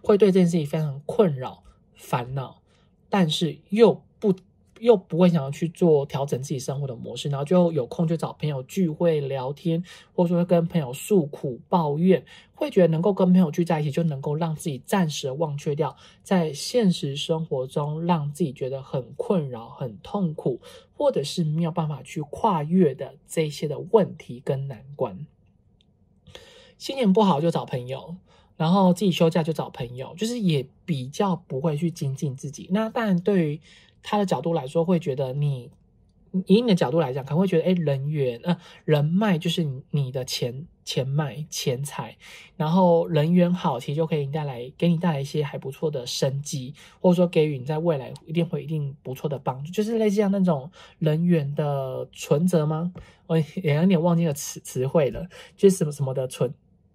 会对这件事情非常困扰烦恼，但是又不又不会想要去做调整自己生活的模式，然后就有空就找朋友聚会聊天，或者说跟朋友诉苦抱怨，会觉得能够跟朋友聚在一起就能够让自己暂时的忘却掉在现实生活中让自己觉得很困扰很痛苦，或者是没有办法去跨越的这些的问题跟难关。心情不好就找朋友，然后自己休假就找朋友，就是也比较不会去精进自己。那当然对于他的角度来说，会觉得你以你的角度来讲，可能会觉得，哎，人缘，呃，人脉就是你的钱钱脉、钱财，然后人缘好，其实就可以带来给你带来一些还不错的生机，或者说给予你在未来一定会一定不错的帮助，就是类似像那种人缘的存折吗？我也有点忘记了词词汇了，就是什么什么的存，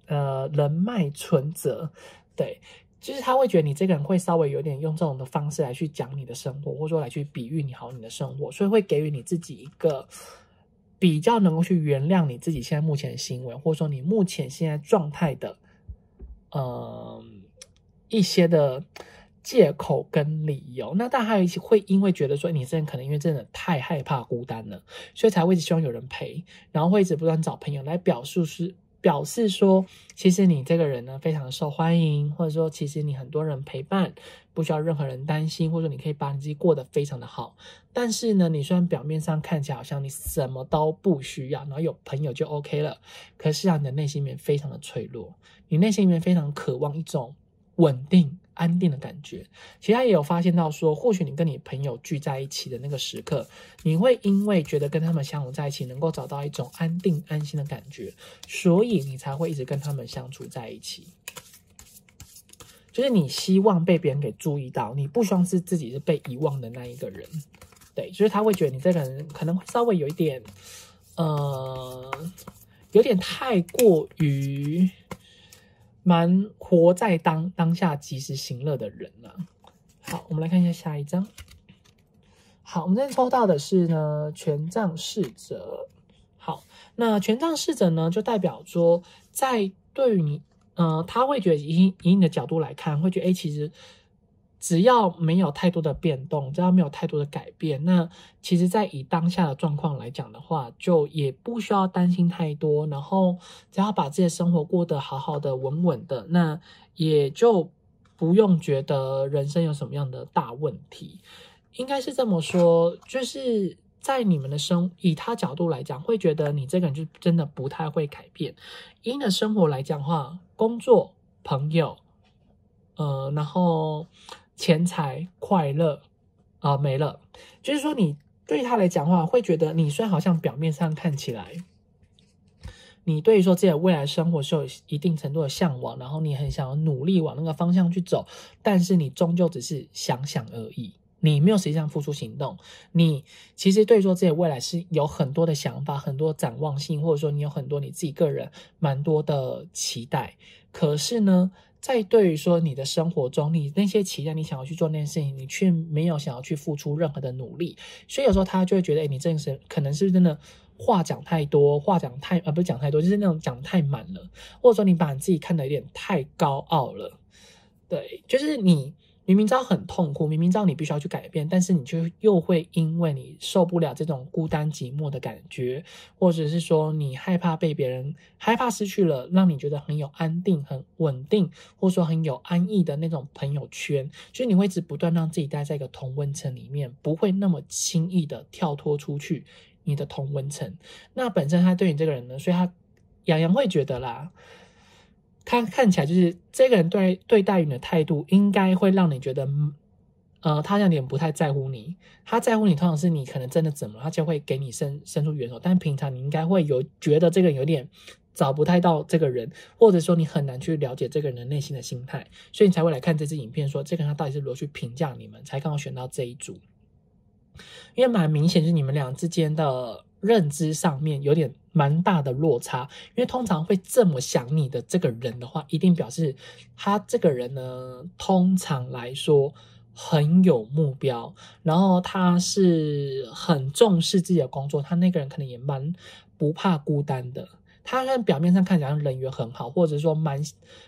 呃，人脉存折，对。就是他会觉得你这个人会稍微有点用这种的方式来去讲你的生活，或者说来去比喻你好你的生活，所以会给予你自己一个比较能够去原谅你自己现在目前的行为，或者说你目前现在状态的，呃，一些的借口跟理由。那但还有一些会因为觉得说你这人可能因为真的太害怕孤单了，所以才会一直希望有人陪，然后会一直不断找朋友来表述是。表示说，其实你这个人呢非常受欢迎，或者说其实你很多人陪伴，不需要任何人担心，或者说你可以把你自己过得非常的好。但是呢，你虽然表面上看起来好像你什么都不需要，然后有朋友就 OK 了，可是啊，你的内心里面非常的脆弱，你内心里面非常渴望一种稳定、安定的感觉。其实他也有发现到说，或许你跟你朋友聚在一起的那个时刻，你会因为觉得跟他们相处在一起能够找到一种安定安心的感觉，所以你才会一直跟他们相处在一起。就是你希望被别人给注意到，你不希望是自己是被遗忘的那一个人。对，就是他会觉得你这个人可能会稍微有一点呃有点太过于蛮活在当当下及时行乐的人了、啊。好，我们来看一下下一张。好，我们今天抽到的是呢权杖侍者。好，那权杖侍者呢，就代表说，在对于你，呃，他会觉得以以你的角度来看，会觉得哎，其实只要没有太多的变动，只要没有太多的改变，那其实在以当下的状况来讲的话，就也不需要担心太多，然后只要把自己的生活过得好好的、稳稳的，那也就不用觉得人生有什么样的大问题。应该是这么说，就是在你们的生，以他角度来讲，会觉得你这个人就真的不太会改变。以你的生活来讲的话，工作、朋友，呃，然后钱财、快乐啊、呃、没了，就是说你对他来讲话，会觉得你虽然好像表面上看起来，你对于说自己的未来生活是有一定程度的向往，然后你很想要努力往那个方向去走，但是你终究只是想想而已，你没有实际上付出行动。你其实对于说自己的未来是有很多的想法、很多展望性，或者说你有很多你自己个人蛮多的期待，可是呢，在对于说你的生活中，你那些期待，你想要去做那件事情，你却没有想要去付出任何的努力，所以有时候他就会觉得，哎，你这个人可能是不是真的话讲太多，话讲太呃不是讲太多，就是那种讲太满了，或者说你把你自己看得有点太高傲了。对，就是你明明知道很痛苦，明明知道你必须要去改变，但是你就又会因为你受不了这种孤单寂寞的感觉，或者是说你害怕被别人，害怕失去了让你觉得很有安定、很稳定，或者说很有安逸的那种朋友圈，所以你会一直不断让自己待在一个同温层里面，不会那么轻易的跳脱出去你的同温层。那本身他对你这个人呢，所以他洋洋会觉得啦，他看起来就是这个人对对待你的态度，应该会让你觉得，呃，他有点不太在乎你。他在乎你，通常是你可能真的怎么，他就会给你伸伸出援手。但平常你应该会有觉得这个人有点找不太到这个人，或者说你很难去了解这个人的内心的心态，所以你才会来看这支影片说，说这个人他到底是如何去评价你们，才刚好选到这一组。因为蛮明显，就是你们俩之间的认知上面有点蛮大的落差，因为通常会这么想你的这个人的话，一定表示他这个人呢，通常来说很有目标，然后他是很重视自己的工作，他那个人可能也蛮不怕孤单的。他虽然表面上看起来人缘很好，或者说蛮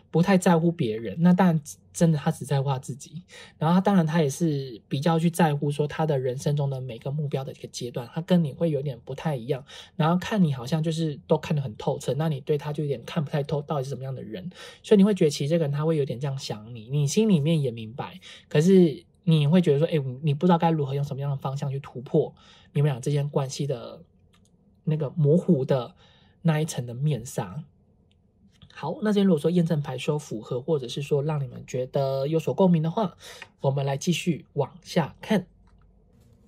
不太在乎别人，那当然真的他只在乎他自己。然后他当然他也是比较去在乎说他的人生中的每个目标的一个阶段，他跟你会有点不太一样。然后看你好像就是都看得很透彻，那你对他就有点看不太透到底是什么样的人，所以你会觉得其实这个人他会有点这样想你，你心里面也明白，可是你会觉得说，哎，你不知道该如何用什么样的方向去突破你们俩之间关系的那个模糊的那一层的面纱。好，那今天如果说验证牌说符合，或者是说让你们觉得有所共鸣的话，我们来继续往下看。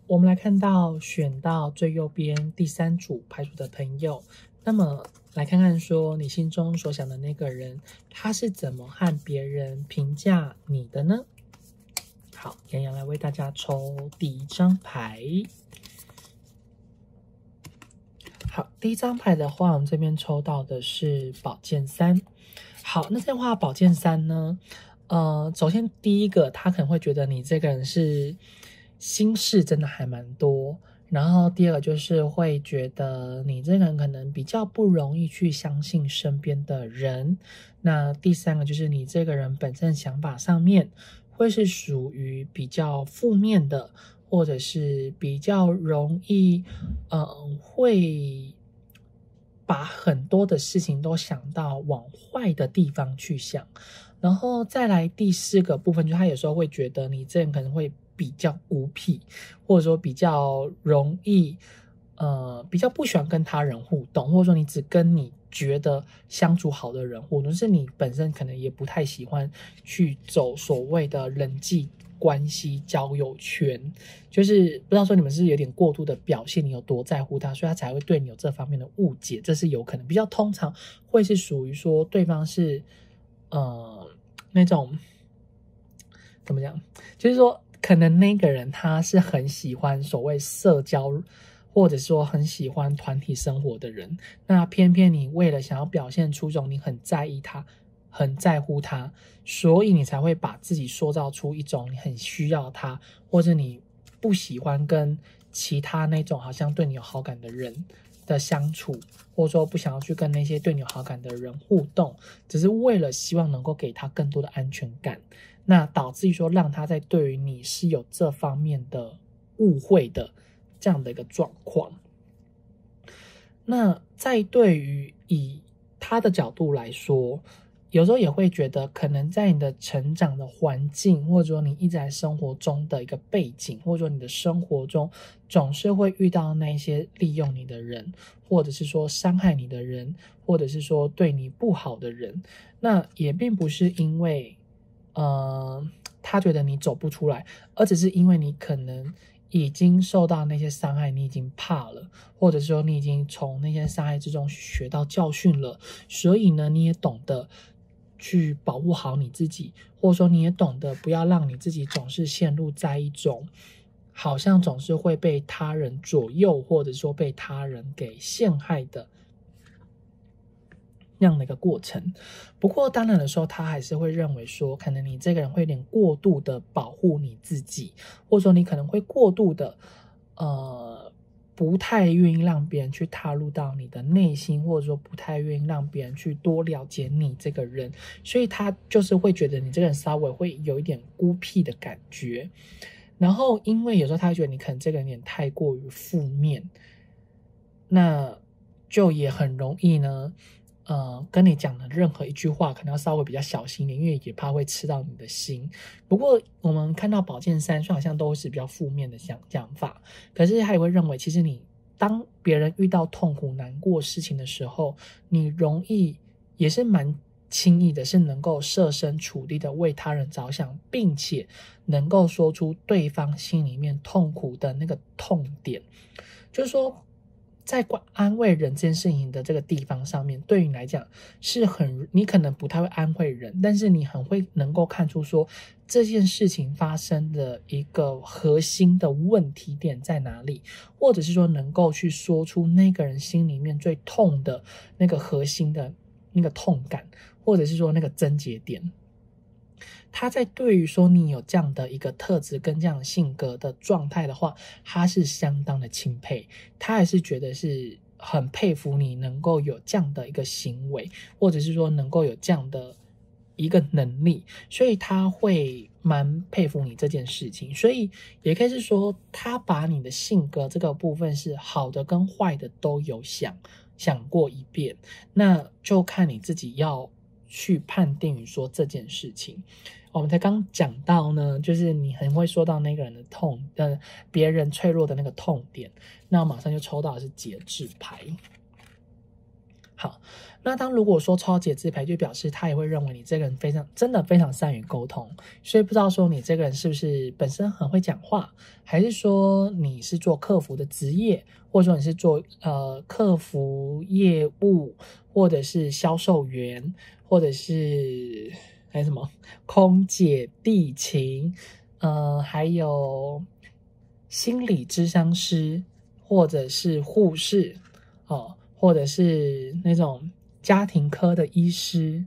我们来看到选到最右边第三组牌组的朋友，那么来看看说你心中所想的那个人，他是怎么和别人评价你的呢？好，洋洋来为大家抽第一张牌。好，第一张牌的话，我们这边抽到的是宝剑三。好，那这话宝剑三呢？呃，首先第一个，他可能会觉得你这个人是心事真的还蛮多，然后第二个就是会觉得你这个人可能比较不容易去相信身边的人，那第三个就是你这个人本身想法上面会是属于比较负面的，或者是比较容易，嗯、呃，会把很多的事情都想到往坏的地方去想。然后再来第四个部分，就是他有时候会觉得你这人可能会比较孤僻，或者说比较容易，呃，比较不喜欢跟他人互动，或者说你只跟你觉得相处好的人互动，就是你本身可能也不太喜欢去走所谓的人际关系交友圈，就是不知道说你们是有点过度的表现，你有多在乎他，所以他才会对你有这方面的误解，这是有可能。比较通常会是属于说对方是。呃，那种怎么讲？就是说，可能那个人他是很喜欢所谓社交，或者说很喜欢团体生活的人。那偏偏你为了想要表现出这种你很在意他、很在乎他，所以你才会把自己塑造出一种你很需要他，或者你不喜欢跟其他那种好像对你有好感的人的相处，或者说不想要去跟那些对你有好感的人互动，只是为了希望能够给他更多的安全感，那导致于说让他在对于你是有这方面的误会的这样的一个状况。那在对于以他的角度来说，有时候也会觉得可能在你的成长的环境，或者说你一直在生活中的一个背景，或者说你的生活中总是会遇到那些利用你的人，或者是说伤害你的人，或者是说对你不好的人，那也并不是因为呃他觉得你走不出来，而只是因为你可能已经受到那些伤害，你已经怕了，或者说你已经从那些伤害之中学到教训了，所以呢你也懂得去保护好你自己，或者说你也懂得不要让你自己总是陷入在一种好像总是会被他人左右，或者说被他人给陷害的那样的一个过程。不过当然的时候，他还是会认为说可能你这个人会有点过度的保护你自己，或者说你可能会过度的呃不太愿意让别人去踏入到你的内心，或者说不太愿意让别人去多了解你这个人，所以他就是会觉得你这个人稍微会有一点孤僻的感觉。然后因为有时候他会觉得你可能这个人有点太过于负面，那就也很容易呢呃，跟你讲的任何一句话可能要稍微比较小心一点，因为也怕会吃到你的心。不过我们看到宝剑三好像都是比较负面的讲讲法，可是他也会认为其实你当别人遇到痛苦难过事情的时候，你容易也是蛮轻易的是能够设身处地的为他人着想，并且能够说出对方心里面痛苦的那个痛点，就是说在安慰人这件事情的这个地方上面，对你来讲是很，你可能不太会安慰人，但是你很会能够看出说这件事情发生的一个核心的问题点在哪里，或者是说能够去说出那个人心里面最痛的那个核心的那个痛感，或者是说那个症结点。他在对于说你有这样的一个特质跟这样的性格的状态的话，他是相当的钦佩，他还是觉得是很佩服你能够有这样的一个行为，或者是说能够有这样的一个能力，所以他会蛮佩服你这件事情。所以也可以是说他把你的性格这个部分是好的跟坏的都有想想过一遍，那就看你自己要去判定于说这件事情。我们才刚讲到呢，就是你很会说到那个人的痛，呃，别人脆弱的那个痛点。那我马上就抽到的是节制牌。好，那当如果说超级自卑，就表示他也会认为你这个人非常真的非常善于沟通，所以不知道说你这个人是不是本身很会讲话，还是说你是做客服的职业，或者说你是做呃客服业务，或者是销售员，或者是还有什么空姐、地勤，呃，还有心理咨商师，或者是护士哦。或者是那种家庭科的医师，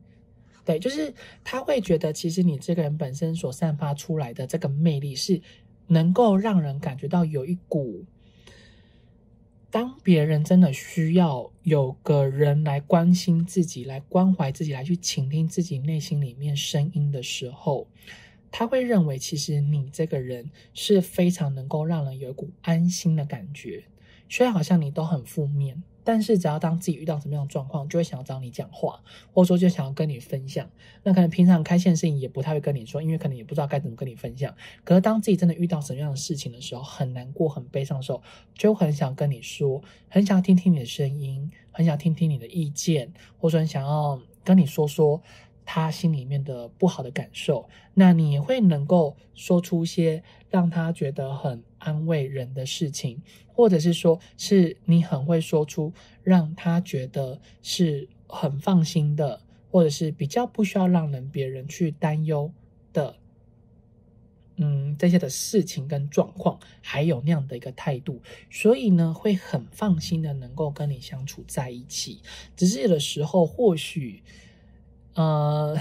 对，就是他会觉得其实你这个人本身所散发出来的这个魅力是能够让人感觉到有一股，当别人真的需要有个人来关心自己，来关怀自己，来去倾听自己内心里面声音的时候，他会认为其实你这个人是非常能够让人有一股安心的感觉。虽然好像你都很负面，但是只要当自己遇到什么样的状况，就会想要找你讲话，或者说就想要跟你分享。那可能平常开心的事情也不太会跟你说，因为可能也不知道该怎么跟你分享。可是当自己真的遇到什么样的事情的时候，很难过很悲伤的时候，就很想跟你说，很想听听你的声音，很想听听你的意见，或者说很想要跟你说说他心里面的不好的感受。那你也会能够说出一些让他觉得很安慰人的事情，或者是说是你很会说出让他觉得是很放心的，或者是比较不需要让人别人去担忧的嗯，这些的事情跟状况，还有那样的一个态度，所以呢会很放心的能够跟你相处在一起。只是有的时候或许呃，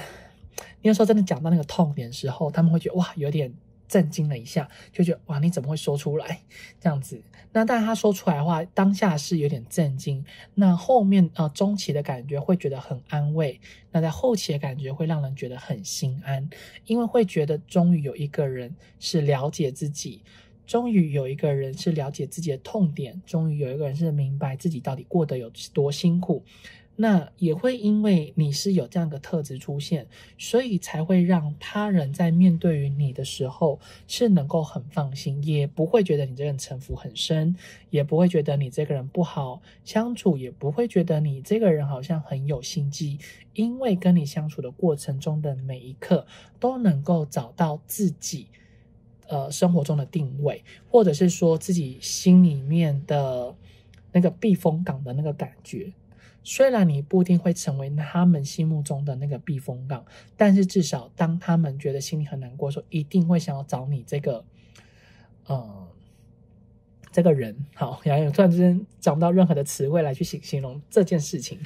你有时候真的讲到那个痛点时候，他们会觉得哇，有点震惊了一下，就觉得哇，你怎么会说出来这样子？那但他说出来的话，当下是有点震惊，那后面呃中期的感觉会觉得很安慰，那在后期的感觉会让人觉得很心安，因为会觉得终于有一个人是了解自己。终于有一个人是了解自己的痛点，终于有一个人是明白自己到底过得有多辛苦。那也会因为你是有这样的特质出现，所以才会让他人在面对于你的时候是能够很放心，也不会觉得你这个人城府很深，也不会觉得你这个人不好相处，也不会觉得你这个人好像很有心机，因为跟你相处的过程中的每一刻都能够找到自己呃，生活中的定位，或者是说自己心里面的那个避风港的那个感觉。虽然你不一定会成为他们心目中的那个避风港，但是至少当他们觉得心里很难过的时候，一定会想要找你这个呃，这个人。好，然后突然之间找不到任何的词汇来去形容这件事情。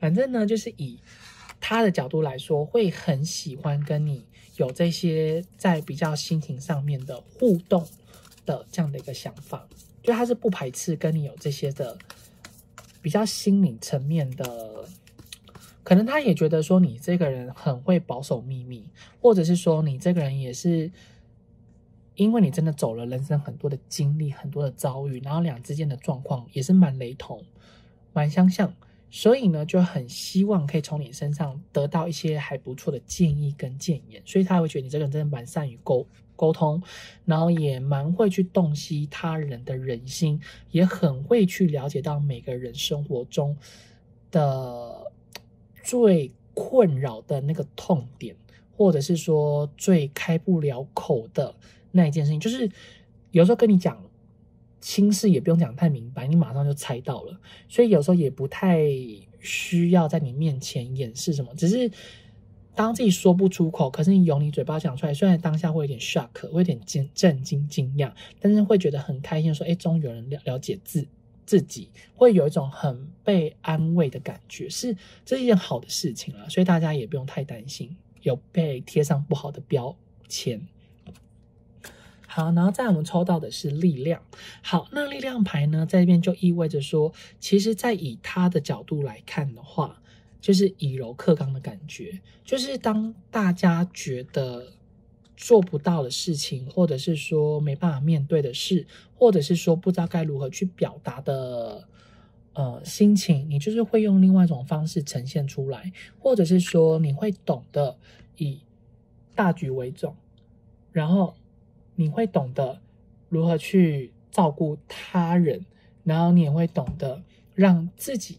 反正呢，就是以他的角度来说，会很喜欢跟你有这些在比较心情上面的互动的这样的一个想法，就他是不排斥跟你有这些的比较心理层面的，可能他也觉得说你这个人很会保守秘密，或者是说你这个人也是因为你真的走了人生很多的经历，很多的遭遇，然后两之间的状况也是蛮雷同，蛮相像，所以呢，就很希望可以从你身上得到一些还不错的建议跟建言，所以他会觉得你这个人真的蛮善于沟沟通，然后也蛮会去洞悉他人的人心，也很会去了解到每个人生活中的最困扰的那个痛点，或者是说最开不了口的那一件事情，就是有时候跟你讲心事也不用讲太明白，你马上就猜到了，所以有时候也不太需要在你面前掩饰什么，只是当自己说不出口，可是你由你嘴巴讲出来，虽然当下会有点 shock， 会有点惊震惊惊讶，但是会觉得很开心说，哎，终于有人了了解自自己，会有一种很被安慰的感觉，是这是一件好的事情啦，所以大家也不用太担心有被贴上不好的标签。好，然后再我们抽到的是力量。好，那力量牌呢，在这边就意味着说，其实在以他的角度来看的话，就是以柔克刚的感觉，就是当大家觉得做不到的事情，或者是说没办法面对的事，或者是说不知道该如何去表达的呃心情，你就是会用另外一种方式呈现出来，或者是说你会懂得以大局为重，然后你会懂得如何去照顾他人，然后你也会懂得让自己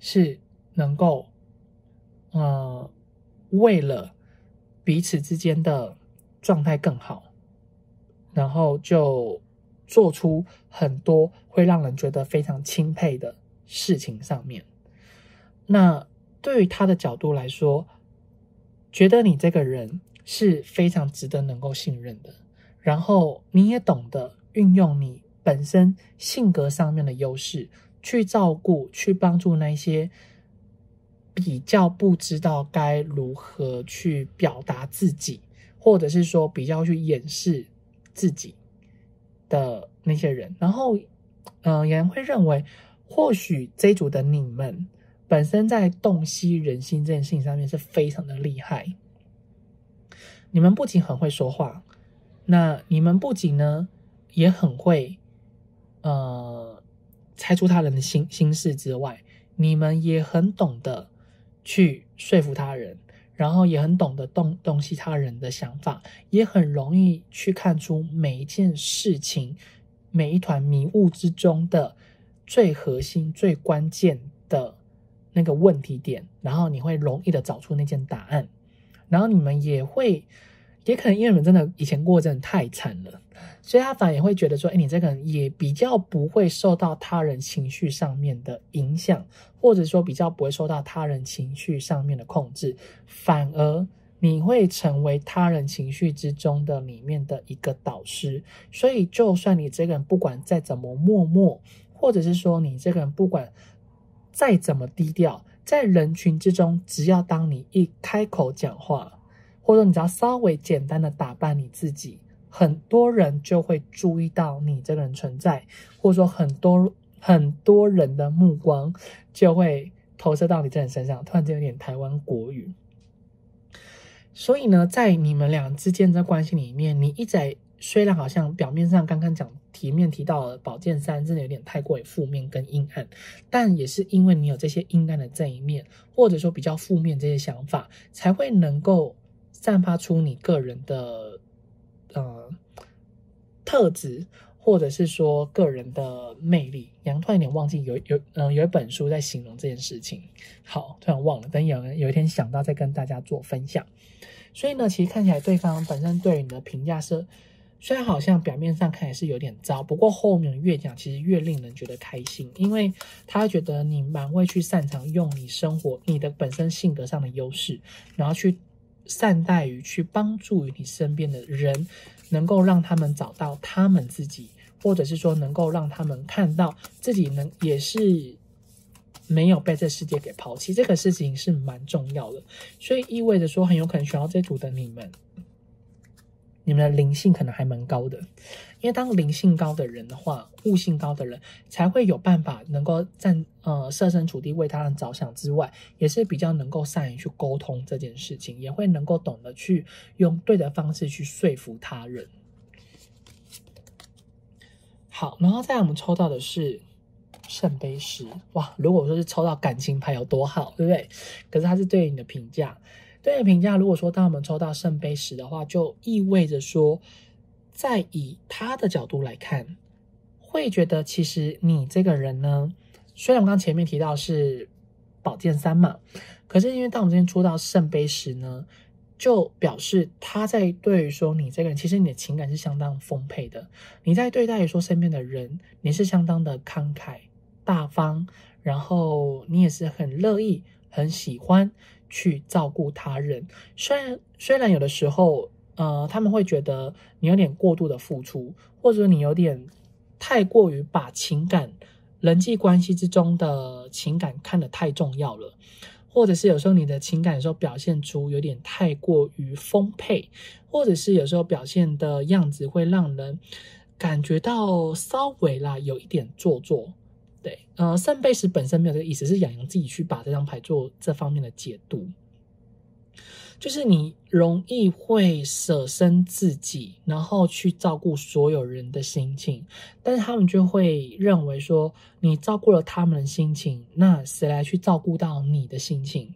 是能够呃为了彼此之间的状态更好，然后就做出很多会让人觉得非常钦佩的事情上面。那对于他的角度来说，觉得你这个人是非常值得能够信任的，然后你也懂得运用你本身性格上面的优势去照顾去帮助那些比较不知道该如何去表达自己，或者是说比较去掩饰自己的那些人。然后嗯、呃，有人会认为或许这一组的你们本身在洞悉人心这件事情上面是非常的厉害，你们不仅很会说话，那你们不仅呢也很会呃猜出他人的心心事之外，你们也很懂得去说服他人，然后也很懂得洞洞悉他人的想法，也很容易去看出每一件事情每一团迷雾之中的最核心最关键的那个问题点，然后你会容易的找出那件答案。然后你们也会也可能因为你们真的以前过得真的太惨了，所以他反而也会觉得说，哎，你这个人也比较不会受到他人情绪上面的影响，或者说比较不会受到他人情绪上面的控制，反而你会成为他人情绪之中的里面的一个导师。所以就算你这个人不管再怎么默默，或者是说你这个人不管再怎么低调，在人群之中，只要当你一开口讲话，或者你只要稍微简单的打扮你自己，很多人就会注意到你这个人存在，或者说很多很多人的目光就会投射到你这人身上。突然间有点台湾国语。所以呢，在你们俩之间的关系里面，你一直虽然好像表面上刚刚讲题面提到了宝剑三真的有点太过于负面跟阴暗，但也是因为你有这些阴暗的这一面，或者说比较负面这些想法，才会能够散发出你个人的呃特质，或者是说个人的魅力。杨突然有点忘记有有嗯、呃、有一本书在形容这件事情，好，突然忘了，等有有一天想到再跟大家做分享。所以呢，其实看起来对方本身对你的评价是，虽然好像表面上看也是有点糟，不过后面越讲其实越令人觉得开心，因为他觉得你蛮会去擅长用你生活你的本身性格上的优势，然后去善待于去帮助于你身边的人，能够让他们找到他们自己，或者是说能够让他们看到自己能也是没有被这世界给抛弃，这个事情是蛮重要的。所以意味着说，很有可能选到这组的你们，你们的灵性可能还蛮高的，因为当灵性高的人的话，悟性高的人才会有办法能够站呃设身处地为他人着想之外，也是比较能够善于去沟通这件事情，也会能够懂得去用对的方式去说服他人。好，然后再来我们抽到的是圣杯十，哇！如果说是抽到感情牌有多好，对不对？可是它是对你的评价。对评价，如果说当我们抽到圣杯十的话，就意味着说，在以他的角度来看，会觉得其实你这个人呢，虽然我刚前面提到是宝剑三嘛，可是因为当我们今天抽到圣杯十呢，就表示他在对于说你这个人，其实你的情感是相当丰沛的，你在对待于说身边的人，你是相当的慷慨大方，然后你也是很乐意很喜欢去照顾他人。虽然虽然有的时候呃，他们会觉得你有点过度的付出，或者你有点太过于把情感人际关系之中的情感看得太重要了，或者是有时候你的情感有时候表现出有点太过于丰沛，或者是有时候表现的样子会让人感觉到稍微啦有一点做作。对，呃，圣杯十本身没有这个意思，是洋洋自己去把这张牌做这方面的解读，就是你容易会舍身自己，然后去照顾所有人的心情，但是他们就会认为说，你照顾了他们的心情，那谁来去照顾到你的心情？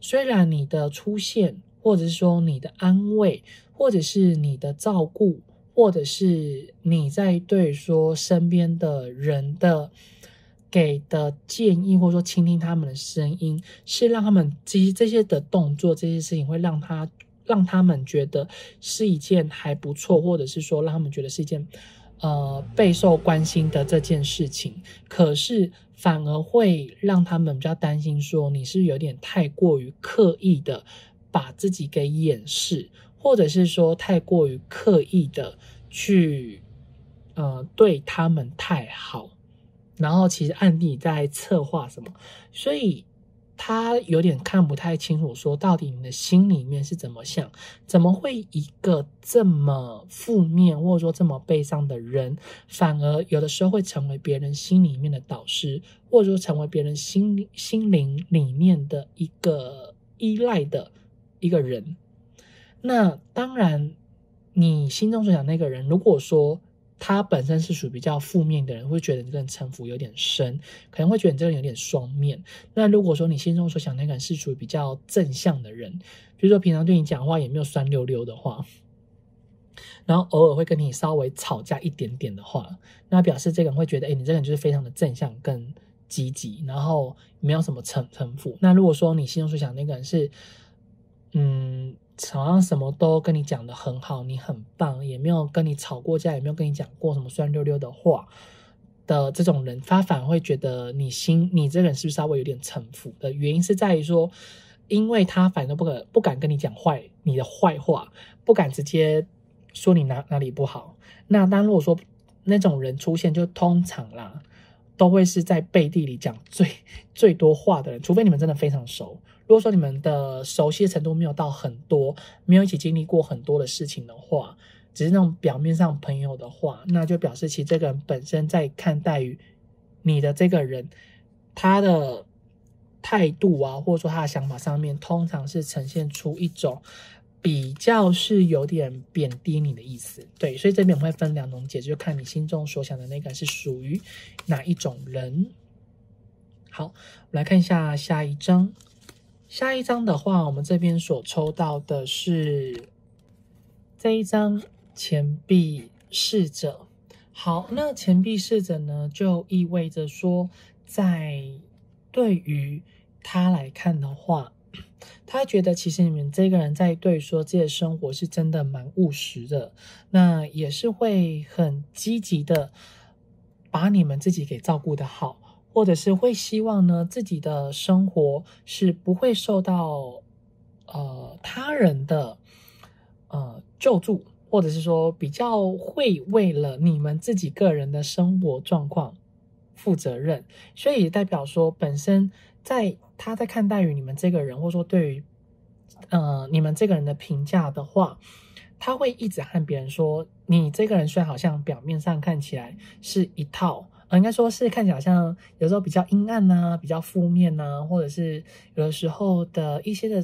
虽然你的出现，或者是说你的安慰，或者是你的照顾，或者是你在对说身边的人的给的建议，或者说倾听他们的声音，是让他们这这些的动作，这些事情会让他让他们觉得是一件还不错，或者是说让他们觉得是一件呃备受关心的这件事情。可是反而会让他们比较担心，说你是有点太过于刻意的把自己给掩饰，或者是说太过于刻意的去呃对他们太好。然后其实暗地在策划什么，所以他有点看不太清楚，说到底你的心里面是怎么想，怎么会一个这么负面或者说这么悲伤的人，反而有的时候会成为别人心里面的导师，或者说成为别人心心灵里面的一个依赖的一个人。那当然，你心中所想那个人，如果说他本身是属于比较负面的人，会觉得你这个人城府有点深，可能会觉得你这个人有点双面。那如果说你心中所想那个人是属于比较正向的人，比如说平常对你讲话也没有酸溜溜的话，然后偶尔会跟你稍微吵架一点点的话，那表示这个人会觉得，哎，你这个人就是非常的正向跟积极，然后没有什么城府。那如果说你心中所想那个人是，嗯。好像什么都跟你讲的很好，你很棒，也没有跟你吵过架，也没有跟你讲过什么酸溜溜的话的这种人，他反而会觉得你心你这个人是不是稍微有点城府的原因，是在于说，因为他反而不敢不敢跟你讲坏你的坏话，不敢直接说你哪哪里不好。那当如果说那种人出现，就通常啦都会是在背地里讲最最多话的人，除非你们真的非常熟。如果说你们的熟悉的程度没有到很多，没有一起经历过很多的事情的话，只是那种表面上朋友的话，那就表示其实这个人本身在看待于你的这个人，他的态度啊，或者说他的想法上面，通常是呈现出一种比较是有点贬低你的意思。对，所以这边我会分两种解释，就看你心中所想的那个是属于哪一种人。好，我们来看一下下一张。下一张的话，我们这边所抽到的是这一张钱币侍者。好，那钱币侍者呢，就意味着说，在对于他来看的话，他觉得其实你们这个人在对说自己的生活是真的蛮务实的，那也是会很积极的把你们自己给照顾得好，或者是会希望呢自己的生活是不会受到呃他人的呃救助，或者是说比较会为了你们自己个人的生活状况负责任。所以也代表说本身在他在看待于你们这个人，或者说对于呃你们这个人的评价的话，他会一直和别人说，你这个人虽然好像表面上看起来是一套，呃应该说是看起来好像有时候比较阴暗啊，比较负面啊，或者是有的时候的一些的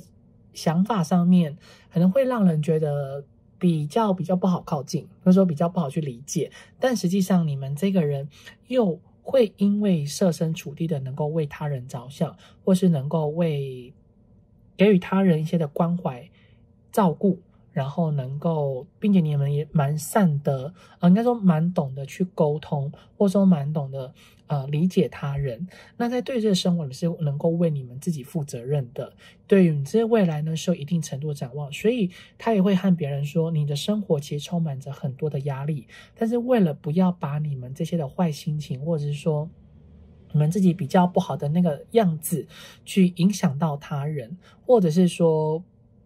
想法上面，可能会让人觉得比较比较不好靠近，或者说比较不好去理解。但实际上你们这个人又会因为设身处地的能够为他人着想，或是能够为给予他人一些的关怀照顾，然后能够，并且你们也蛮善的，呃，应该说蛮懂得去沟通，或者说蛮懂得呃理解他人。那在对这个生活，你们是能够为你们自己负责任的，对于你这未来呢是有一定程度的展望。所以他也会和别人说，你的生活其实充满着很多的压力，但是为了不要把你们这些的坏心情，或者是说你们自己比较不好的那个样子，去影响到他人，或者是说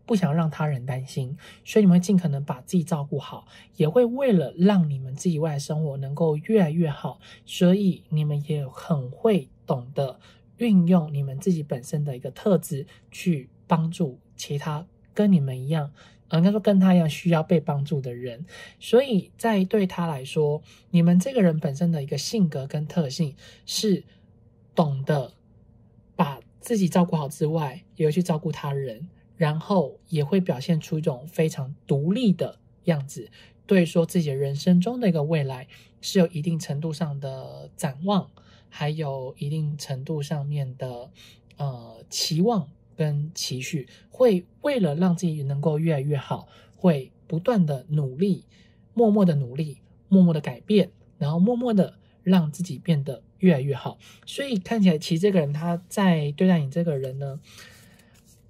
不想让他人担心，所以你们会尽可能把自己照顾好，也会为了让你们自己未来生活能够越来越好，所以你们也很会懂得运用你们自己本身的一个特质去帮助其他跟你们一样，呃，应该说跟他一样需要被帮助的人。所以在对他来说，你们这个人本身的一个性格跟特性是懂得把自己照顾好之外，也会去照顾他人，然后也会表现出一种非常独立的样子，对说自己人生中的一个未来是有一定程度上的展望，还有一定程度上面的呃期望跟期许，会为了让自己能够越来越好，会不断的努力，默默的努力，默默的改变，然后默默的让自己变得越来越好。所以看起来其实这个人他在对待你这个人呢，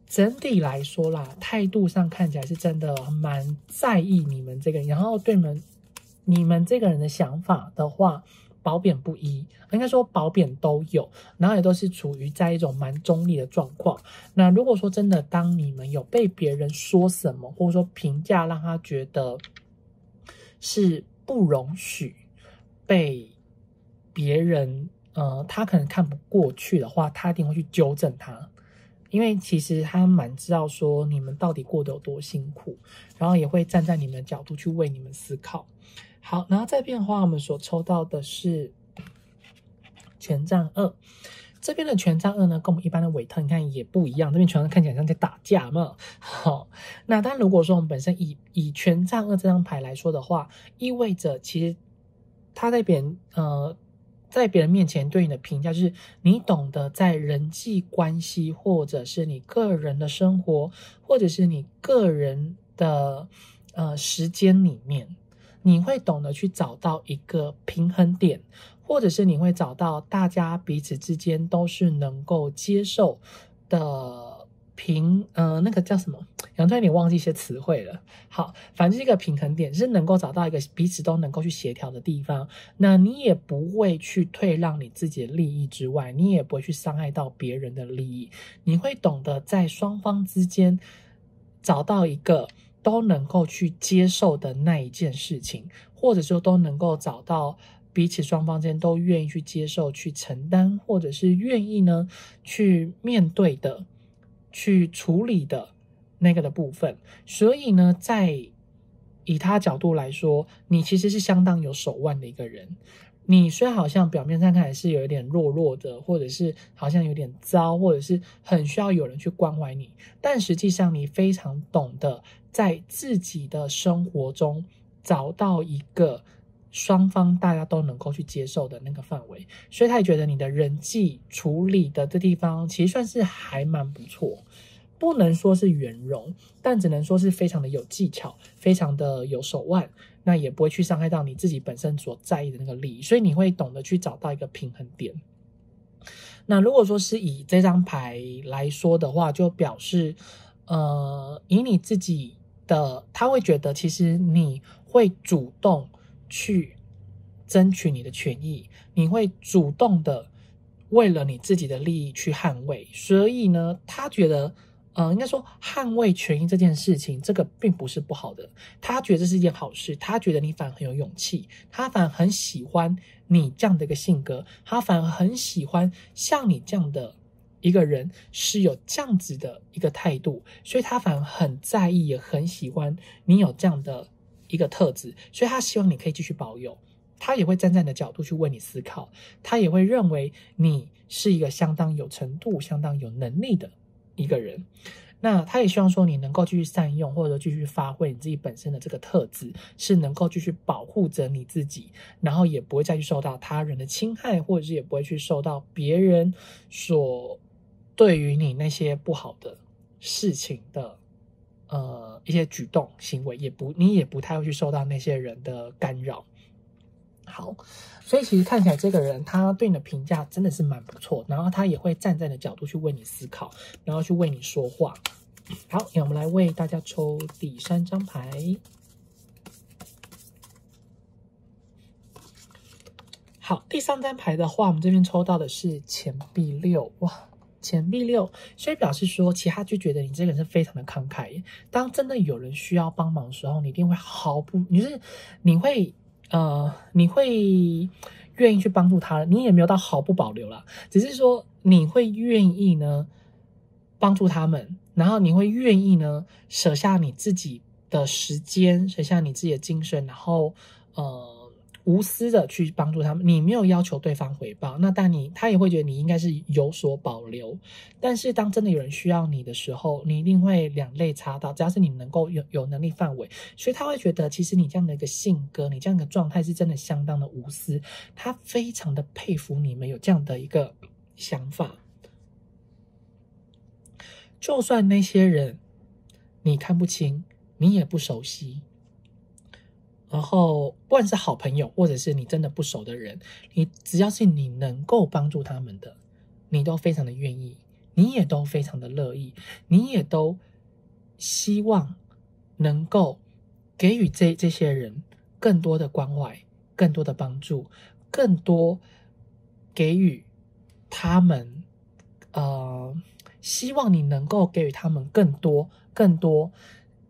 整体来说啦，态度上看起来是真的蛮在意你们这个人，然后对你们你们这个人的想法的话，褒贬不一，应该说褒贬都有，然后也都是处于在一种蛮中立的状况。那如果说真的，当你们有被别人说什么，或者说评价让他觉得是不容许被别人，呃，他可能看不过去的话，他一定会去纠正他。因为其实他蛮知道说你们到底过得有多辛苦，然后也会站在你们的角度去为你们思考。好，然后这边的话，我们所抽到的是权杖二，这边的权杖二呢，跟我们一般的韦特你看也不一样，这边权杖看起来像在打架嘛。好，那但如果说我们本身以以权杖二这张牌来说的话，意味着其实他在别人呃。在别人面前对你的评价，就是你懂得在人际关系，或者是你个人的生活，或者是你个人的呃时间里面，你会懂得去找到一个平衡点，或者是你会找到大家彼此之间都是能够接受的平呃那个叫什么？杨队，你忘记一些词汇了。好，反正是一个平衡点，是能够找到一个彼此都能够去协调的地方。那你也不会去退让你自己的利益之外，你也不会去伤害到别人的利益。你会懂得在双方之间找到一个都能够去接受的那一件事情，或者说都能够找到彼此双方之间都愿意去接受、去承担，或者是愿意呢去面对的、去处理的。那个的部分，所以呢，在以他角度来说，你其实是相当有手腕的一个人。你虽然好像表面上看来是有一点弱弱的，或者是好像有点糟，或者是很需要有人去关怀你，但实际上你非常懂得在自己的生活中找到一个双方大家都能够去接受的那个范围，所以他也觉得你的人际处理的这地方其实算是还蛮不错。不能说是圆融，但只能说是非常的有技巧，非常的有手腕，那也不会去伤害到你自己本身所在意的那个利益，所以你会懂得去找到一个平衡点。那如果说是以这张牌来说的话，就表示呃，以你自己的，他会觉得其实你会主动去争取你的权益，你会主动的为了你自己的利益去捍卫，所以呢，他觉得呃，应该说捍卫权益这件事情，这个并不是不好的。他觉得这是一件好事，他觉得你反而很有勇气，他反而很喜欢你这样的一个性格，他反而很喜欢像你这样的一个人是有这样子的一个态度，所以他反而很在意，也很喜欢你有这样的一个特质，所以他希望你可以继续保有。他也会站在你的角度去为你思考，他也会认为你是一个相当有程度、相当有能力的一个人，那他也希望说你能够继续善用，或者继续发挥你自己本身的这个特质，是能够继续保护着你自己，然后也不会再去受到他人的侵害，或者是也不会去受到别人所对于你那些不好的事情的呃一些举动行为，也不你也不太会去受到那些人的干扰。好，所以其实看起来这个人他对你的评价真的是蛮不错，然后他也会站在你的角度去为你思考，然后去为你说话。好，我们来为大家抽第三张牌。好，第三张牌的话，我们这边抽到的是钱币六，哇！钱币六，所以表示说，其实他就觉得你这个人是非常的慷慨。当真的有人需要帮忙的时候，你一定会毫不，你是你会。呃，你会愿意去帮助他人，你也没有到毫不保留啦，只是说你会愿意呢帮助他们，然后你会愿意呢舍下你自己的时间，舍下你自己的精神，然后呃无私的去帮助他们，你没有要求对方回报，那但你他也会觉得你应该是有所保留，但是当真的有人需要你的时候，你一定会两肋插刀，只要是你能够有有能力范围，所以他会觉得其实你这样的一个性格，你这样的状态是真的相当的无私，他非常的佩服你们有这样的一个想法，就算那些人你看不清，你也不熟悉。然后不管是好朋友或者是你真的不熟的人，你只要是你能够帮助他们的，你都非常的愿意，你也都非常的乐意，你也都希望能够给予这这些人更多的关怀，更多的帮助，更多给予他们，呃，希望你能够给予他们更多更多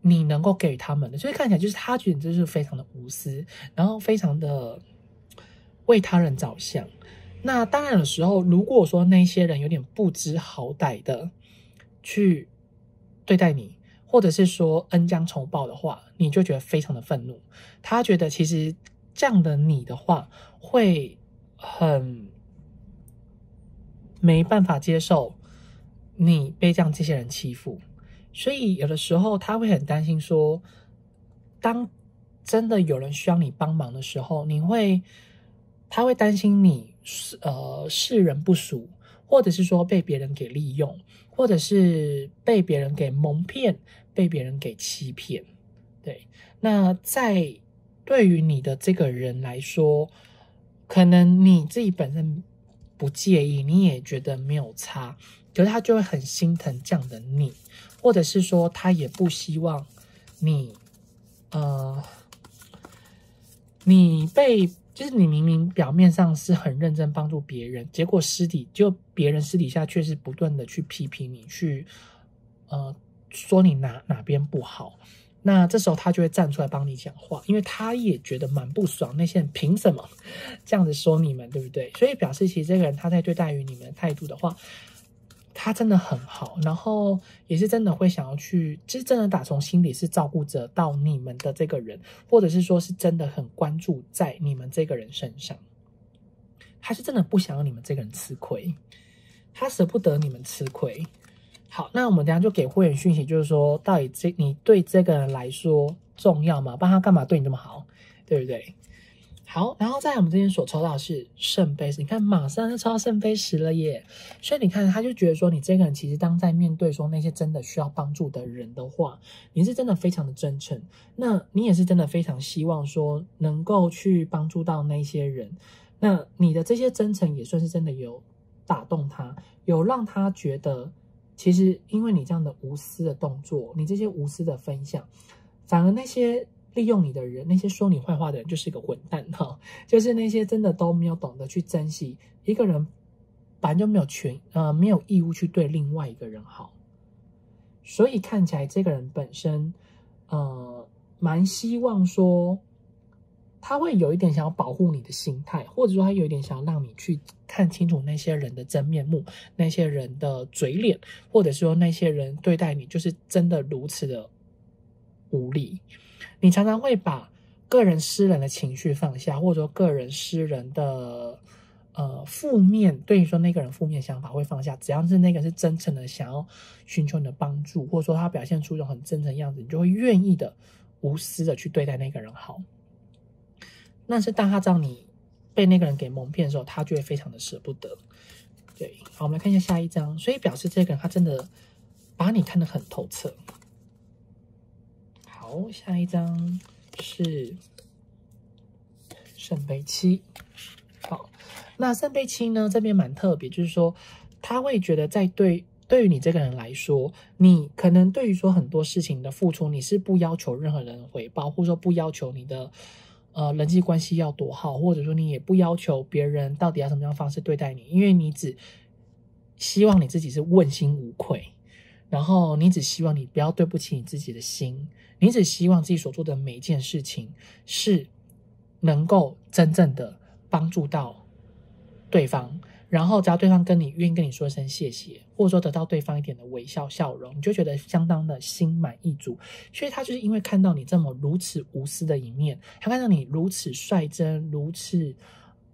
你能够给予他们的。所以看起来就是他觉得你就是非常的无私，然后非常的为他人着想。那当然的时候，如果说那些人有点不知好歹的去对待你，或者是说恩将仇报的话，你就觉得非常的愤怒。他觉得其实这样的你的话会很没办法接受你被这样这些人欺负，所以有的时候他会很担心说，当真的有人需要你帮忙的时候，你会他会担心你呃识人不淑，或者是说被别人给利用，或者是被别人给蒙骗，被别人给欺骗。对，那在对于你的这个人来说，可能你自己本身不介意，你也觉得没有差，可是他就会很心疼这样的你，或者是说他也不希望你呃你被就是你明明表面上是很认真帮助别人，结果私底就别人私底下却是不断的去批评你，去呃说你哪哪边不好。那这时候他就会站出来帮你讲话，因为他也觉得蛮不爽，那些人凭什么这样子说你们，对不对？所以表示其实这个人他在对待于你们的态度的话，他真的很好，然后也是真的会想要去，就是真的打从心里是照顾着到你们的这个人，或者是说是真的很关注在你们这个人身上。他是真的不想要你们这个人吃亏，他舍不得你们吃亏。好，那我们等一下就给会员讯息，就是说到底这你对这个人来说重要吗？不然他干嘛对你这么好，对不对？好，然后在我们这边所抽到的是圣杯十，你看马上就抽到圣杯十了耶！所以你看，他就觉得说，你这个人其实当在面对说那些真的需要帮助的人的话，你是真的非常的真诚，那你也是真的非常希望说能够去帮助到那些人，那你的这些真诚也算是真的有打动他，有让他觉得，其实因为你这样的无私的动作，你这些无私的分享，反而那些利用你的人，那些说你坏话的人就是一个混蛋哈、哦，就是那些真的都没有懂得去珍惜一个人，本来就没有权呃没有义务去对另外一个人好，所以看起来这个人本身呃蛮希望说他会有一点想要保护你的心态，或者说他有一点想要让你去看清楚那些人的真面目，那些人的嘴脸，或者说那些人对待你就是真的如此的无力。你常常会把个人私人的情绪放下，或者说个人私人的呃负面，对于说那个人负面想法会放下，只要是那个是真诚的想要寻求你的帮助，或者说他表现出一种很真诚的样子，你就会愿意的无私的去对待那个人好。但是当他知道你被那个人给蒙骗的时候，他就会非常的舍不得。对，好，我们来看一下下一张，所以表示这个人他真的把你看得很透彻。好，下一张是圣杯七。好，那圣杯七呢？这边蛮特别，就是说他会觉得在对对于你这个人来说，你可能对于说很多事情的付出，你是不要求任何人回报，或者说不要求你的呃人际关系要多好，或者说你也不要求别人到底要什么样的方式对待你，因为你只希望你自己是问心无愧。然后你只希望你不要对不起你自己的心，你只希望自己所做的每一件事情是能够真正的帮助到对方，然后只要对方跟你愿意跟你说声谢谢，或者说得到对方一点的微笑笑容，你就觉得相当的心满意足。所以他就是因为看到你这么如此无私的一面，他看到你如此率真，如此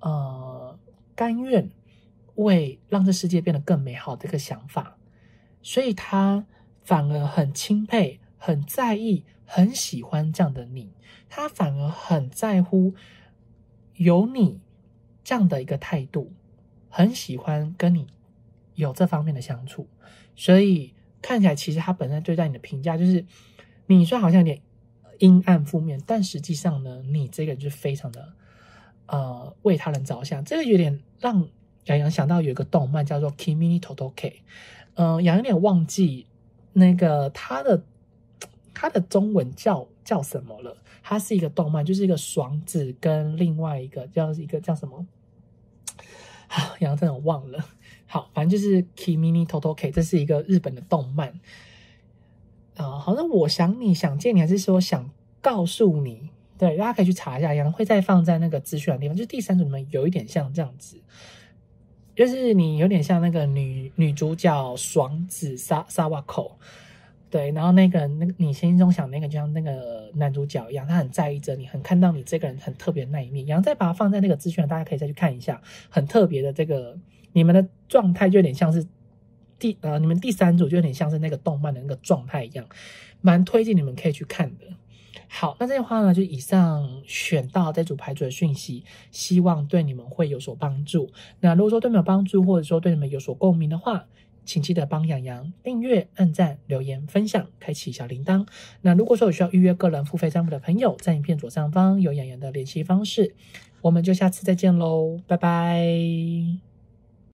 呃甘愿为让这世界变得更美好的一个想法，所以他反而很钦佩，很在意，很喜欢这样的你，他反而很在乎有你这样的一个态度，很喜欢跟你有这方面的相处。所以看起来其实他本身对待你的评价就是，你虽然好像有点阴暗负面，但实际上呢，你这个就是非常的呃为他人着想。这个有点让洋洋想到有一个动漫叫做《Kimi ni Todoke》，呃，洋洋有点忘记那个他的他的中文叫叫什么了。它是一个动漫，就是一个爽子跟另外一个叫一个叫什么啊，洋洋真的忘了。好，反正就是《Kimi ni Todoke》，这是一个日本的动漫。 啊、呃，好像我想你想见你，还是说想告诉你？对，大家可以去查一下，然后会再放在那个资讯的地方。就是第三组里面有一点像这样子，就是你有点像那个女女主角爽子沙沙瓦口，对，然后那个那个你心中想那个就像那个男主角一样，他很在意着你，很看到你这个人很特别的那一面。然后再把它放在那个资讯，大家可以再去看一下，很特别的这个你们的状态就有点像是。 第呃，你们第三组就有点像是那个动漫的那个状态一样，蛮推荐你们可以去看的。好，那这些话呢，就以上选到这组牌组的讯息，希望对你们会有所帮助。那如果说对你们有帮助，或者说对你们有所共鸣的话，请记得帮洋洋订阅、按赞、留言、分享、开启小铃铛。那如果说有需要预约个人付费占卜的朋友，在影片左上方有洋洋的联系方式。我们就下次再见喽，拜拜。